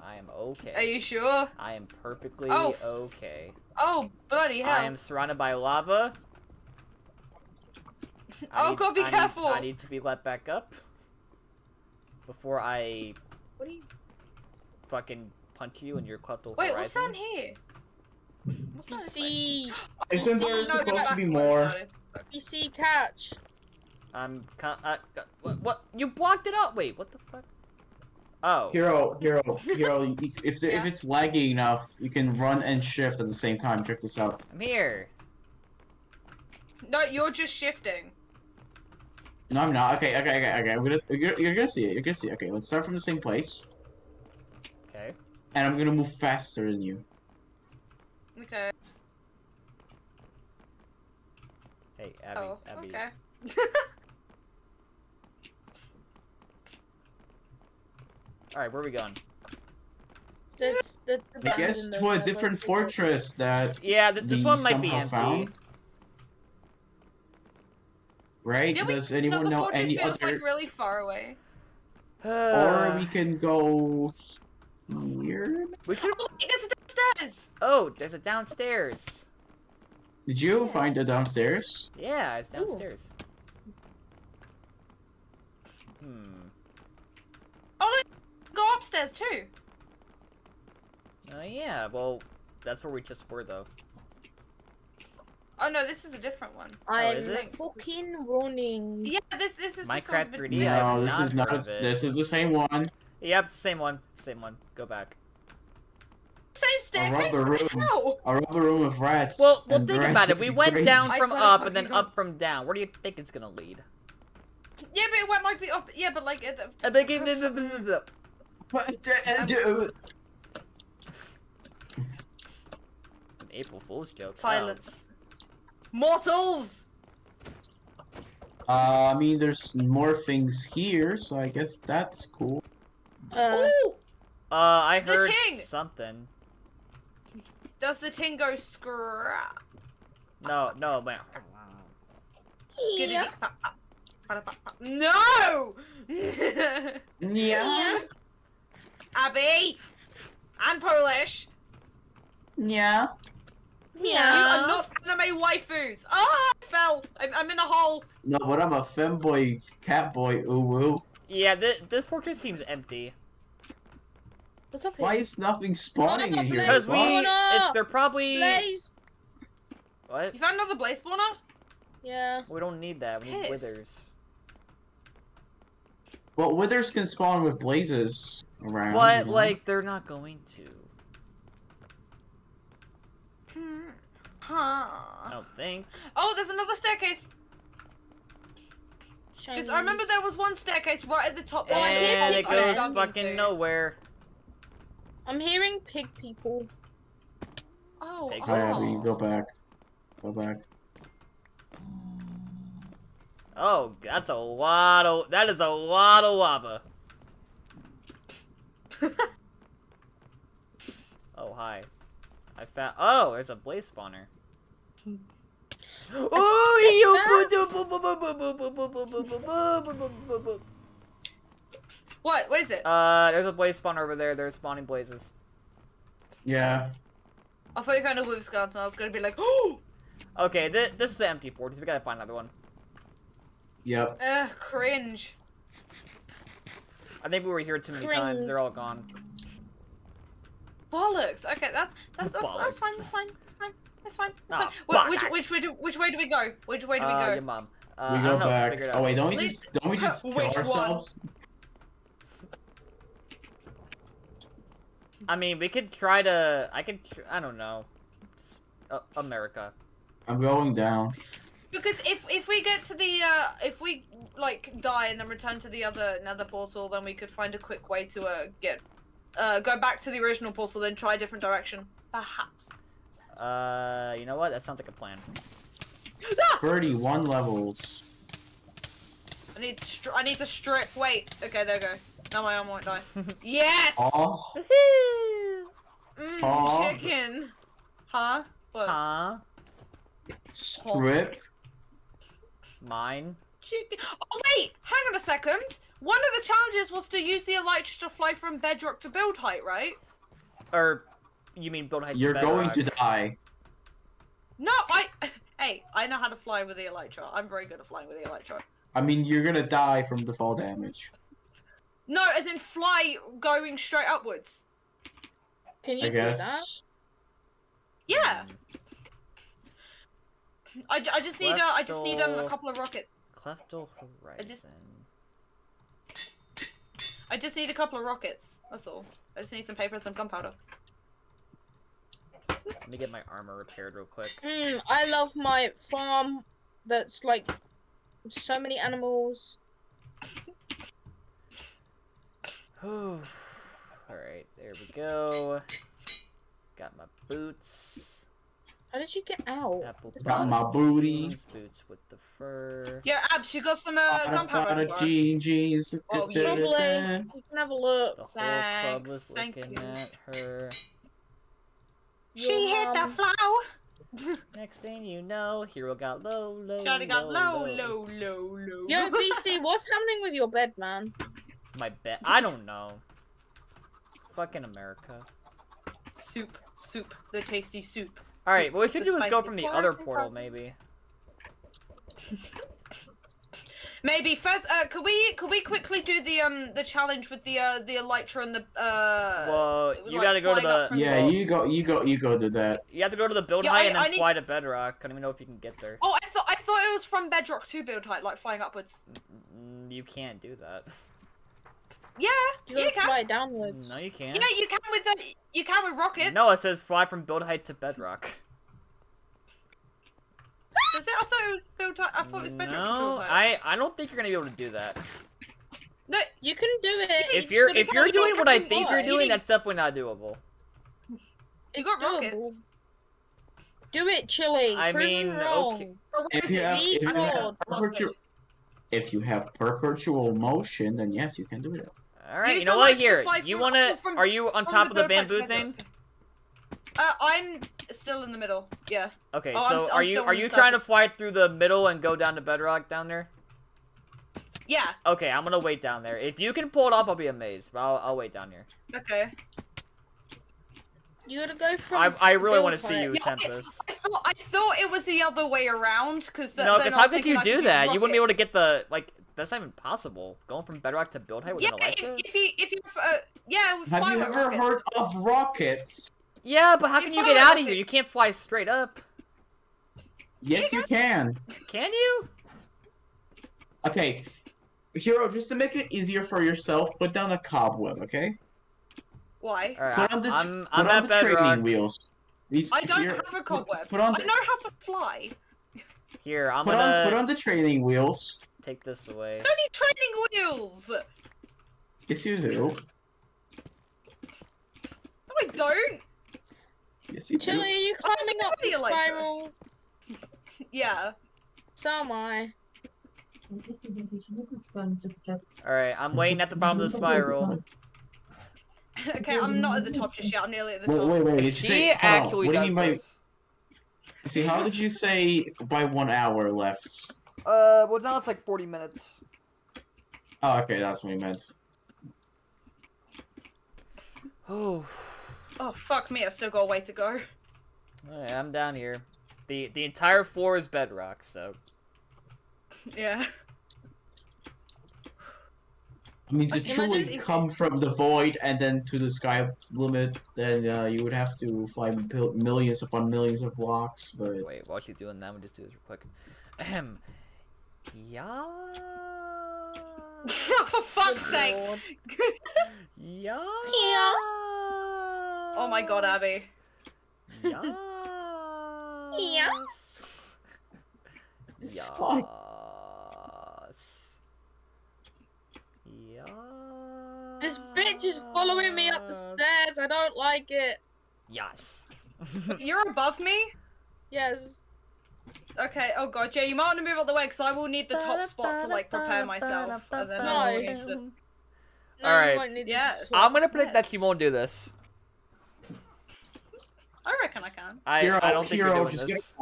I am okay. Are you sure? I am perfectly okay. Oh, bloody hell. I am surrounded by lava. God, be careful! I need to be let back up. Before I... What are you... Fucking punch you and your cleft will horizon. Wait, what's down here? PC. Isn't there supposed to be more? PC, catch. What? You blocked it up. Wait, what the fuck? Oh. Hero. If it's laggy enough, you can run and shift at the same time. Check this out. I'm here. No, you're just shifting. No, I'm not. Okay. You're gonna see it. You're gonna see it. Okay, let's start from the same place. Okay. And I'm gonna move faster than you. Okay. Hey, Abby. Oh, Abby. Okay. Alright, where are we going? I guess to a different fortress that. Yeah, this one might be empty. Right? Does anyone know any other? Like really far away. Or we can go here. We should... Oh, there's a downstairs. Oh, there's a downstairs. Did you find a downstairs? Yeah, it's downstairs. Ooh. Hmm. Oh, look, go upstairs too. Oh yeah, well, that's where we just were though. Oh no, this is a different one. I'm fucking running. Yeah, this is Minecraft 3D. No, this is not. This is the same one. Yep, same one. Same one. Go back. Same staircase. Around the room with rats. Well, think about it. We went down from up and then up from down. Where do you think it's gonna lead? Yeah, but it went like the up. Yeah, but like at the. An April Fool's joke. Silence. Mortals! I mean, there's more things here, so I guess that's cool. I heard something. Does the ting go scrap? No, man. Yeah. No! Yeah. Abby! I'm Polish! Yeah. Yeah. You are not anime waifus. Oh, I fell. I'm in a hole. No, but I'm a femboy, catboy, uwu. Yeah, this fortress seems empty. What's up here? Why is nothing spawning in here? Because they're probably... Blaze. What? You found another blaze spawner? Yeah. We don't need that. We need withers. Well, withers can spawn with blazes around. But, like, they're not going to. Huh. I don't think. Oh, there's another staircase. Because I remember there was one staircase right at the top. And it goes fucking nowhere. I'm hearing pig people. Oh. Pig we can go back. Go back. Oh, that's a lot of. That is a lot of lava. Oh hi. I found. Oh, there's a blaze spawner. Oh, what? What is it? There's a blaze spawner over there. They're spawning blazes. Yeah. I thought you found a wolf scout, and I was gonna be like, oh. Okay, this is the empty fortress. We gotta find another one. Yep. Ugh, cringe. I think we were here too many times. They're all gone. Bollocks. Okay, that's fine. That's fine. That's fine. That's fine. That's fine. Well, which way do we go? Which way do we go? Your mom. We go back. Oh wait, don't we just kill ourselves? I mean, we could try to. I don't know. Just, America. I'm going down. Because if we get to the if we like die and then return to the other nether portal, then we could find a quick way to get. Go back to the original portal, then try a different direction. Perhaps. You know what? That sounds like a plan. 31 levels. I need to strip. Wait. Okay, there we go. Now my arm won't die. Yes! Oh. Woohoo! Oh. Chicken. Huh? What? Huh? Strip. Mine. Chicken. Oh, wait! Hang on a second! One of the challenges was to use the elytra to fly from bedrock to build height, right? Or, you mean build height? You're to bedrock. Going to die. No, Hey, I know how to fly with the elytra. I'm very good at flying with the elytra. I mean, you're gonna die from the fall damage. No, as in fly going straight upwards. Can you do that? Yeah. I just need a couple of rockets. Cleftal Horizon. I just need a couple of rockets. That's all. I just need some paper and some gunpowder. Let me get my armor repaired real quick. I love my farm. That's like so many animals. All right, there we go. Got my boots. How did you get out? Got my booty. Boots with the fur. Yeah, Abs, you got some gunpowder. GGs. Oh, you can have a look. The whole club was looking at her. She hit the flow. Next thing you know, Hero got low, low, Charlie got low, low, low, low. Yo, BC, what's happening with your bed, man? My bed? I don't know. Fucking America. Soup. Soup. The tasty soup. Alright, what we should do is go from the other portal, maybe. Maybe. First, could we quickly do the challenge with the elytra and the Well, you gotta go to the you gotta do that. You have to go to the build height and then fly to bedrock. I don't even know if you can get there. Oh, I thought it was from bedrock to build height, like flying upwards. You can't do that. Yeah, you can fly downwards. No, you can't. Yeah, you can with rockets. No, it says fly from build height to bedrock. Does it? I thought it was build height. I thought it was bedrock to build height. I don't think you're gonna be able to do that. No, you can do it. If you're doing what I think you're doing, that's definitely not doable. You got rockets. Do it, Chili. I mean, okay. If you have perpetual motion, then yes, you can do it. All right, you know what? Here, you wanna? Are you on top of the bamboo thing? I'm still in the middle. Yeah. Okay. So are you trying to fly through the middle and go down to bedrock down there? Yeah. Okay, I'm gonna wait down there. If you can pull it off, I'll be amazed. But I'll wait down here. Okay. You gotta go from. I really want to see you attempt this. I thought it was the other way around, because no, because how could you do that? You wouldn't be able to get the That's not even possible. Going from bedrock to build height with an elytra. Yeah, if you have you ever heard of rockets? Yeah, but how can you get out of here? You can't fly straight up. Yes, you can. Can you? Okay, Hero. Just to make it easier for yourself, put down a cobweb. Okay. Why? Right, I'm at bedrock. Wheels. I don't have a cobweb. I know how to fly. Here, I'm gonna put on the training wheels. Take this away. I don't need training wheels. Yes, you do. No, I don't. Yes, you do. Chili, are you climbing up the spiral? Yeah. So am I. All right, I'm waiting at the bottom of the spiral. Okay, I'm not at the top just yet. I'm nearly at the top. Wait, did she say, actually does this. See, how did you say by 1 hour left? Well, now it's like 40 minutes. Oh, okay, that's what you meant. Oh, fuck me, I've still got a way to go. Alright, I'm down here. The entire floor is bedrock, so... Yeah. I mean, to truly come from the void and then to the sky limit, then you would have to fly millions upon millions of blocks, but... Wait, while she's doing that, we'll just do this real quick. Ahem. Yeah. For fuck's sake! Yeah. Oh my god, Abby. Yeah. Yes. Yeah. This bitch is following me up the stairs. I don't like it. Yes. You're above me? Yes. Okay. Oh god. Yeah, you might want to move out the way because I will need the top spot to like prepare myself. And then I'll need to... No, all right. Yeah. I'm gonna predict that you won't do this. I reckon I can. I don't think you're doing this.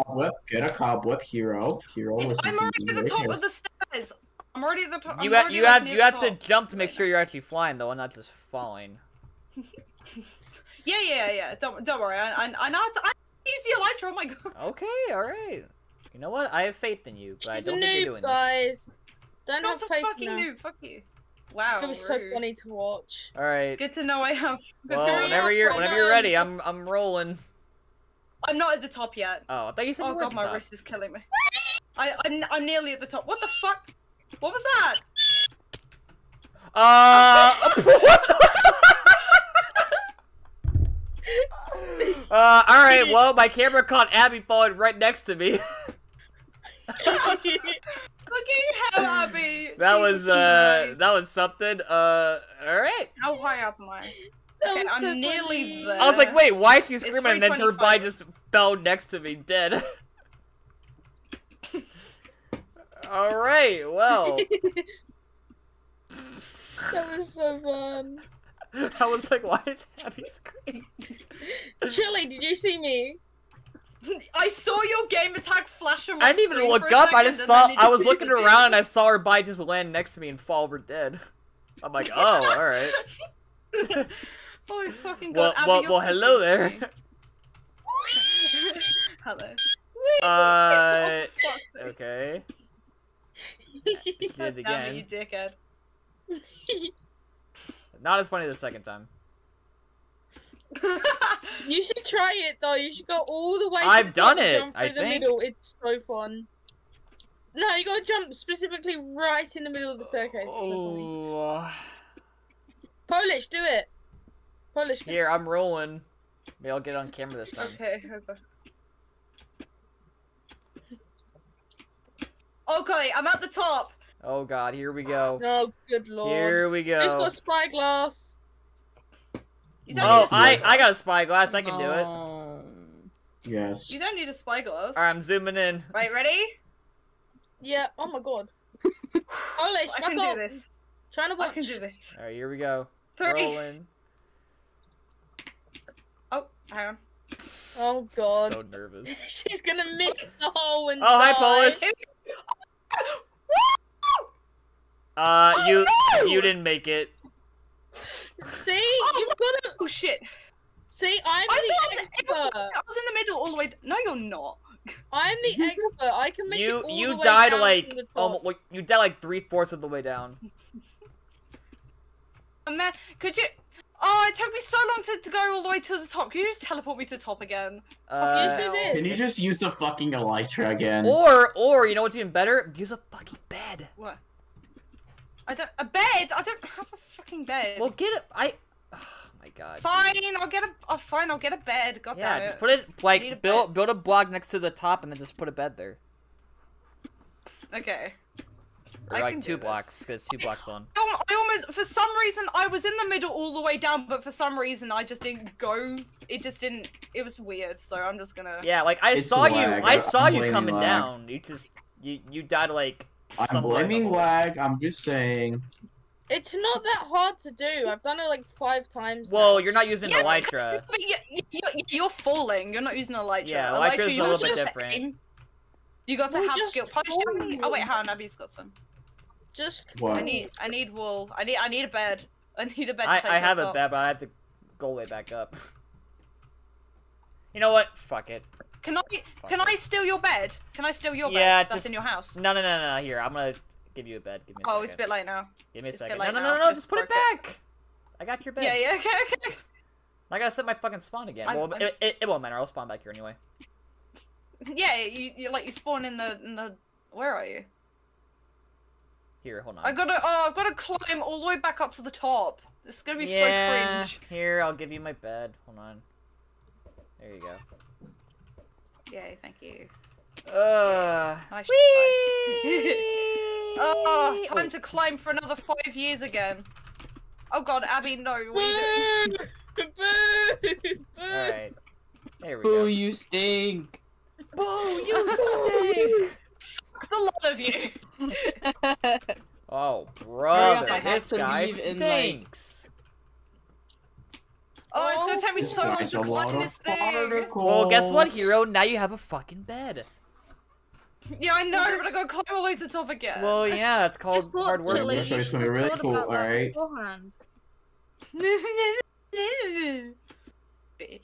Get a cobweb, Hero. I'm already at the top of the stairs. I'm already at the top. You have to jump to make sure you're actually flying though, and not just falling. Yeah. Don't worry. I know how to use the elytra. Oh my god. Okay, all right. You know what? I have faith in you, but I don't think you're doing this. Don't have faith. Fucking noob. Fuck you. Wow. It's gonna be so funny to watch. All right. Good to know I have. Well, whenever you're ready, I'm rolling. I'm not at the top yet. Oh, I thought you said you were at the top. Oh god, my wrist is killing me. I'm nearly at the top. What the fuck? What was that? Alright, well, my camera caught Abby falling right next to me. Look at you, Abby. That was something. Alright. How high up am I? Okay, I'm so nearly there. I was like, wait, why is she screaming? And then her body just fell next to me, dead. Alright, well. That was so fun. I was like, why is Abby screaming? Chili, did you see me? I saw your game attack flash on my screen. I didn't even look up, I just saw, I was looking around and I saw her body just land next to me and fall over dead. I'm like, oh, alright. Oh, fucking God. Well, Abby, well so hello there. Hello. Okay. Did it again. You dickhead. Not as funny the second time. You should try it though. You should go all the way. I've done it. I think middle. It's so fun. No, you gotta jump specifically right in the middle of the staircase. Oh. Polish, do it. Polish. Here, I'm rolling. Maybe I'll get on camera this time. Okay. Okay. Okay, I'm at the top. Oh God, here we go. Oh, good lord. Here we go. He's got spyglass. Oh, I got a spyglass. I can do it. Yes. You don't need a spyglass. All right, I'm zooming in. Right, ready? Yeah. Oh my God. Holy, I can do this. Trying to watch. I can do this. All right, here we go. Three. Rolling. Oh, hang on. Oh God. So nervous. She's gonna miss the hole and die. Hi, Polish. Oh, you didn't make it. See, you've got to. Oh shit. See, I was in the middle all the way. No, you're not. I'm the expert. I can make it all the way died down like you died like 3/4 of the way down. Oh, man, could you? Oh, it took me so long to go all the way to the top. Can you just teleport me to the top again? Can you just use the fucking elytra again? Or you know what's even better? Use a fucking bed. What? I don't- a bed? I don't have a fucking bed. Well, get a- oh my God. Fine, dude. I'll get a- oh, fine, I'll get a bed. God damn it. Yeah, just put it- like, build a block next to the top and then just put a bed there. Okay. Or like two blocks, because 2 blocks on. I almost- for some reason, I was in the middle all the way down, but for some reason, I just didn't go- it just didn't- it was weird, so I'm just gonna- Yeah, like, I saw you coming down. You just- you died like- I'm blaming lag, I'm just saying. It's not that hard to do. I've done it like 5 times now. Well, you're not using elytra. But you're falling. You're not using elytra. Yeah, elytra's a little bit different. Aim. You got to have skill. Oh wait, hang on, Abby's got some. Just what? I need wool. I need a bed. I need a bed to take I have a bed, but I have to go way back up. You know what? Fuck it. Can I steal your bed? Can I steal your bed that's in your house? No, no, no, no, here, I'm gonna give you a bed. Give me a second. Oh, it's a bit late now. Give me a second. No, no, no, no, just put it back! I got your bed. Yeah, yeah, okay, okay. I gotta set my fucking spawn again. Well, it won't matter, I'll spawn back here anyway. Yeah, you spawn in the, where are you? Here, hold on. I've gotta climb all the way back up to the top. This is gonna be so cringe. Here, I'll give you my bed. Hold on. There you go. Yay, thank you. Nice. Oh, time to climb for another 5 years again. Oh God, Abby, no. Boo! Boo! Boo! Alright. There we go. Boo, you stink. Boo, you stink. Fuck the lot of you. Oh, brother, this guy stinks. Oh, it's gonna take me so long to climb this thing! Well, guess what, hero? Now you have a fucking bed. Yeah, I know, but I gotta climb all the way to the top again. Well, yeah, it's called hard work. It's gonna be really cool, alright? Bitch.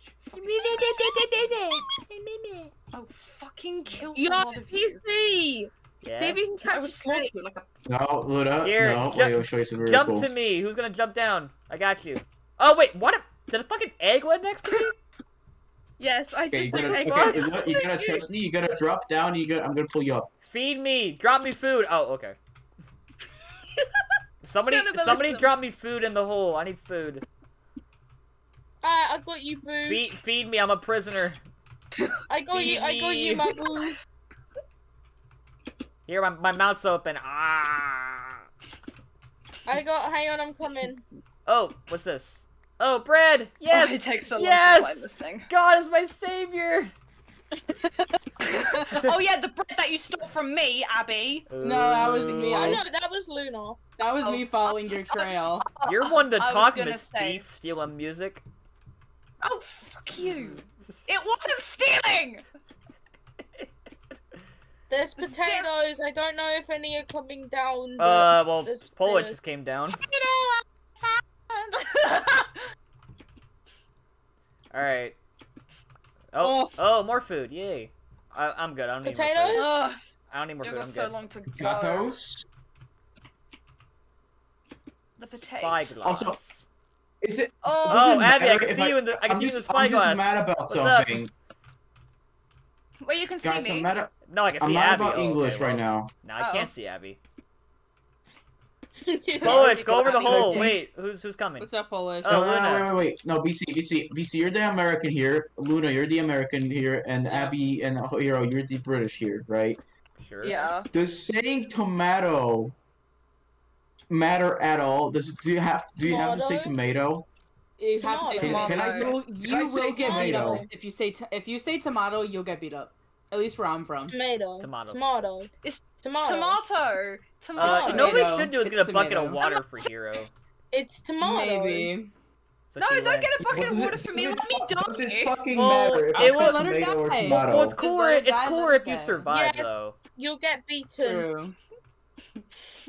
Oh, fucking kill me. Yeah, PC! Yeah. See if you can catch a snake. No, Luda. Here, jump to me. Who's gonna jump down? I got you. Oh, wait, what? Did a fucking egg land next to me? Yes, I just did an egg land. You gotta trust me, you gotta drop down, I'm gonna pull you up. Feed me! Drop me food! Oh, okay. somebody drop me food in the hole, I need food. Alright, I got you, boo. Feed me, I'm a prisoner. I got you, my boo. Here, my mouth's open. Ah. Hang on, I'm coming. Oh, what's this? Oh, bread! Yes! Oh, it takes so long to climb this thing. God is my savior! Oh yeah, the bread that you stole from me, Abby. No, that was me. Oh, no, that was Luna. That was me following your trail. You're one to talk, Miss Thief. Stealing music. Oh, fuck you. It wasn't stealing! There's potatoes. I don't know if any are coming down. Well, Polish just came down. Alright. Oh, oh, more food. Yay. I'm good. I don't need more food. Potatoes? I don't need more food. You've got so long to go. Potatoes? The potatoes. Spyglass. Is it? Oh, Abby, I can see you in the. I can see you in the spyglass. I'm just mad about something. Well, you can see me. No, I can see Abby. I'm mad about English right now. No, I can't see Abby. Polish, go over the hole. Wait, who's coming? What's up, Polish? Oh, Luna. Wait. No, BC, you're the American here. Luna, you're the American here, and Abby and Hero, you're the British here, right? Sure. Yeah. Does saying tomato matter at all? Do you have to say tomato? You have to say tomato. Can I say tomato? If you say tomato, you'll get beat up. At least where I'm from. Tomato. It's tomato. Tomato. So nobody should do is get a bucket of water for Hero. It's tomato. Maybe. So no, don't get a bucket of water for me. Let me die. Does it fucking matter if I say tomato or tomato? Well, it's cooler if you survive, though. You'll get beaten. True.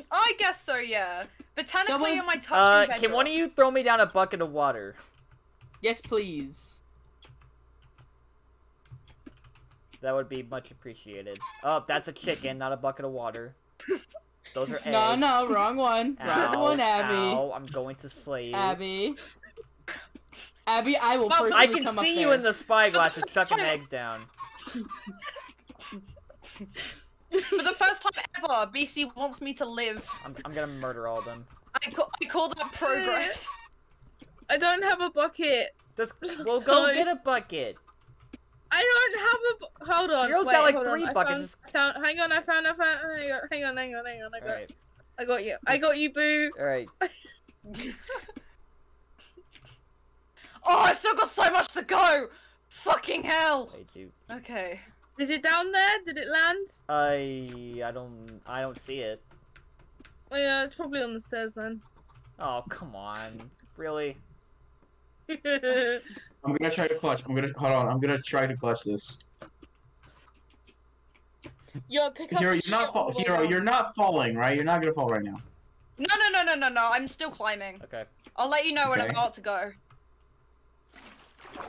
I guess so, yeah. Botanically, am I touching bedrock? Can one of you throw me down a bucket of water? Yes, please. That would be much appreciated. Oh, that's a chicken, not a bucket of water. Those are eggs. No, wrong one. Ow, wrong one, Abby. Ow, I'm going to slay you. Abby, I will personally come up there. I can see you in the spyglass and chucking eggs down. For the first time ever, BC wants me to live. I'm gonna murder all of them. I call that progress. I don't have a bucket. Go get a bucket. I don't have a. Hold on. Hero's got like three buckets. Hang on. I got you, boo. All right. Oh, I've still got so much to go. Fucking hell. Okay. Is it down there? Did it land? I don't see it. Oh, yeah, it's probably on the stairs then. Oh, come on. Really? I'm gonna try to clutch. I'm gonna try to clutch this. Yo, pick up you're not falling, right? You're not gonna fall right now. No. I'm still climbing. Okay. I'll let you know when I'm about to go.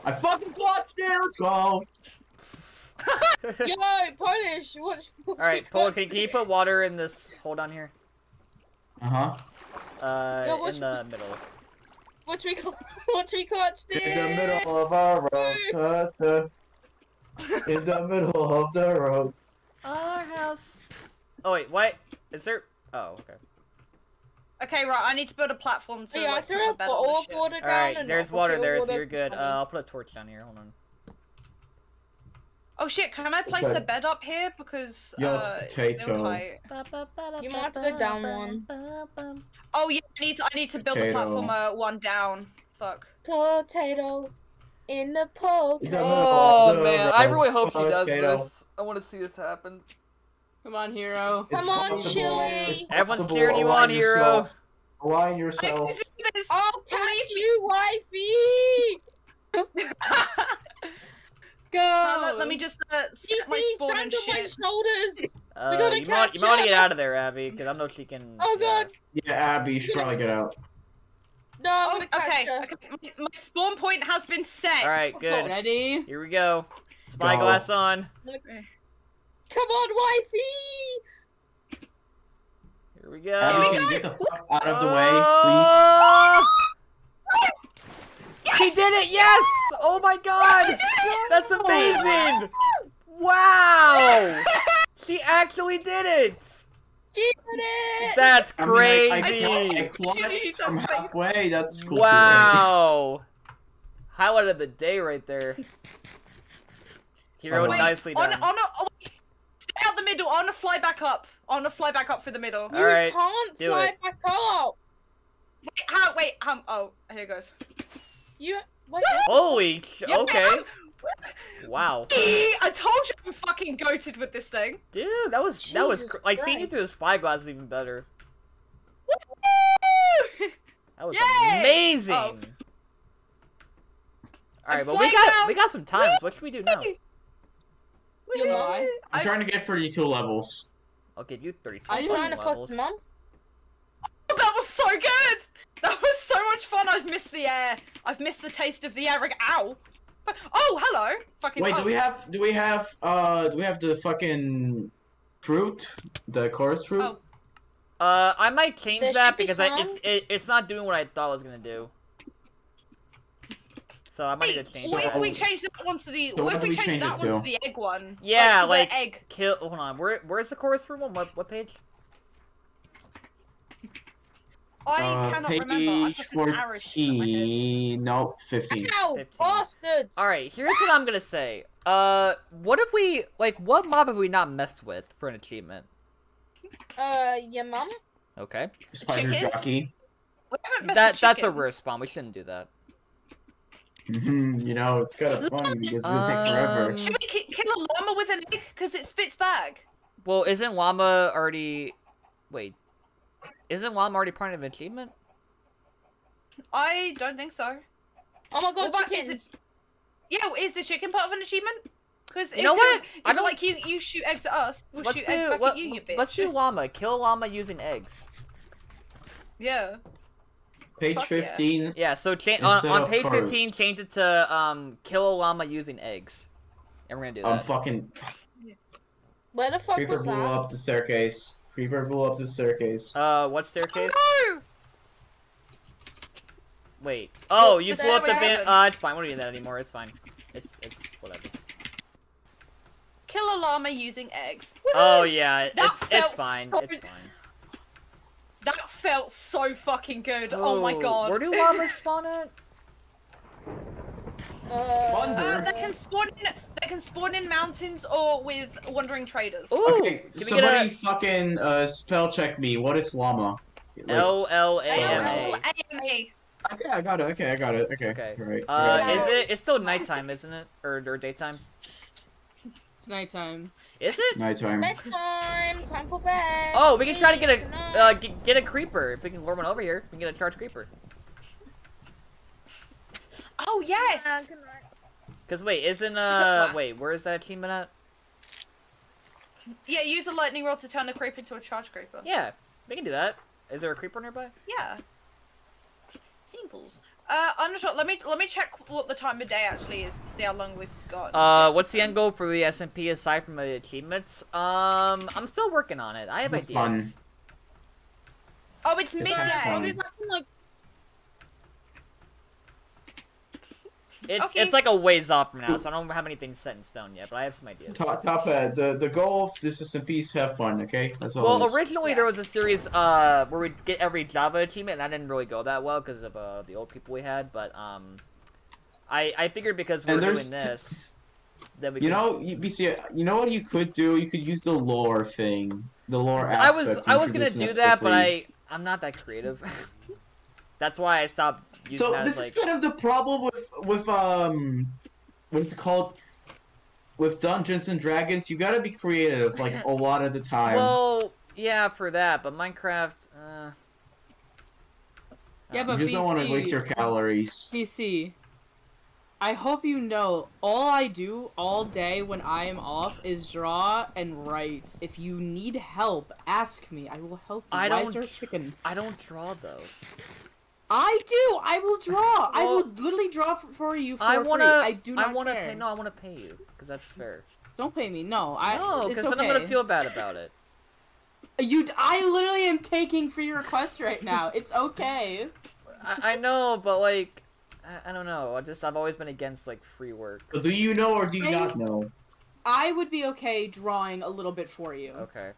I fucking clutched it. Let's go. Yo, Polish. All right, Polish. Can you put water in this? Hold on here. In the middle. What we clutched in the middle of our road, in the middle of the road. Our house. Oh wait, what? Is there? Oh, okay. Okay, right. I need to build a platform to. Yeah, I threw a bottle of water down. All right, there's water there, so you're good. I'll put a torch down here. Hold on. Oh shit! Can I place a bed up here because it's still tight. You might have to go down one. Oh yeah, I need to build a platform one down. Fuck. Potato in the potato. Oh man, I really hope she does this. I want to see this happen. Come on, Hero. Come on, Chili. Everyone's cheering you on, Hero. Align yourself. I can do this. Oh, catch you, wifey. Go! Let me just set my spawn and shit. My shoulders. You might want to get out of there, Abby, because I know she can. Oh god. Yeah, Abby, you should probably get out. No. Oh, okay. My spawn point has been set. All right, good. Ready? Here we go. Spyglass on. Okay. Come on, wifey. Here we go. Abby, can you get the fuck out of the way, please? Yes! He did it! Yes! Oh my god! That's amazing! Wow! She actually did it! She did it! That's crazy! I clutched from halfway. That's cool. Wow! Highlight of the day right there. Hero nicely done. Stay out the middle. I want to fly back up. For the middle. All right, you can't fly back up. Wait, how? Wait, oh, here it goes. You. What? Holy. Yeah. Okay. Wow. I told you I'm fucking goated with this thing. Dude, that was Jesus like Christ. Seeing you through the spyglass was even better. That was Yay! Amazing. Oh. All right, but we got some times. What should we do now? I'm trying to get 32 levels. I'll give you 32 levels. Are you trying to fuck them on? Oh, that was so good! That was so much fun. I've missed the air. I've missed the taste of the air. Ow! Oh, hello. Fucking. Wait, do we have the fucking fruit? The chorus fruit? Oh. I might change that because it's not doing what I thought it was gonna do. So I might need to change that. What if we change that one to the? So what if we change that one to the egg one? Yeah, like the egg. Kill. Hold on. Where's the chorus room on what page? I cannot remember. I put an arrow in my head. Nope, 15. Ow, 15. Bastards! All right, here's what I'm gonna say. What if we like? What mob have we not messed with for an achievement? Your mom? Okay. Spider jockey. That's a rare spawn. We shouldn't do that. You know, it's kind of funny because it'll take forever. Should we kill a llama with an egg? Because it spits back. Well, isn't llama already... Wait. Isn't llama already part of an achievement? I don't think so. Oh my god, chickens! Yeah, is the chicken part of an achievement? Because you know what? I feel like you shoot eggs at us, we'll shoot eggs back at you, you bitch. Let's do llama. Kill llama using eggs. Yeah. Page 15. Yeah, so on page 15, change it to kill a llama using eggs, and we're gonna do that. I'm fucking. Where the fuck was that? Creeper blew up the staircase. Creeper blew up the staircase. What staircase? Oh, no! Wait. Oh, you blew up the band. It's fine. We don't need that anymore. It's fine. It's whatever. Kill a llama using eggs. Woo! Oh yeah, it's fine. So... It's fine. That felt so fucking good. Oh, my god. Where do llamas spawn at? They can spawn in mountains or with wandering traders. Ooh, okay, somebody fucking spell check me. What is llama? Like... L-L-A-M-A. Okay, I got it. Okay, I got it. Okay. Okay. Right. Is it? It's still nighttime, isn't it? Or daytime? It's nighttime. Is it? Nighttime. Bedtime. Time for bed. Oh, we can try to get a get a creeper. If we can lure one over here, we can get a charged creeper. Oh yes. Cause wait, isn't wait, where is that achievement at? Yeah, use a lightning rod to turn the creeper into a charged creeper. Yeah, we can do that. Is there a creeper nearby? Yeah. Simples. I'm not sure. Let me check what the time of day actually is to see how long we've got. What's the end goal for the SMP aside from the achievements? I'm still working on it. I have ideas. Fun. Oh, it's midday. It's like a ways off now, so I don't have anything set in stone yet, but I have some ideas. The goal of this SMP is have fun, okay? That's all. Well, originally there was a series where we'd get every Java achievement, and that didn't really go that well because of the old people we had, but I figured because we're doing this, then we could... You know, BC, you know what you could do? You could use the lore thing. The lore aspect. I was gonna do that, but I'm not that creative. That's why I stopped using that as, like... So this is kind of the problem with what is it called? With Dungeons and Dragons, you gotta be creative, like, a lot of the time. Well, yeah, for that, but Minecraft, Yeah, but you just don't want to waste your calories. BC, I hope you know, all I do all day when I am off is draw and write. If you need help, ask me. I will help you. Why is there a chicken? I don't draw, though. I do. I will draw. Well, I will literally draw for you for free. I do not care. Pay, no, I want to pay you because that's fair. Don't pay me. No, because then I'm gonna feel bad about it. I literally am taking free requests right now. It's okay. I know, but like, I don't know. I've always been against like free work. So do you know or do you not know? I would be okay drawing a little bit for you. Okay.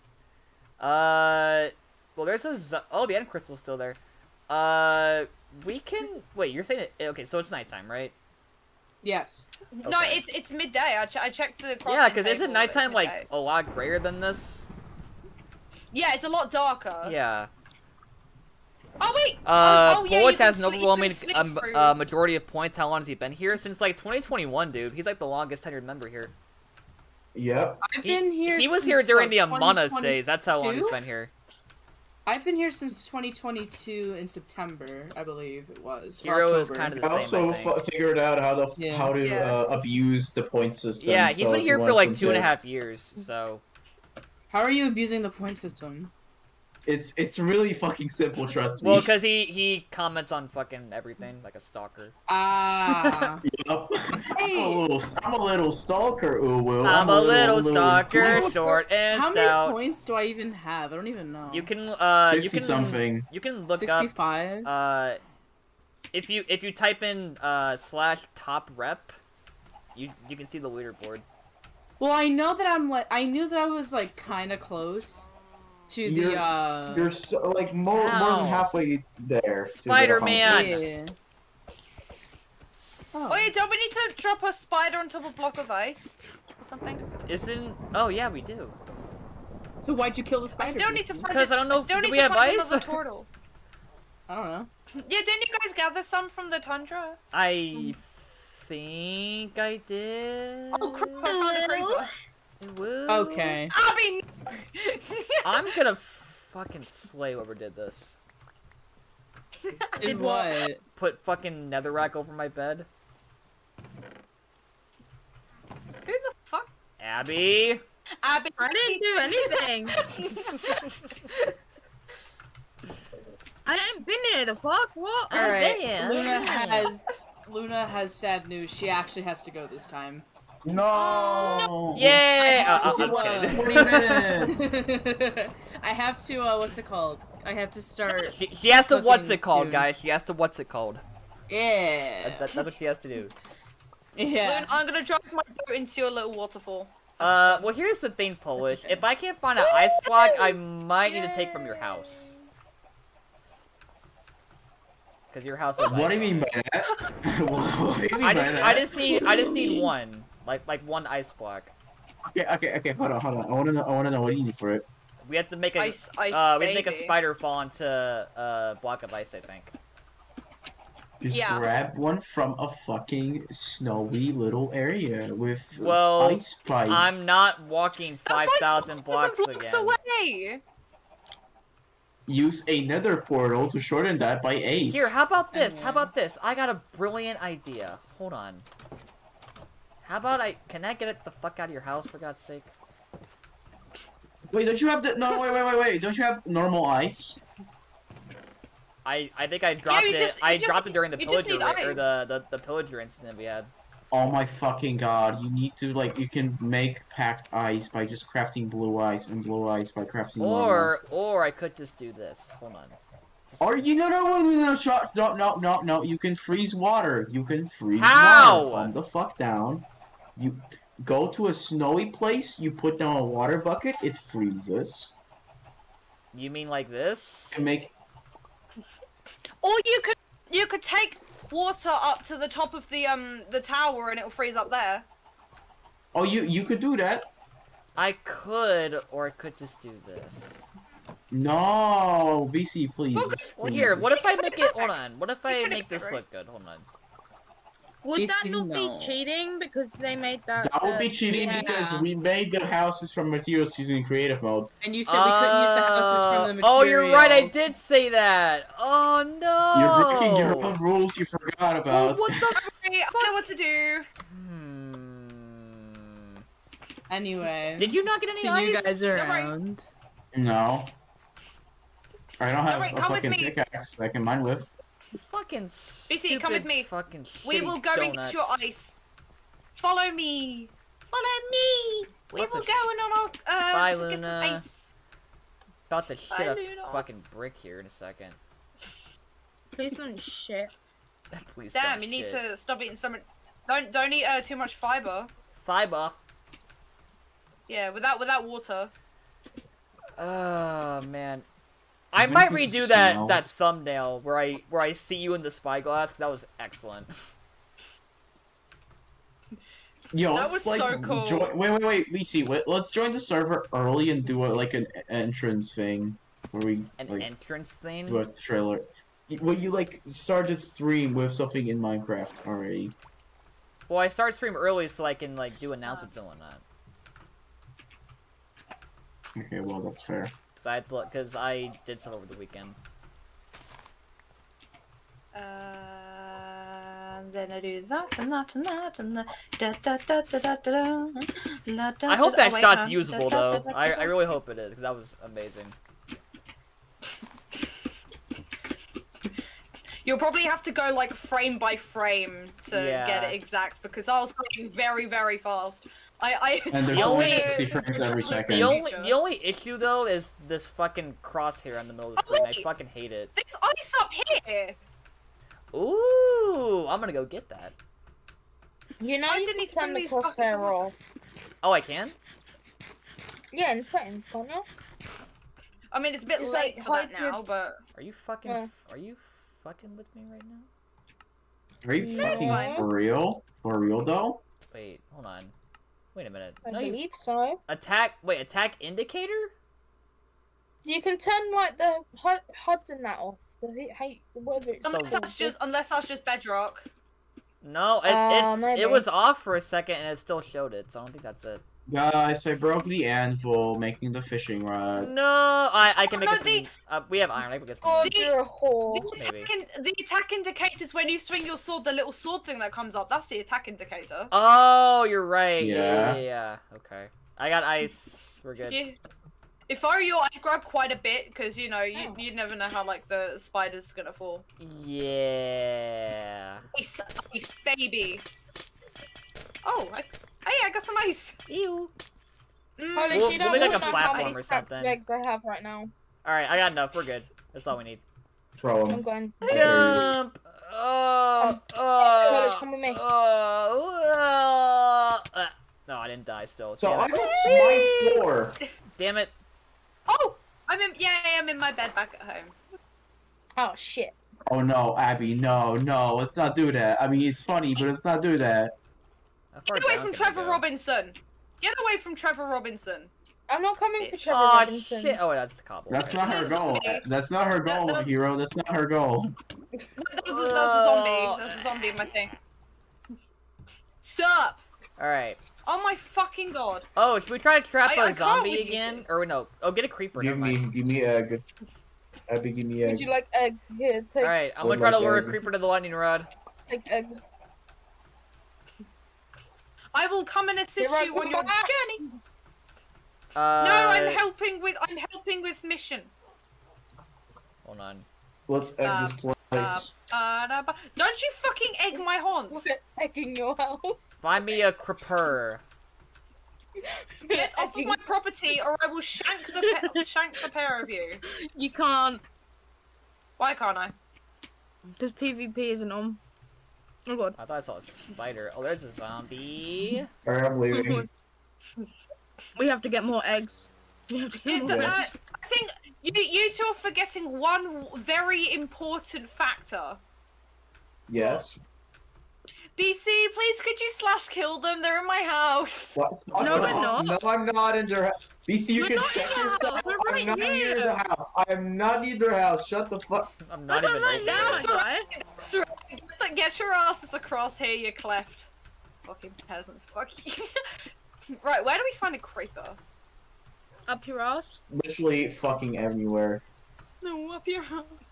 Well, there's the end crystal's still there. We can wait. You're saying it? Okay, so it's nighttime, right? Yes. Okay. No, it's midday. I checked the. Yeah, because isn't nighttime like a lot grayer than this? Yeah, it's a lot darker. Yeah. Oh wait! Yeah, Polis has an overwhelming majority of points. How long has he been here? Since like 2021, dude. He's like the longest tenured member here. Yep. I've been here. He was here during the Among Us days. That's how long he's been here. I've been here since 2022 in September, I believe it was. Hero is kind of the same. I also figured out how to abuse the point system. Yeah, he's been here for like 2.5 years. So, how are you abusing the point system? It's really fucking simple, trust me. Well, because he comments on fucking everything like a stalker. Ah. Yep. Hey. I'm a little stalker, Uwu. I'm a little stalker, short and stout. How many points do I even have? I don't even know. You can 60 something. You can look 65? Up. If you type in /top rep, you can see the leaderboard. Well, I know that I was like kind of close. To the, you're so, like more than halfway there. Spider-Man. Yeah. Oh. Wait, don't we need to drop a spider on top of a block of ice or something? Isn't? Oh yeah, we do. So why'd you kill the spider? I still need to find because I don't know. Do we have ice? Turtle. I don't know. Yeah, didn't you guys gather some from the tundra? I think I did. Oh crap! I found a great one. Woo. Okay. I'm gonna fucking slay whoever did this. Did what? Put fucking netherrack over my bed. Who the fuck? Abby. Abby. I didn't do anything. I haven't been here. The fuck? What? All right. Luna has sad news. She actually has to go this time. No! Yay! I'm kidding. I have to, what's it called? I have to start... She has to what's it called, guys. She has to what's it called. Yeah. That's what she has to do. Yeah. Luna, I'm gonna drop my boat into your little waterfall. Well here's the thing, Polish. Okay. If I can't find an ice block, I might need to take from your house. Because your house is ice. What do you mean by that? I just need one. Like one ice block. Okay, hold on. I wanna know what do you need for it. We have to make a we have to make a spider fall into a block of ice, I think. Just grab one from a fucking snowy little area with ice pipes. I'm not walking 5,000 like blocks again. Away. Use a nether portal to shorten that by 8. Here, how about this? How about this? I got a brilliant idea. Hold on. How about can I get it the fuck out of your house, for God's sake? Wait, don't you have the- No, wait. Don't you have normal ice? I think I dropped it. I dropped it during the pillager or the pillager incident we had. Oh my fucking god. You need to, like, you can make packed ice by just crafting blue ice and blue ice by crafting Or I could just do this. Hold on. Or you no, you can freeze water. You can freeze water. Calm the fuck down. You go to a snowy place, you put down a water bucket, it freezes. You mean like this? Or you could take water up to the top of the tower and it'll freeze up there. Oh you could do that. I could, or I could just do this. No, BC, please. Well, here, what if I make it? Hold on. What if I make this look good? Hold on. Would that not be cheating because they made that? That would be cheating because we made the houses from materials using creative mode. And you said we couldn't use the houses from the materials. Oh, you're right. I did say that. Oh no. You're breaking your own rules. You forgot about. Oh, what the? I don't know what to do. Anyway. Did you not get any ice? You guys are around. No. I don't have a fucking pickaxe that I can mine with. Fucking BC, come with me. Fucking we will go and get your ice. Follow me. Follow me. We will go and on our get some ice. About to shit a fucking brick here in a second. Please don't shit. Please damn, you need to stop eating some. Don't eat too much fiber. Fiber. Yeah, without water. Oh man. I might redo that thumbnail where I see you in the spyglass, because that was excellent. Yo, that was like, so cool. Wait, Lisi, let's join the server early and do like an entrance thing. where we entrance thing. Do a trailer. Well, you like started stream with something in Minecraft already. Well, I start stream early so I can like do announcements and whatnot. Okay, well that's fair. Cause I had to look, cause I did stuff over the weekend. Then I do that and that and that and the da da da da da da da da. I hope that shot's usable though. I really hope it is because that was amazing. You'll probably have to go like frame by frame to get it exact because I was going very, very fast. And there's only 60 frames every second. The only issue though is this fucking crosshair in the middle of the screen. I fucking hate it. There's ice up here. Ooh, I'm gonna go get that. You know, you can turn the crosshair off. Oh, I can? Yeah, in Titan's corner. I mean, it's a bit late for that now, but... Are you fucking with me right now? Are you fucking for real? For real, though? Wait, hold on. Wait a minute. I believe so. Attack... Wait, attack indicator? You can turn, like, the HUD and that off. The hate... Whatever it's... Unless that's just bedrock. No, it was off for a second and it still showed it, so I don't think that's it. Guys, I broke the anvil, making the fishing rod. No, I can make we have iron. I can get some. Oh, you're a whore. The attack indicator is when you swing your sword, the little sword thing that comes up. That's the attack indicator. Oh, you're right. Yeah. Yeah. Okay. I got ice. We're good. Yeah. If I were you, I'd grab quite a bit because you know you never know how like the spider's gonna fall. Yeah. Ice, baby. Oh. Hey, I got some ice! Ew. Holy shit, I don't know how many legs I have right now. Alright, I got enough. We're good. That's all we need. Throw him. I'm going. Jump! College, come with me. No, I didn't die still. So I got my floor. Damn it. Oh! I'm in my bed back at home. Oh, shit. Oh, no, Abby, no. Let's not do that. I mean, it's funny, but let's not do that. Get away from Trevor Robinson! Get away from Trevor Robinson! I'm not coming for Trevor Robinson. Shit. Oh, that's Cobble. That's not her goal. That's not her goal, hero. That's not her goal. That was a zombie. That was a zombie in my thing. Sup? Alright. Oh my fucking god. Oh, should we try to trap a zombie again? Or no. Oh, get a creeper. Give me a good... Abby, give me a... Would you like egg? Here, take... Alright, I'm gonna try to lure a creeper to the lightning rod. Take egg. I will come and assist you on your journey. No, I'm helping with mission. Hold on. Let's egg this place. Don't you fucking egg my haunts! Egging your house. Find me a creeper. Get off of my property, or I will shank the pair of you. You can't. Why can't I? Because PvP isn't on. Oh god. I thought I saw a spider. Oh, there's a zombie. Alright, I'm leaving. We have to get more eggs. We have to get more eggs. I think you two are forgetting one very important factor. Yes. BC, please could you slash kill them? They're in my house. What? No, we're not. No, I'm not in your house. BC, you can check yourself. I'm not near the house. I am not near your house. Shut the fuck. I'm not even near. That's right. That's right. Get your asses across here, you cleft. Fucking peasants. Fuck you. Right, where do we find a creeper? Up your ass? Literally fucking everywhere. No, up your ass.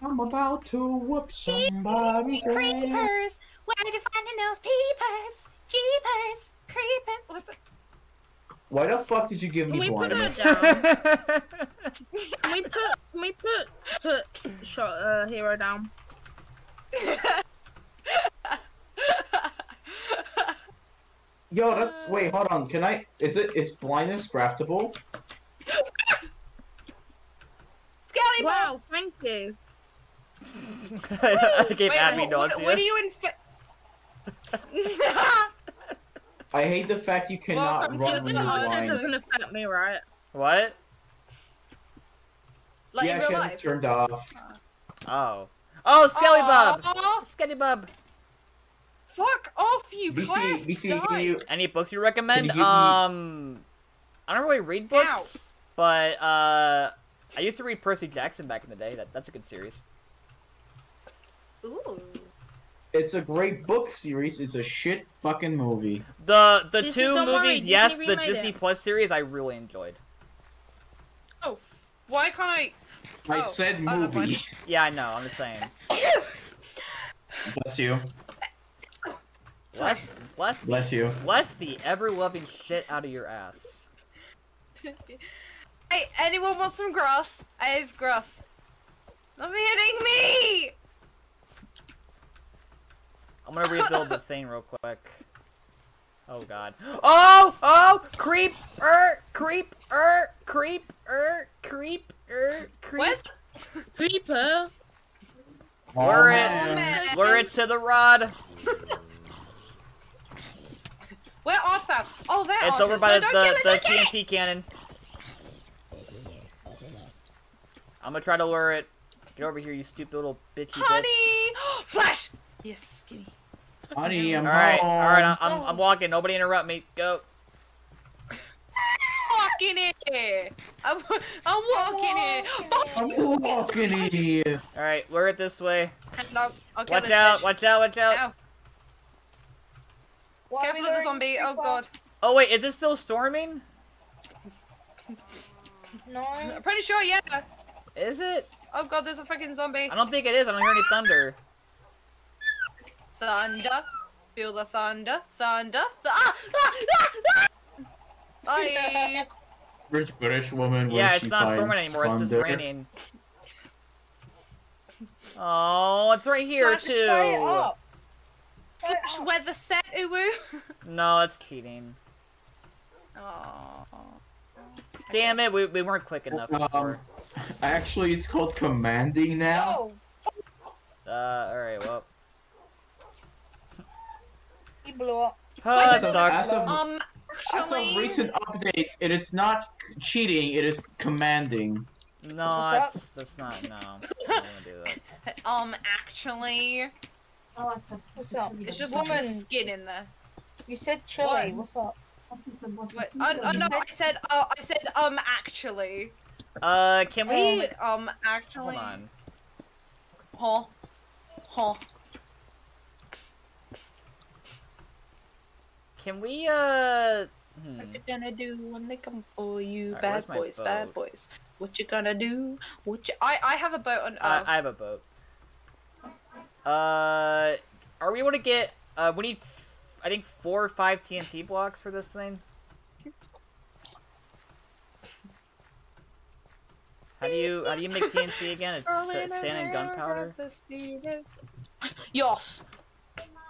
I'm about to whoop somebody's ass. Creepers! Where do you find those peepers? Jeepers! Creepers! What the... Why the fuck did you give me blindness? Can we put her down? Can we put Hero down? Yo, that's... Wait, hold on. Can I... Is blindness craftable? Wow, thank you. I gave Abby nausea. What are you in... I hate the fact you cannot run when you're blind. It doesn't affect me, right? What? Like yeah, she hasn't turned off. Oh. Oh, Skelly Bub! Skelly Bub! Fuck off, you BC, can you... Any books you recommend? I don't really read books, but I used to read Percy Jackson back in the day. That's a good series. Ooh. It's a great book series. It's a shit fucking movie. The Disney, two movies, worry, yes, the Disney it. Plus series, I really enjoyed. Oh, why can't I? Oh, I said movie. Yeah, I know. I'm just saying. Bless you. Bless you. Bless the ever-loving shit out of your ass. Hey, anyone want some grass? I have grass. Stop hitting me! I'm gonna rebuild the thing real quick. Oh god. Oh! Oh! Creeper! What? Creeper? Lure it to the rod! Where are that? Oh, there! It's over by the TNT cannon. I'm gonna try to lure it. Get over here, you stupid little bitchy bitch. Honey! Flash! Yes, gimme. Honey, I'm All right, I'm walking. Nobody interrupt me. Go. I'm walking in here. All right, lure it this way. Okay, watch out! Ow. Careful of the zombie! Oh god! Oh wait, is it still storming? No. I'm pretty sure, yeah. Is it? Oh god, there's a fucking zombie. I don't think it is. I don't hear any thunder. Thunder! Feel the thunder! Thunder! Ah! Bye. Rich British woman. Yeah, it's not storming anymore. Thunder. It's just raining. Oh, it's right here too. Slash weather set, uwu. No, it's cheating. Oh. Damn it, we weren't quick enough before. Actually, it's called commanding now. Oh. Alright, well. He blew up. Oh, that sucks. As of recent updates, it is not cheating, it is commanding. No, that's not, no. I'm not gonna do that. Actually... Oh, what's up? It's just woman skin in there. You said chili. What? What's up? Wait, no, I said actually. Can we? Actually. Hold on. Huh. Can we? What you gonna do when they come for you, bad boys, bad boys? What you gonna do? What you? I have a boat on. I have a boat. Are we able to get, we need, I think, 4 or 5 TNT blocks for this thing? How do you make TNT again? It's sand and gunpowder? Yes!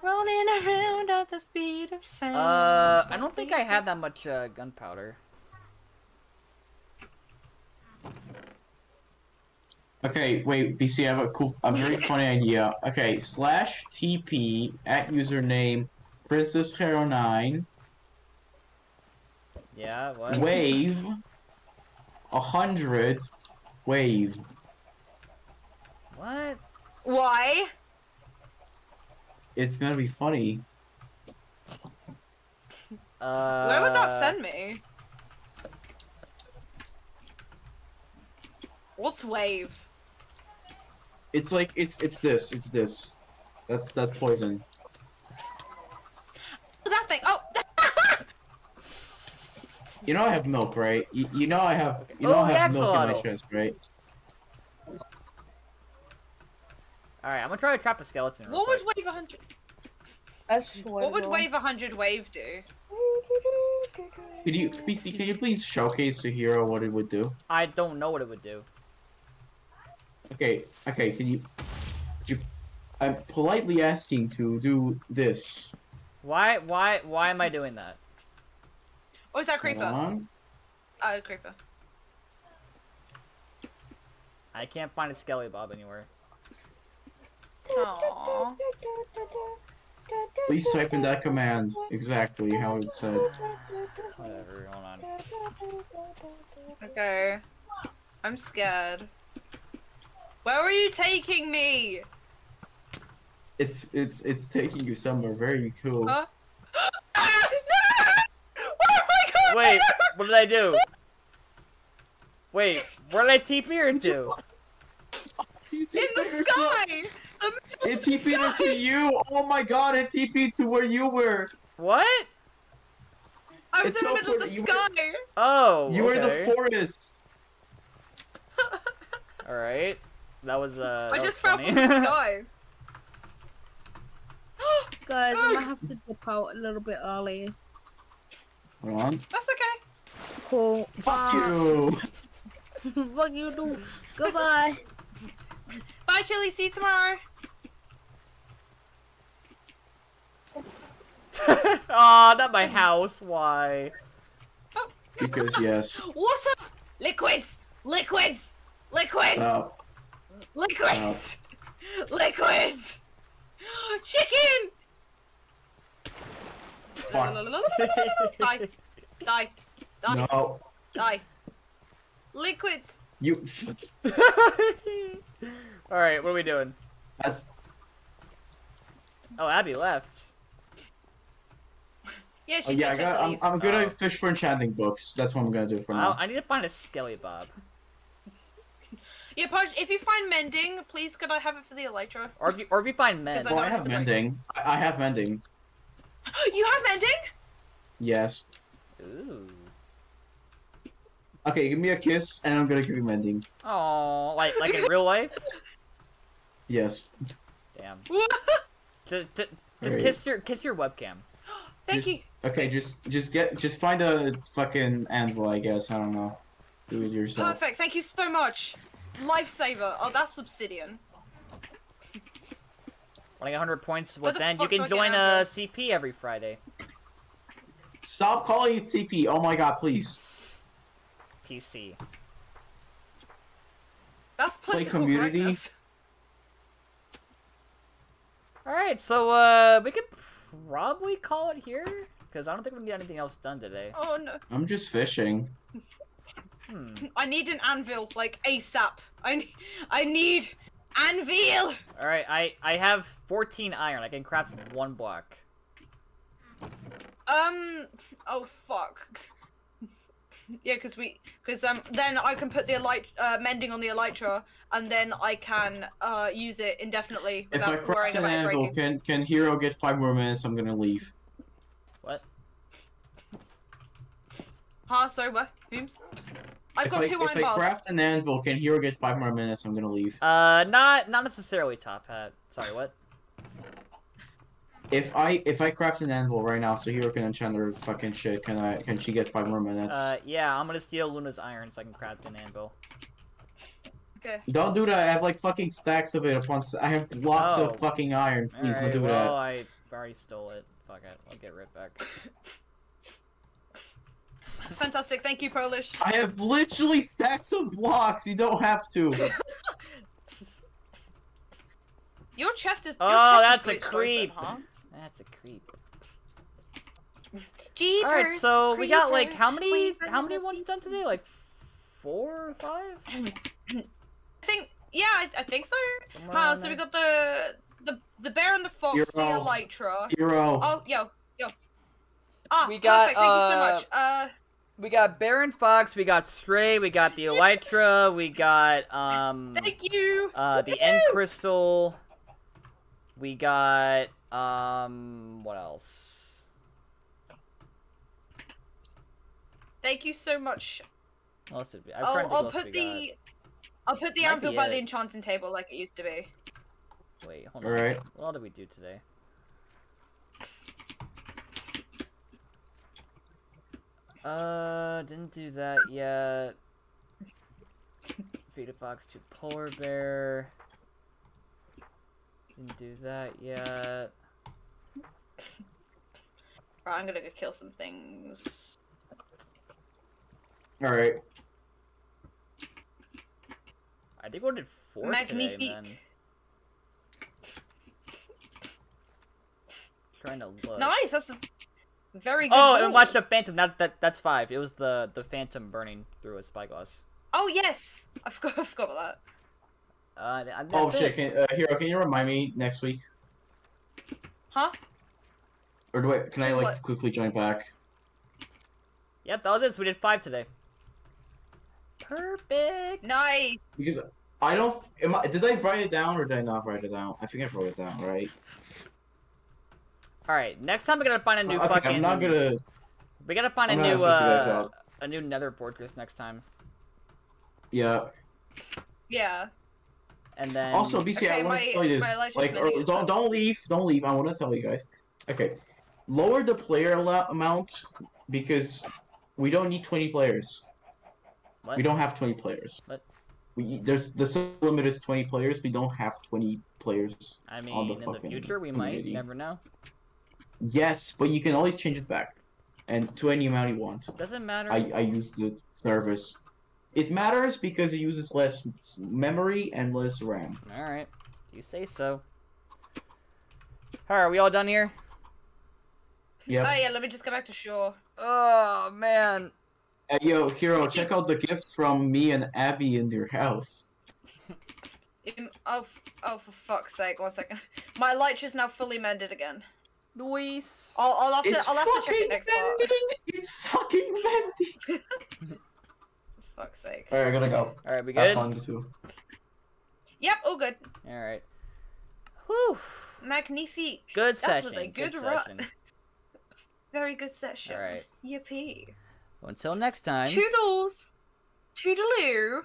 Rolling around at the speed of sound. I don't think I have that much, gunpowder. Okay, wait, BC, I have a very funny idea. Okay, slash TP at username Princess Hero 9. Yeah, what? Wave 100 wave. What? Why? It's gonna be funny. Where would that send me? What's wave? It's like it's this. That's poison. That thing. Oh. You know I have milk, right? You know I have milk in my chest, right? All right, I'm gonna try to trap a skeleton. What would wave 100? What would wave 100 wave do? Can you please showcase to Hero what it would do? I don't know what it would do. Okay, could you, I'm politely asking to do this. Why am I doing that? Oh, is that creeper? Oh, creeper. I can't find a Skelly Bob anywhere. Aww. Please type in that command exactly how it said. Whatever, hold on. Okay. I'm scared. Where are you taking me? It's taking you somewhere very cool. Where am I going? Wait, What did I do? Wait, what did I TP her into? In the sky! It TP'd her to you! Oh my god, it TP'd to where you were! What? I was in the middle of the sky! Oh, you were in the forest! Alright. That was, I just fell from the sky! Guys, I might have to dip out a little bit early. Hold on. That's okay. Cool. Fuck you! Fuck you, dude. Goodbye! Bye, Chili. See you tomorrow. Aw, oh, not my house. Why? Oh. Because yes. Water! Liquids! Liquids! Liquids! Oh. Liquids! Oh. Liquids! Chicken! Die. Die. Die. No. Die. Liquids! You. All right, what are we doing? That's... Oh, Abby left. Yeah, she's I'm gonna fish for enchanting books. That's what I'm gonna do for now. I need to find a skelly bob. Yeah, Podge, if you find mending, please could I have it for the Elytra? Or if you find mend. Well, I have mending. I have mending. You have mending? Yes. Ooh. Okay, give me a kiss, and I'm gonna give you mending. Oh, like in real life? Yes. Damn. just kiss your webcam. Thank you. Okay, just find a fucking anvil, I guess. I don't know. Do it yourself. Perfect. Thank you so much. Lifesaver. Oh, that's obsidian. Wanting 100 points? What then? You can join a CP every Friday. Stop calling it CP. Oh my god, please. PC. That's play community. Alright, so we could probably call it here, because I don't think we can get anything else done today. Oh no. I'm just fishing. I need an anvil, like ASAP. I need anvil! Alright, I have 14 iron. I can craft one block. Oh fuck. Yeah, because then I can put the mending on the Elytra, and then I can use it indefinitely without worrying about it breaking. Can Hero get 5 more minutes? I'm gonna leave. What? Huh? Sorry, what? Oops. I've got 2 iron bars. If I craft an anvil, can Hero get 5 more minutes? I'm gonna leave. Not necessarily, Top Hat. Sorry, what? If I craft an anvil right now so Hero can enchant her fucking shit, can she get 5 more minutes? Yeah, I'm gonna steal Luna's iron so I can craft an anvil. Okay. Don't do that, I have like fucking stacks of it upon I have blocks of fucking iron. Please don't do that. Well, I already stole it. Fuck it, I'll get right back. Fantastic, thank you, Polish. I have literally stacks of blocks, you don't have to. Your chest is- that's a creep! Open, huh? That's a creep. Jeepers, all right, so creepers. We got like how many ones done today? Like 4 or 5? I think I think so. Wow, so we got the bear and the fox, the Elytra. Hero. Oh yo. Ah, we got perfect. Thank you so much. We got bear and fox. We got stray. We got the Elytra. Yes! We got thank you. The end crystal. We got. What else? Thank you so much. I'll put the anvil by the enchanting table like it used to be. Wait, hold on. All right. What all did we do today? Didn't do that yet. Feed a fox to polar bear. Didn't do that yet. Right, I'm gonna go kill some things. Alright. I think we did 4 Magnifique today, man. Trying to look. Nice! That's a very good move. And watch the phantom. That's 5. It was the phantom burning through a spyglass. Oh, yes! I forgot about that. Oh shit, Hero, can you remind me next week? Huh? Or do I, can I, like, quickly join back? Yep, that was it. So we did 5 today. Perfect. Nice. Because I don't. Did I write it down or did I not write it down? I think I wrote it down, right? All right. Next time we're gonna find a new fucking. I'm not gonna. We gotta find a new Nether Fortress next time. Yeah. Yeah. And then. Also, BC, okay, I want to tell you this. Like, don't leave. Don't leave. I want to tell you guys. Okay. Lower the player amount because we don't need 20 players. What? We don't have 20 players. What? There's the limit is 20 players. We don't have 20 players. I mean, on the in the future we community. Might never know. Yes, but you can always change it back, and to any amount you want. Doesn't matter. I use the service. It matters because it uses less memory and less RAM. All right, you say so. All right, are we all done here? Yep. Oh yeah, let me just go back to shore. Oh man. Yo, Hero, check out the gift from me and Abby in your house. Oh, for fuck's sake! 1 second, my light is now fully mended again. Luis. I'll have to check it next time. It's fucking mending. For fuck's sake. All right, I gotta go. All right, we good? Yep, all good. All right. Whew. Magnifique. Good session. That was a good run. Very good session. All right. Yippee. Well, until next time. Toodles. Toodaloo.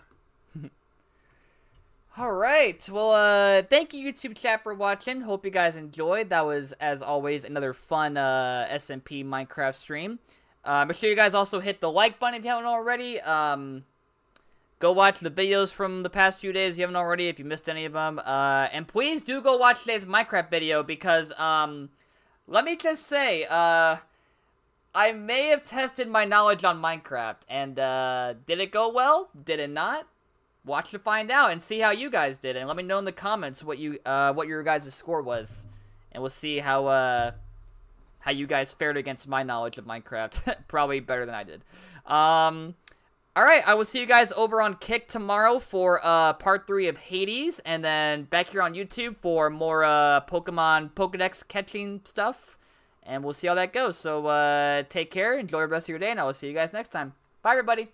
All right. Well, thank you, YouTube chat, for watching. Hope you guys enjoyed. That was, as always, another fun SMP Minecraft stream. Make sure you guys also hit the like button if you haven't already. Go watch the videos from the past few days if you haven't already, if you missed any of them. And please do go watch today's Minecraft video because, let me just say, I may have tested my knowledge on Minecraft, and, did it go well? Did it not? Watch to find out, and see how you guys did, and let me know in the comments what your guys' score was, and we'll see how you guys fared against my knowledge of Minecraft. Probably better than I did. Alright, I will see you guys over on Kick tomorrow for, part 3 of Hades, and then back here on YouTube for more, Pokemon Pokedex catching stuff. And we'll see how that goes. So, take care, enjoy the rest of your day, and I will see you guys next time. Bye, everybody!